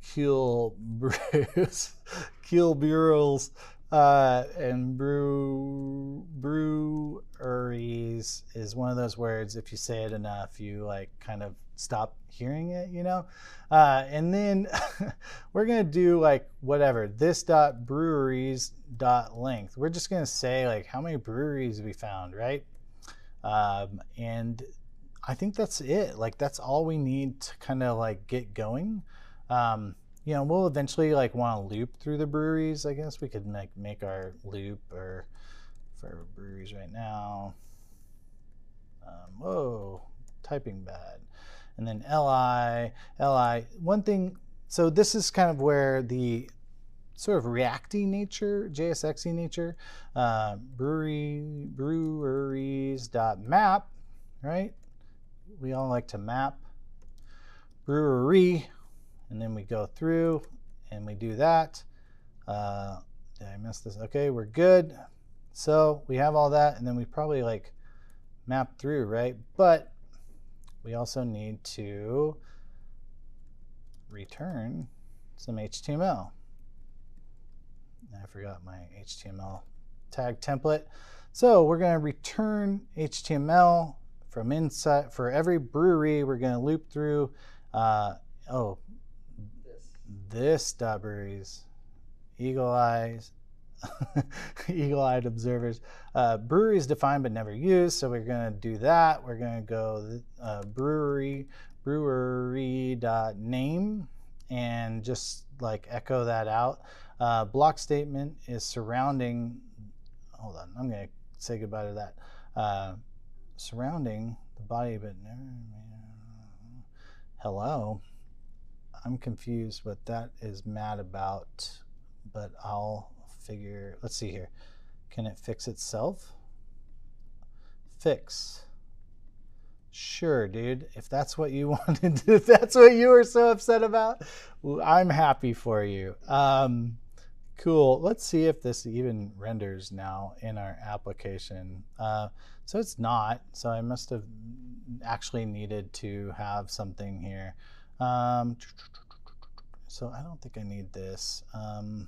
Kiel Brews, Kiel Burels, uh, and brew, breweries is one of those words, if you say it enough, you like kind of stop hearing it, you know? Uh, and then we're going to do like whatever, this.breweries.length. We're just going to say like how many breweries we found, right? Um, and I think that's it. Like that's all we need to kind of like get going. Um, you know, we'll eventually like want to loop through the breweries. I guess we could make make our loop or for breweries right now. Um, whoa, typing bad. And then li li. One thing. So this is kind of where the sort of React-y nature, J S X-y nature, uh, brewery, breweries.map, right? We all like to map brewery, and then we go through and we do that. Uh, did I miss this? Okay, we're good. So we have all that, and then we probably like map through, right? But we also need to return some H T M L. I forgot my H T M L tag template. So we're going to return H T M L from inside. For every brewery, we're going to loop through, uh, oh, this dot breweries, eagle eyes, eagle-eyed observers. Uh, breweries defined but never used, so we're going to do that. We're going to go uh, brewery, brewery.name, and just like echo that out. Uh, block statement is surrounding, hold on, I'm going to say goodbye to that. Uh, surrounding the body, but hello. I'm confused what that is mad about, but I'll figure, let's see here. Can it fix itself? Fix. Sure, dude, if that's what you wanted, if that's what you were so upset about, I'm happy for you. Um, Cool. Let's see if this even renders now in our application. Uh, so it's not. So I must have actually needed to have something here. Um, so I don't think I need this. Um,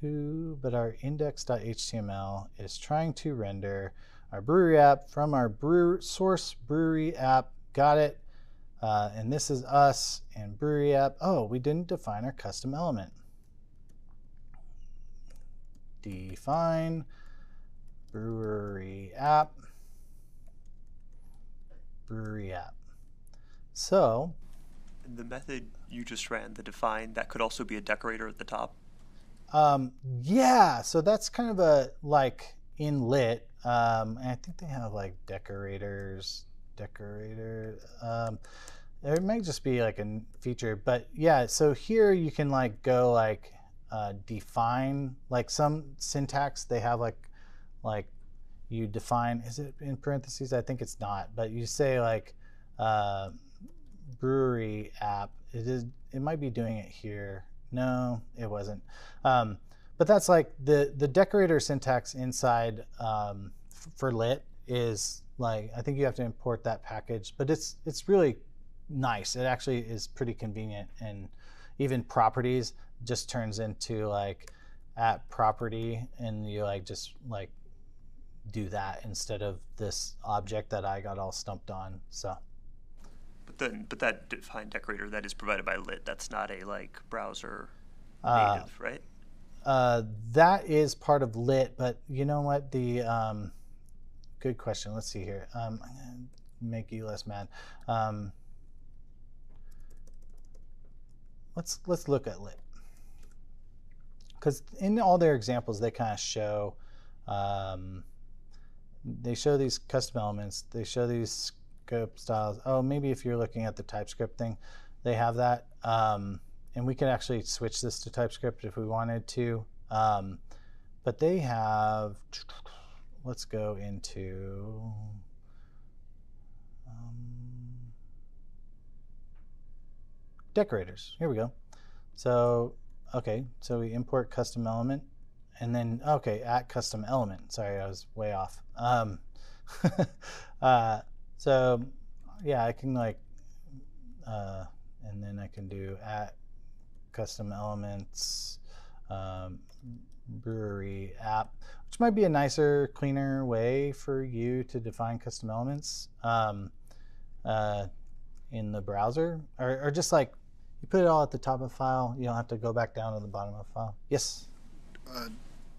who? But our index.html is trying to render our brewery app from our brew source brewery app. Got it. Uh, and this is us and brewery app. Oh, we didn't define our custom element. Define brewery app, brewery app. So the method you just ran, the define, that could also be a decorator at the top. Um, yeah, so that's kind of a like in Lit. Um, and I think they have like decorators, decorator. Um, it might just be like a feature, but yeah. So here you can like go like uh, define like some syntax. They have like like you define. Is it in parentheses? I think it's not. But you say like uh, brewery app. It is. It might be doing it here. No, it wasn't. Um, but that's like the, the decorator syntax inside um, for Lit is like, I think you have to import that package, but it's it's really nice. It actually is pretty convenient, and even properties just turns into like at property, and you like just like do that instead of this object that I got all stumped on. So. But then, but that define decorator that is provided by Lit, that's not a like browser native, uh, right? Uh, that is part of Lit, but you know what? The um, good question. Let's see here. Um, I'm gonna make you less mad. Um, let's let's look at Lit, because in all their examples, they kind of show um, they show these custom elements. They show these scope styles. Oh, maybe if you're looking at the TypeScript thing, they have that. Um, and we could actually switch this to TypeScript if we wanted to. Um, but they have, let's go into, um, decorators. Here we go. So, OK, so we import custom element. And then, OK, at custom element. Sorry, I was way off. Um, uh, So yeah, I can like, uh, and then I can do at custom elements um, brewery app, which might be a nicer, cleaner way for you to define custom elements um, uh, in the browser, or, or just like you put it all at the top of file. You don't have to go back down to the bottom of file. Yes. Uh,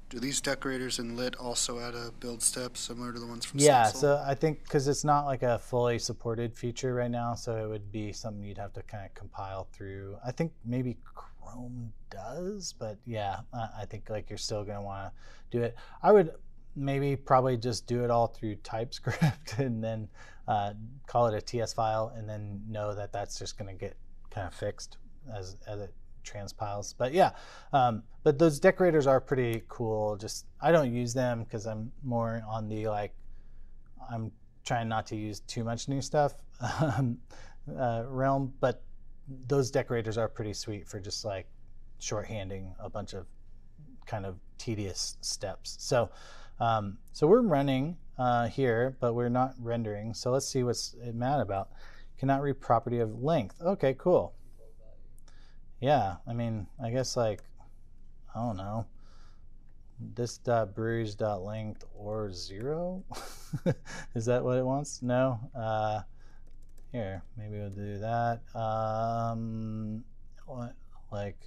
Do these decorators in Lit also add a build step similar to the ones from Stencil? Yeah, so I think because it's not like a fully supported feature right now, so it would be something you'd have to kind of compile through. I think maybe Chrome does, but yeah, I think like you're still going to want to do it. I would maybe probably just do it all through TypeScript and then uh, call it a T S file, and then know that that's just going to get kind of fixed as, as it transpiles. But yeah, um, but those decorators are pretty cool. Just I don't use them because I'm more on the like I'm trying not to use too much new stuff um, uh, realm. But those decorators are pretty sweet for just like shorthanding a bunch of kind of tedious steps. So um, so we're running uh, here, but we're not rendering. So let's see what's it mad about. Cannot read property of length. Okay, cool. Yeah, I mean, I guess like, I don't know, this.breweries.length or zero? Is that what it wants? No? Uh, here, maybe we'll do that. Um, like,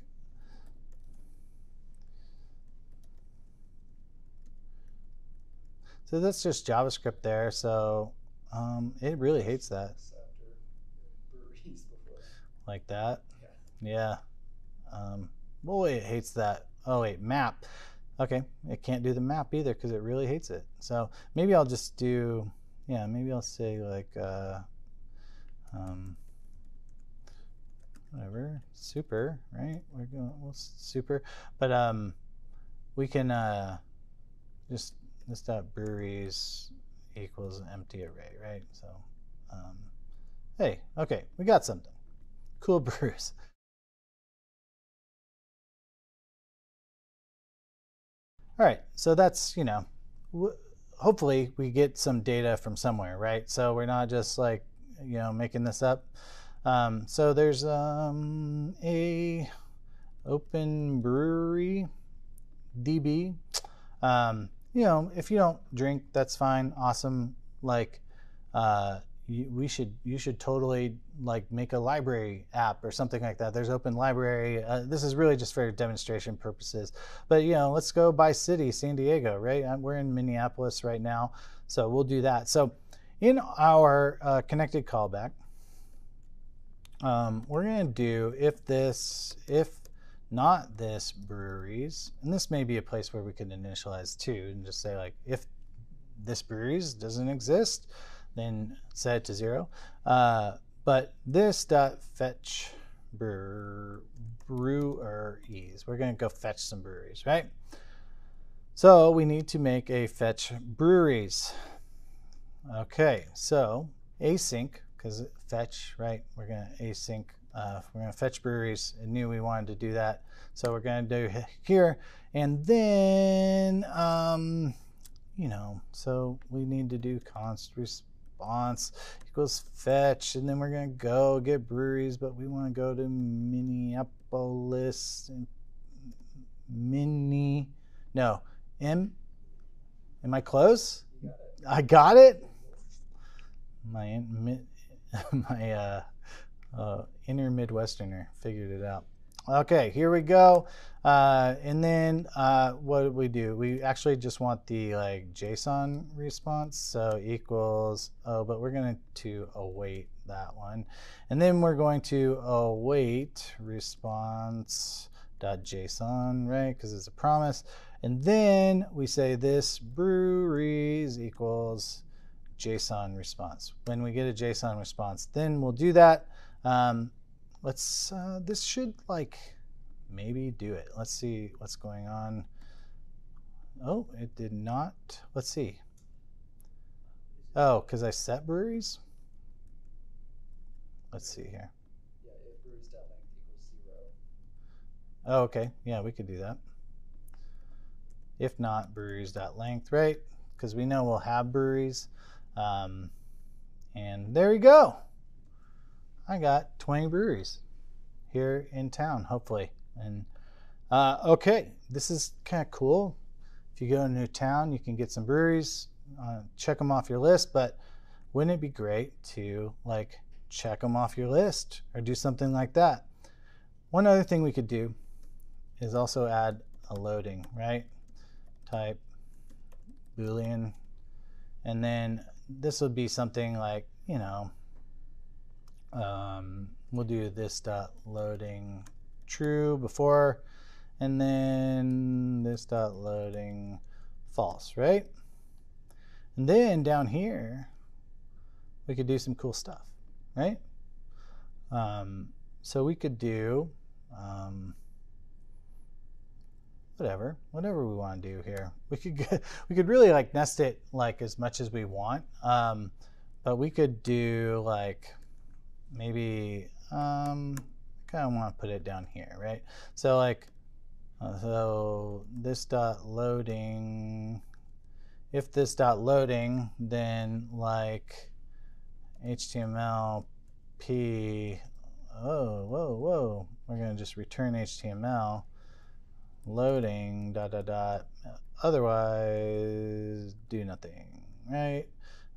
so that's just JavaScript there. So um, it really hates that. Like that. Yeah. Um, boy, it hates that. Oh, wait, map. OK, it can't do the map either because it really hates it. So maybe I'll just do, yeah, maybe I'll say like, uh, um, whatever, super, right? We're going we'll, super. But um, we can uh, just this dot breweries equals empty array, right? So um, hey, OK, we got something. Cool brews. All right, so that's, you know, w hopefully we get some data from somewhere, right? So we're not just like, you know, making this up. Um, so there's um, a open brewery D B. Um, you know, if you don't drink, that's fine, awesome. Like, uh, you, we should you should totally like make a library app or something like that. There's open library. Uh, this is really just for demonstration purposes. But you know, let's go by city, San Diego, right? We're in Minneapolis right now, so we'll do that. So in our uh, connected callback, um, we're going to do if this if not this breweries, and this may be a place where we could initialize too, and just say like if this breweries doesn't exist, then set it to zero. Uh, but this dot fetch brewer, breweries, we're going to go fetch some breweries, right? So we need to make a fetch breweries. Okay, so async, because fetch, right? We're going to async. Uh, we're going to fetch breweries. I knew we wanted to do that, so we're going to do here, and then um, you know, so we need to do const response equals fetch, and then we're going to go get breweries, but we want to go to Minneapolis and mini. No, M. Am I close? Got I got it. My my. Uh, Uh, inner Midwesterner figured it out. Okay, here we go. Uh, and then uh, what did we do? We actually just want the like JSON response, so equals. Oh, but we're going to await that one, and then we're going to await response.json, right? Because it's a promise. And then we say this breweries equals JSON response. When we get a JSON response, then we'll do that. Um, let's, uh, this should like maybe do it. Let's see what's going on. Oh, it did not. Let's see. Oh, because I set breweries. Let's see here. Oh, okay. Yeah, we could do that. If not, breweries.length, right? Because we know we'll have breweries. Um, and there we go. I got twenty breweries here in town, hopefully. And uh, okay, this is kind of cool. If you go to a new town, you can get some breweries, uh, check them off your list. But wouldn't it be great to like check them off your list or do something like that? One other thing we could do is also add a loading, right? Type Boolean, and then this would be something like, you know. Um, we'll do this dot loading true before, and then this dot loading false, right? And then down here, we could do some cool stuff, right? Um, so we could do um, whatever, whatever we want to do here. We could get, we could really like nest it like as much as we want, um, but we could do like. Maybe um, I kind of want to put it down here, right? So like, so this dot loading, if this dot loading, then like H T M L p. Oh, whoa, whoa! We're gonna just return H T M L loading dot dot dot. Otherwise, do nothing, right?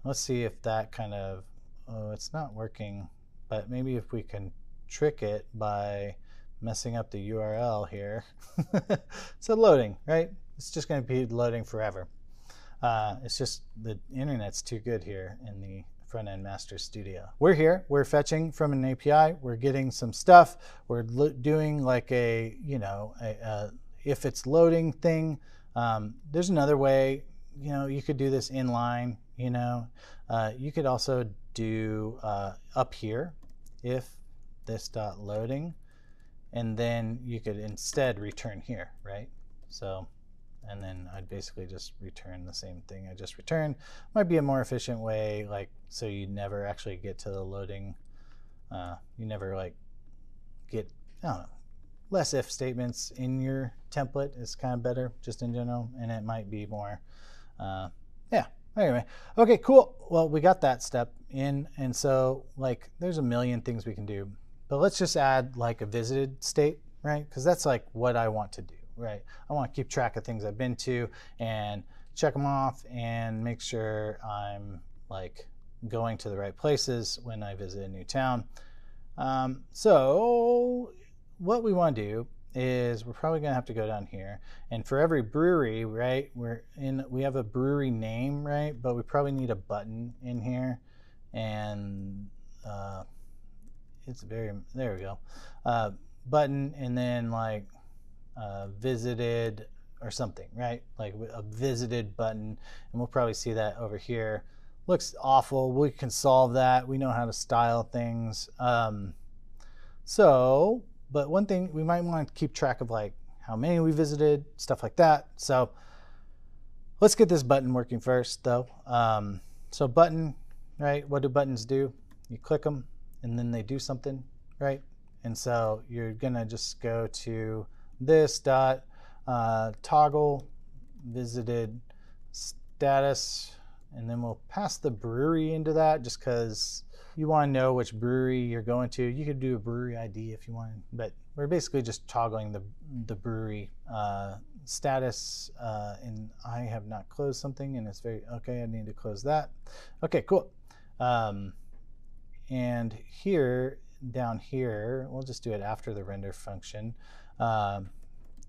Let's see if that kind of. Oh, it's not working. But maybe if we can trick it by messing up the U R L here. So loading, right? It's just going to be loading forever. Uh, it's just the internet's too good here in the front end master studio. We're here. We're fetching from an A P I. We're getting some stuff. We're doing like a, you know, a, a, if it's loading thing. Um, there's another way. You know, you could do this inline. You know, uh, you could also do uh, up here. If this dot loading, and then you could instead return here, right? So, and then I'd basically just return the same thing I just returned. Might be a more efficient way, like so you never actually get to the loading. Uh, you never like get, I don't know, less if statements in your template is kind of better, just in general, and it might be more, uh, yeah. Anyway, okay, cool. Well, we got that step in, and so like there's a million things we can do, but let's just add like a visited state, right? Because that's like what I want to do, right? I want to keep track of things I've been to and check them off and make sure I'm like going to the right places when I visit a new town. Um, so what we want to do is we're probably going to have to go down here. And for every brewery, right, we're in, we have a brewery name, right? But we probably need a button in here. And uh, it's very, there we go. Uh, button and then like uh, visited or something, right? Like a visited button. And we'll probably see that over here. Looks awful. We can solve that. We know how to style things. Um, so, but one thing we might want to keep track of, like how many we visited, stuff like that. So let's get this button working first though. Um, so button, right? What do buttons do? You click them and then they do something, right? And so you're going to just go to this dot uh, toggle visited status. And then we'll pass the brewery into that just because you want to know which brewery you're going to. You could do a brewery I D if you want, but we're basically just toggling the, the brewery uh, status. Uh, and I have not closed something, and it's very, OK, I need to close that. OK, cool. Um, and here, down here, we'll just do it after the render function. Um,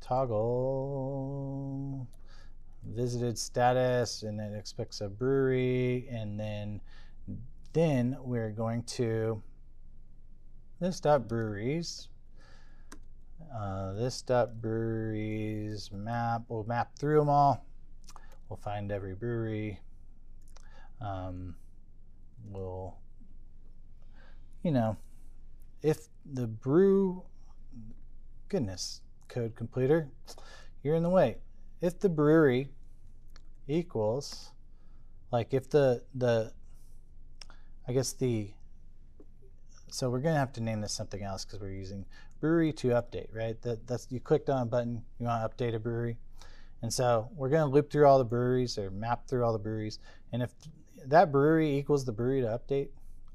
toggle visited status, and it expects a brewery, and then then we're going to this dot breweries, uh, this dot breweries map. We'll map through them all. We'll find every brewery. Um, we'll, you know, if the brew, goodness, code completer, you're in the way. If the brewery equals, like if the, the I guess the, so we're going to have to name this something else because we're using brewery to update, right? That, that's, you clicked on a button, you want to update a brewery. And so we're going to loop through all the breweries or map through all the breweries. And if that brewery equals the brewery to update,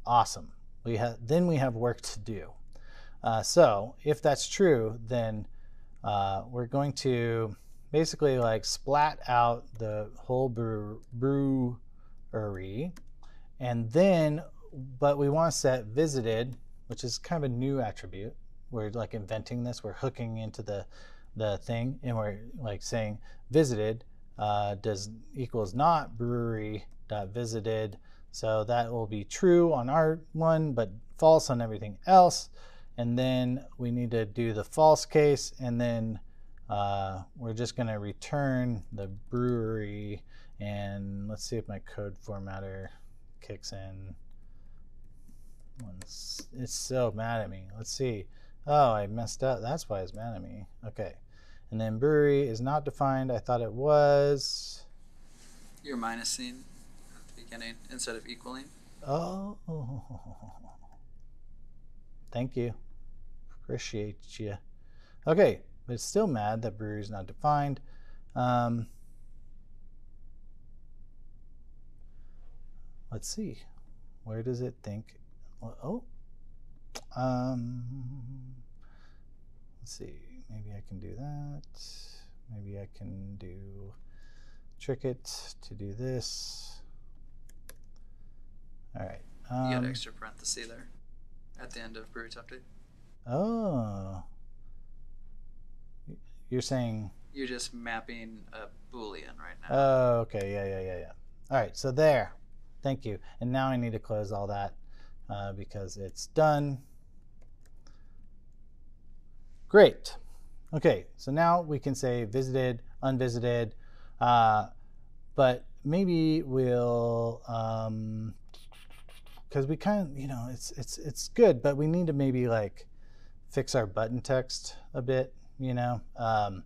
awesome. We have, then we have work to do. Uh, so if that's true, then uh, we're going to, basically like splat out the whole brew, brewery, and then, but we want to set visited, which is kind of a new attribute. We're like inventing this. We're hooking into the, the thing, and we're like saying visited uh, does equals not brewery dot visited. So that will be true on our one, but false on everything else. And then we need to do the false case, and then Uh, we're just going to return the brewery, and let's see if my code formatter kicks in. It's, it's so mad at me. Let's see. Oh, I messed up. That's why it's mad at me. OK. And then brewery is not defined. I thought it was. You're minusing at the beginning instead of equaling. Oh. Thank you. Appreciate you. OK. But it's still mad that brewery is not defined. Um, let's see. Where does it think? Oh. Um, let's see. Maybe I can do that. Maybe I can do trick it to do this. All right. Um, you got an extra parenthesis there at the end of brewery update. Oh. You're saying? You're just mapping a Boolean right now. Oh, OK. Yeah, yeah, yeah, yeah. All right, so there. Thank you. And now I need to close all that uh, because it's done. Great. OK, so now we can say visited, unvisited. Uh, but maybe we'll, um, because we kind of, you know, it's, it's, it's good, but we need to maybe like fix our button text a bit. You know, um,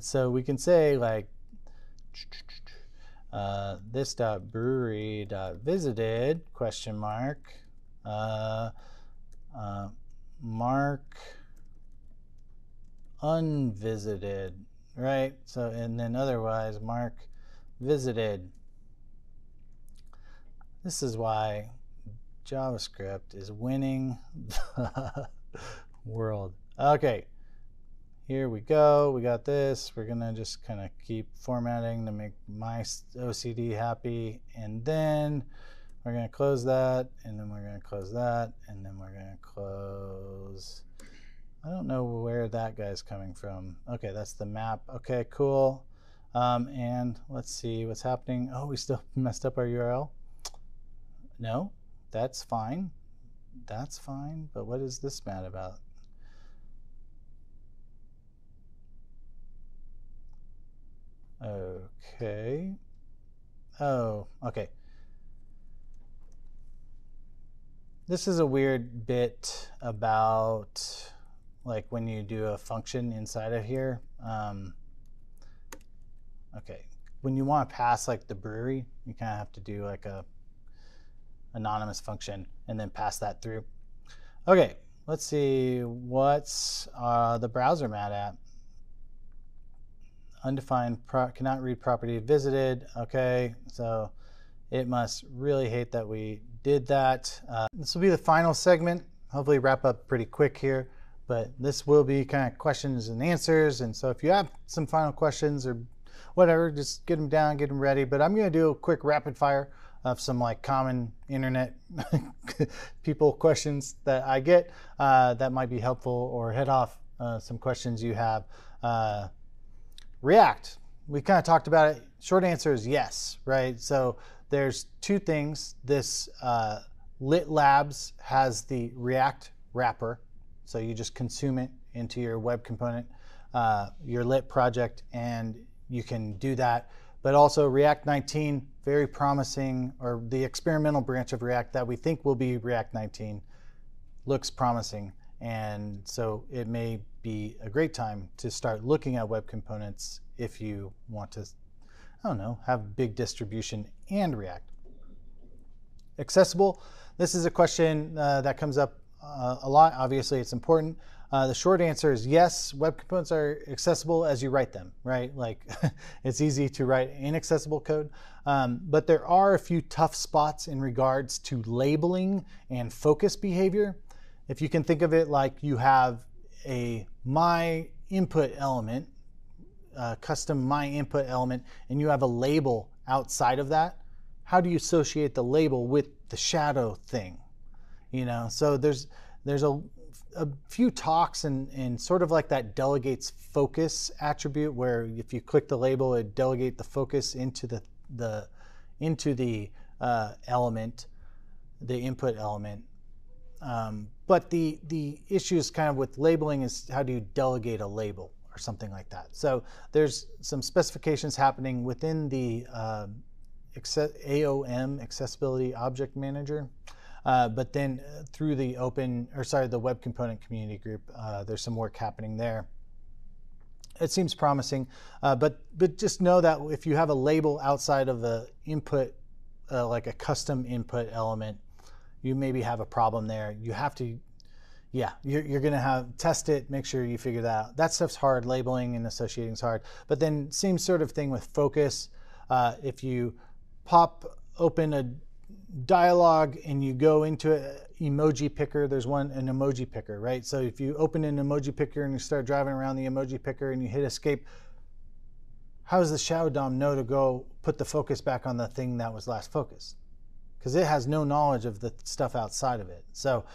so we can say like uh, this dot brewery dot visited question mark uh, uh, mark unvisited, right? So and then otherwise mark visited. This is why JavaScript is winning the world. Okay, Here we go, we got this. We're gonna just kind of keep formatting to make my O C D happy. And then we're gonna close that, and then we're gonna close that, and then we're gonna close. I don't know where that guy's coming from. Okay, that's the map. Okay, cool. Um, and let's see what's happening. Oh, we still messed up our U R L. No, that's fine. That's fine, but what is this mad about? Okay. Oh, okay. This is a weird bit about like when you do a function inside of here. Um, okay. When you want to pass like the brewery, you kind of have to do like a anonymous function and then pass that through. Okay. Let's see. What's uh, the browser mad at? Undefined pro cannot read property visited. Okay, so it must really hate that we did that. Uh, this will be the final segment. Hopefully wrap up pretty quick here, but this will be kind of questions and answers. And so if you have some final questions or whatever, just get them down, get them ready. But I'm going to do a quick rapid fire of some like common internet people questions that I get uh, that might be helpful, or head off uh, some questions you have. Uh, React, we kind of talked about it. Short answer is yes, right? So there's two things. This uh, Lit Labs has the React wrapper. So you just consume it into your web component, uh, your Lit project, and you can do that. But also React nineteen, very promising, or the experimental branch of React that we think will be React nineteen, looks promising. And so it may be a great time to start looking at web components if you want to, I don't know, have big distribution and React. Accessible. This is a question uh, that comes up uh, a lot. Obviously, it's important. Uh, the short answer is yes, web components are accessible as you write them, right? Like it's easy to write inaccessible code. Um, but there are a few tough spots in regards to labeling and focus behavior. If you can think of it like you have a my input element, a custom my input element, and you have a label outside of that, how do you associate the label with the shadow thing? You know, so there's there's a, a few talks and, and sort of like that delegates focus attribute, where if you click the label, it delegate the focus into the the into the uh, element, the input element. Um, But the, the issues kind of with labeling is how do you delegate a label or something like that. So there's some specifications happening within the uh, A O M, Accessibility Object Manager. Uh, but then through the open, or sorry, the Web Component Community Group, uh, there's some work happening there. It seems promising, uh, but, but just know that if you have a label outside of the input, uh, like a custom input element, you maybe have a problem there. You have to, yeah, you're, you're gonna have, test it, make sure you figure that out. That stuff's hard, labeling and associating is hard. But then same sort of thing with focus. Uh, if you pop open a dialogue and you go into an emoji picker, there's one, an emoji picker, right? So if you open an emoji picker and you start driving around the emoji picker and you hit escape, how does the shadow D O M know to go put the focus back on the thing that was last focused? Because it has no knowledge of the stuff outside of it. So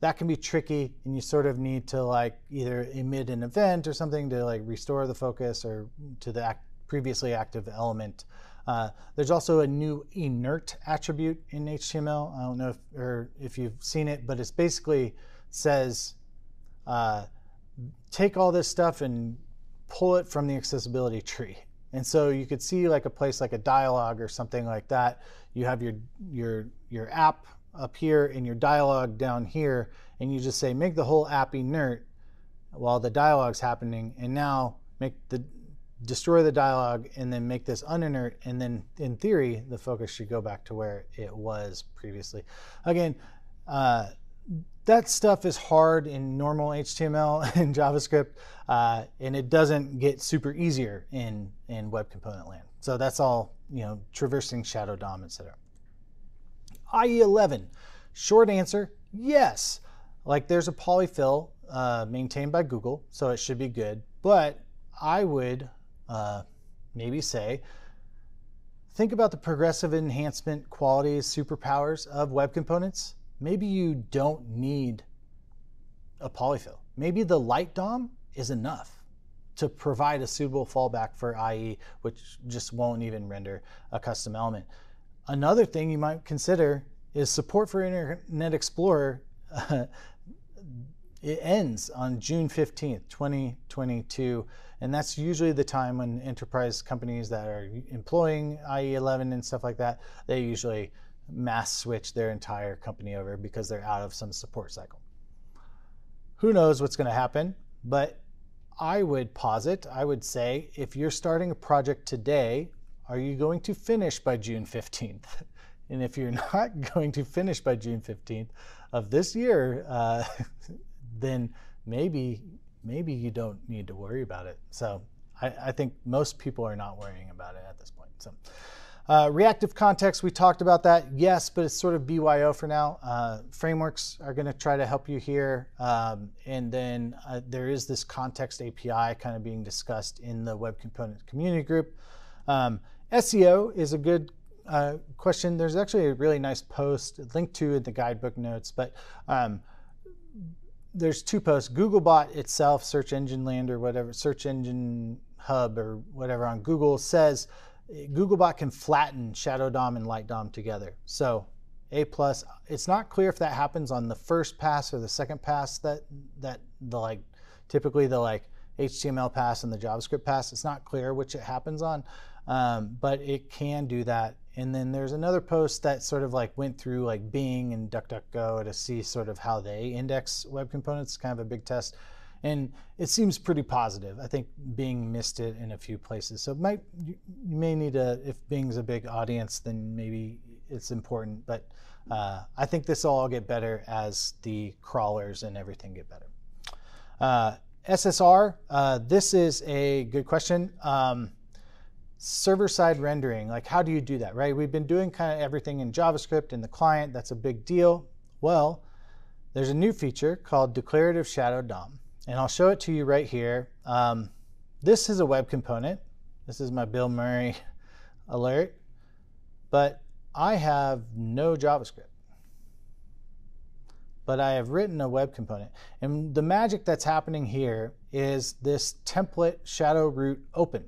that can be tricky, and you sort of need to like either emit an event or something to like restore the focus or to the act previously active element. Uh, there's also a new inert attribute in H T M L. I don't know if, or if you've seen it, but it's basically says, uh, take all this stuff and pull it from the accessibility tree. And so you could see like a place like a dialogue or something like that. You have your your your app up here and your dialogue down here, and you just say make the whole app inert while the dialogue's happening, and now make the destroy the dialogue and then make this uninert, and then in theory the focus should go back to where it was previously. Again, uh, that stuff is hard in normal H T M L and JavaScript, uh, and it doesn't get super easier in, in web component land. So that's all, you know, traversing shadow D O M, et cetera. I E eleven, short answer, yes. Like there's a polyfill uh, maintained by Google, so it should be good. But I would uh, maybe say, think about the progressive enhancement qualities, superpowers of web components. Maybe you don't need a polyfill. Maybe the light D O M is enough to provide a suitable fallback for I E, which just won't even render a custom element. Another thing you might consider is support for Internet Explorer. Uh, it ends on June fifteenth, twenty twenty-two, and that's usually the time when enterprise companies that are employing I E eleven and stuff like that, they usually mass switch their entire company over because they're out of some support cycle. Who knows what's going to happen, but I would posit, I would say, if you're starting a project today, are you going to finish by June fifteenth? And if you're not going to finish by June fifteenth of this year, uh, then maybe maybe you don't need to worry about it. So I, I think most people are not worrying about it at this point. So uh, reactive context, we talked about that, yes, but it's sort of B Y O for now. Uh, frameworks are going to try to help you here, um, and then uh, there is this context A P I kind of being discussed in the Web Component Community Group. Um, S E O is a good uh, question. There's actually a really nice post linked to in the guidebook notes, but um, there's two posts. Googlebot itself, Search Engine Land or whatever, Search Engine Hub or whatever on Google, says Googlebot can flatten Shadow D O M and Light D O M together. So A plus. It's not clear if that happens on the first pass or the second pass. That that the like typically the like H T M L pass and the JavaScript pass. It's not clear which it happens on, um, but it can do that. And then there's another post that sort of like went through like Bing and DuckDuckGo to see sort of how they index web components, kind of a big test. And it seems pretty positive. I think Bing missed it in a few places. So it might, you may need to, if Bing's a big audience, then maybe it's important. But uh, I think this will all get better as the crawlers and everything get better. Uh, S S R, uh, this is a good question. Um, Server-side rendering, like how do you do that, right? We've been doing kind of everything in JavaScript and the client. That's a big deal. Well, there's a new feature called declarative shadow D O M, and I'll show it to you right here. Um, this is a web component. This is my Bill Murray alert, but I have no JavaScript. But I have written a web component. And the magic that's happening here is this template shadow root open.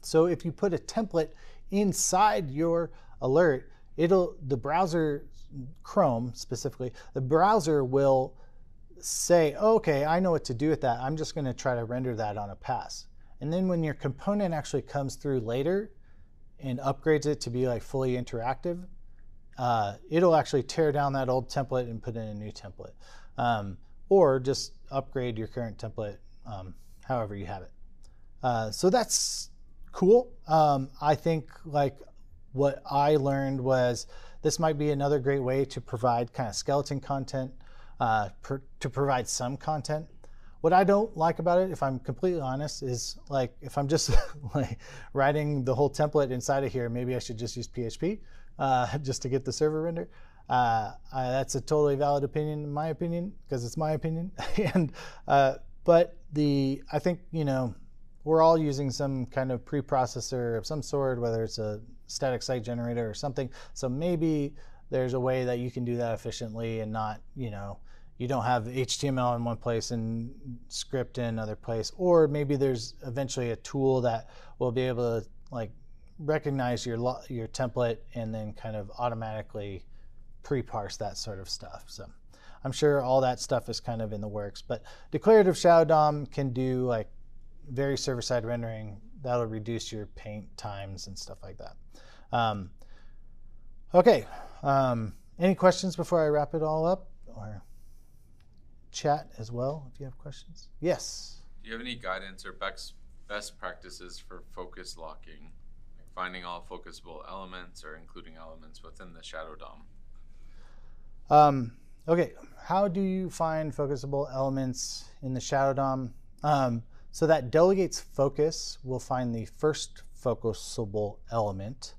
So if you put a template inside your alert, it'll, the browser, Chrome specifically, the browser will say, oh, okay, I know what to do with that. I'm just going to try to render that on a pass. And then when your component actually comes through later and upgrades it to be like fully interactive, Uh, it'll actually tear down that old template and put in a new template, um, or just upgrade your current template, um, however you have it. Uh, so that's cool. Um, I think like what I learned was this might be another great way to provide kind of skeleton content, uh, per, to provide some content. What I don't like about it, if I'm completely honest, is like if I'm just like writing the whole template inside of here, maybe I should just use P H P. Uh, just to get the server render. Uh, I, that's a totally valid opinion, in my opinion, because it's my opinion. and uh, but the I think you know we're all using some kind of preprocessor of some sort, whether it's a static site generator or something. So maybe there's a way that you can do that efficiently and not you know you don't have H T M L in one place and script in another place, or maybe there's eventually a tool that will be able to like recognize your your template and then kind of automatically pre-parse that sort of stuff. So I'm sure all that stuff is kind of in the works. But declarative shadow D O M can do like very server-side rendering. That'll reduce your paint times and stuff like that. Um, okay. Um, any questions before I wrap it all up, or chat as well if you have questions? Yes. Do you have any guidance or best practices for focus locking? Finding all focusable elements or including elements within the shadow D O M. Um, okay, how do you find focusable elements in the shadow D O M? Um, so that delegates focus will find the first focusable element.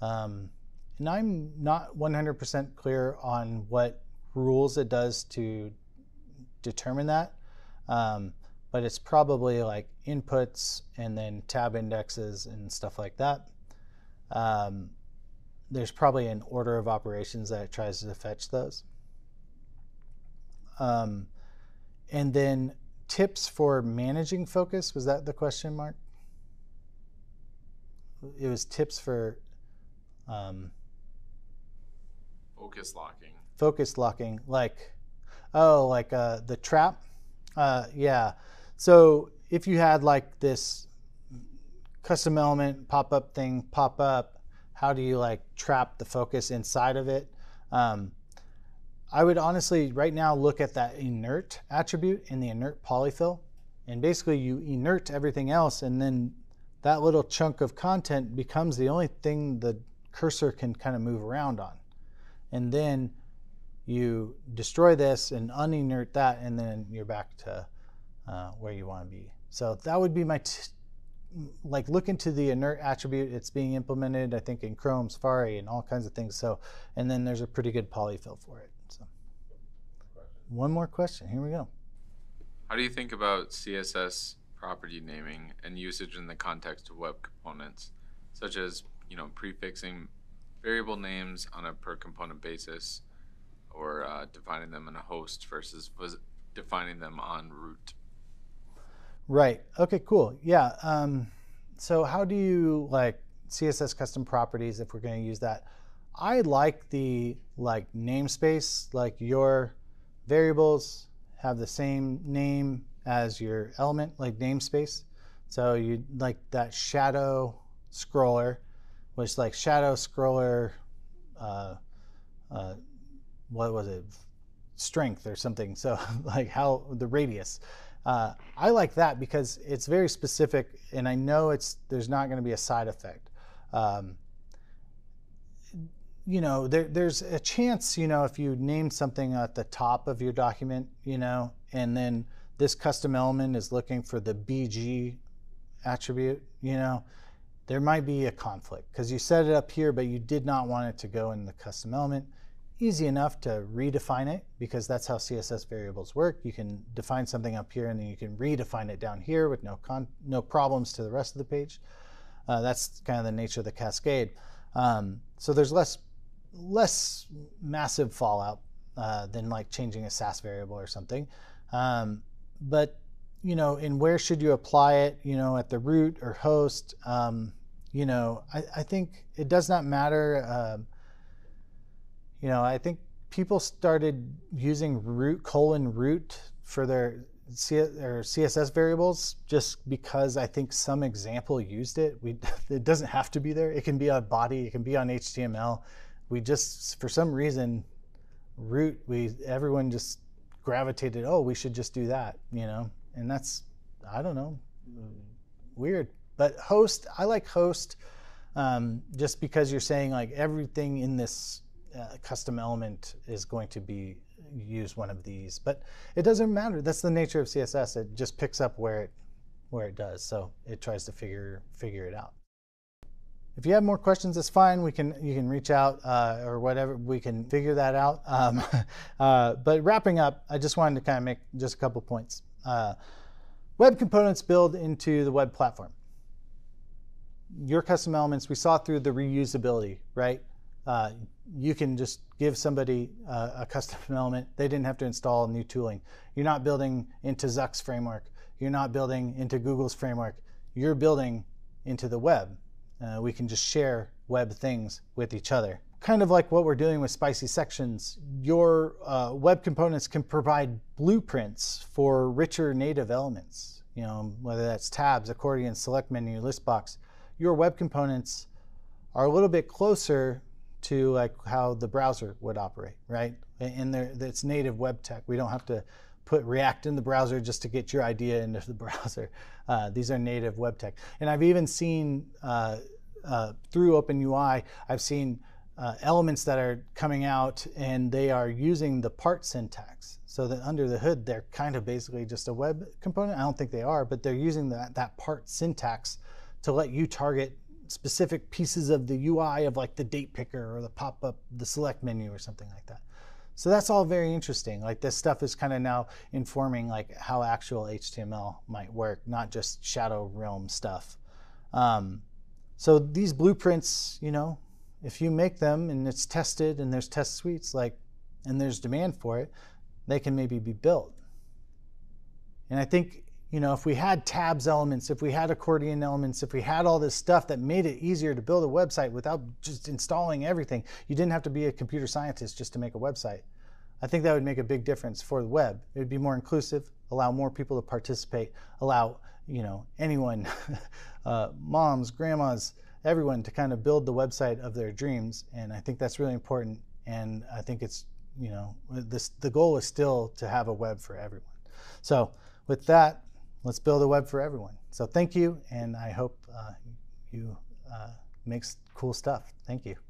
Um, and I'm not one hundred percent clear on what rules it does to determine that. Um, but it's probably like inputs and then tab indexes and stuff like that. Um, there's probably an order of operations that it tries to fetch those. Um, and then tips for managing focus, was that the question mark? It was tips for um, focus locking. Focus locking, like, oh, like uh, the trap. Uh, yeah. So if you had like this custom element pop-up thing pop up, how do you like trap the focus inside of it? Um, I would honestly right now look at that inert attribute and the inert polyfill, and basically you inert everything else, and then that little chunk of content becomes the only thing the cursor can kind of move around on. And then you destroy this and uninert that, and then you're back to uh, where you want to be. So that would be my, t like look into the inert attribute. It's being implemented, I think, in Chrome, Safari, and all kinds of things. So, and then there's a pretty good polyfill for it. So, one more question, here we go. How do you think about C S S property naming and usage in the context of web components, such as, you know, prefixing variable names on a per component basis, or uh, defining them in a host versus defining them on root? Right. Okay, cool. Yeah. Um, so how do you like C S S custom properties if we're going to use that? I like the like namespace, like your variables have the same name as your element, like namespace. So you like that shadow scroller, which like shadow scroller, uh, uh, what was it, strength or something. So like how the radius. Uh, I like that because it's very specific, and I know it's there's not going to be a side effect. Um, you know, there, there's a chance, you know, if you name something at the top of your document, you know, and then this custom element is looking for the B G attribute, you know, there might be a conflict because you set it up here, but you did not want it to go in the custom element. Easy enough to redefine it because that's how C S S variables work. You can define something up here and then you can redefine it down here with no con no problems to the rest of the page. Uh, that's kind of the nature of the cascade. Um, so there's less, less massive fallout uh, than like changing a Sass variable or something. Um, But, you know, and where should you apply it, you know, at the root or host? Um, you know, I, I think it does not matter. Uh, you know, I think people started using root colon root for their, their C S S variables just because I think some example used it. We, it doesn't have to be there. It can be on body. It can be on H T M L. We just, for some reason, root, we everyone just gravitated, oh, we should just do that, you know, and that's, I don't know, weird. But host, I like host um, just because you're saying like everything in this uh, custom element is going to be use one of these, but it doesn't matter. That's the nature of C S S. It just picks up where it where it does, so it tries to figure figure it out. If you have more questions, that's fine. We can you can reach out uh, or whatever. We can figure that out. Um, uh, but wrapping up, I just wanted to kind of make just a couple points. Uh, web components build into the web platform. Your custom elements, we saw through the reusability, right? Uh, you can just give somebody uh, a custom element. They didn't have to install new tooling. You're not building into Zuck's framework. You're not building into Google's framework. You're building into the web. Uh, we can just share web things with each other. Kind of like what we're doing with spicy sections, your uh, web components can provide blueprints for richer native elements, you know, whether that's tabs, accordion, select menu, list box. Your web components are a little bit closer to like how the browser would operate, right? And it's native web tech. We don't have to put React in the browser just to get your idea into the browser. Uh, these are native web tech. And I've even seen, uh, uh, through OpenUI, I've seen uh, elements that are coming out and they are using the part syntax. So that under the hood, they're kind of basically just a web component. I don't think they are, but they're using that, that part syntax to let you target specific pieces of the U I of like the date picker or the pop-up, the select menu or something like that. So that's all very interesting. Like this stuff is kind of now informing like how actual H T M L might work, not just shadow realm stuff. Um, so these blueprints, you know, if you make them and it's tested and there's test suites, like, and there's demand for it, they can maybe be built. And I think, you know, if we had tabs elements, if we had accordion elements, if we had all this stuff that made it easier to build a website without just installing everything, you didn't have to be a computer scientist just to make a website. I think that would make a big difference for the web. It would be more inclusive, allow more people to participate, allow, you know, anyone, uh, moms, grandmas, everyone to kind of build the website of their dreams. And I think that's really important. And I think it's, you know, this, the goal is still to have a web for everyone. So with that, let's build a web for everyone. So thank you, and I hope uh, you uh, make cool stuff. Thank you.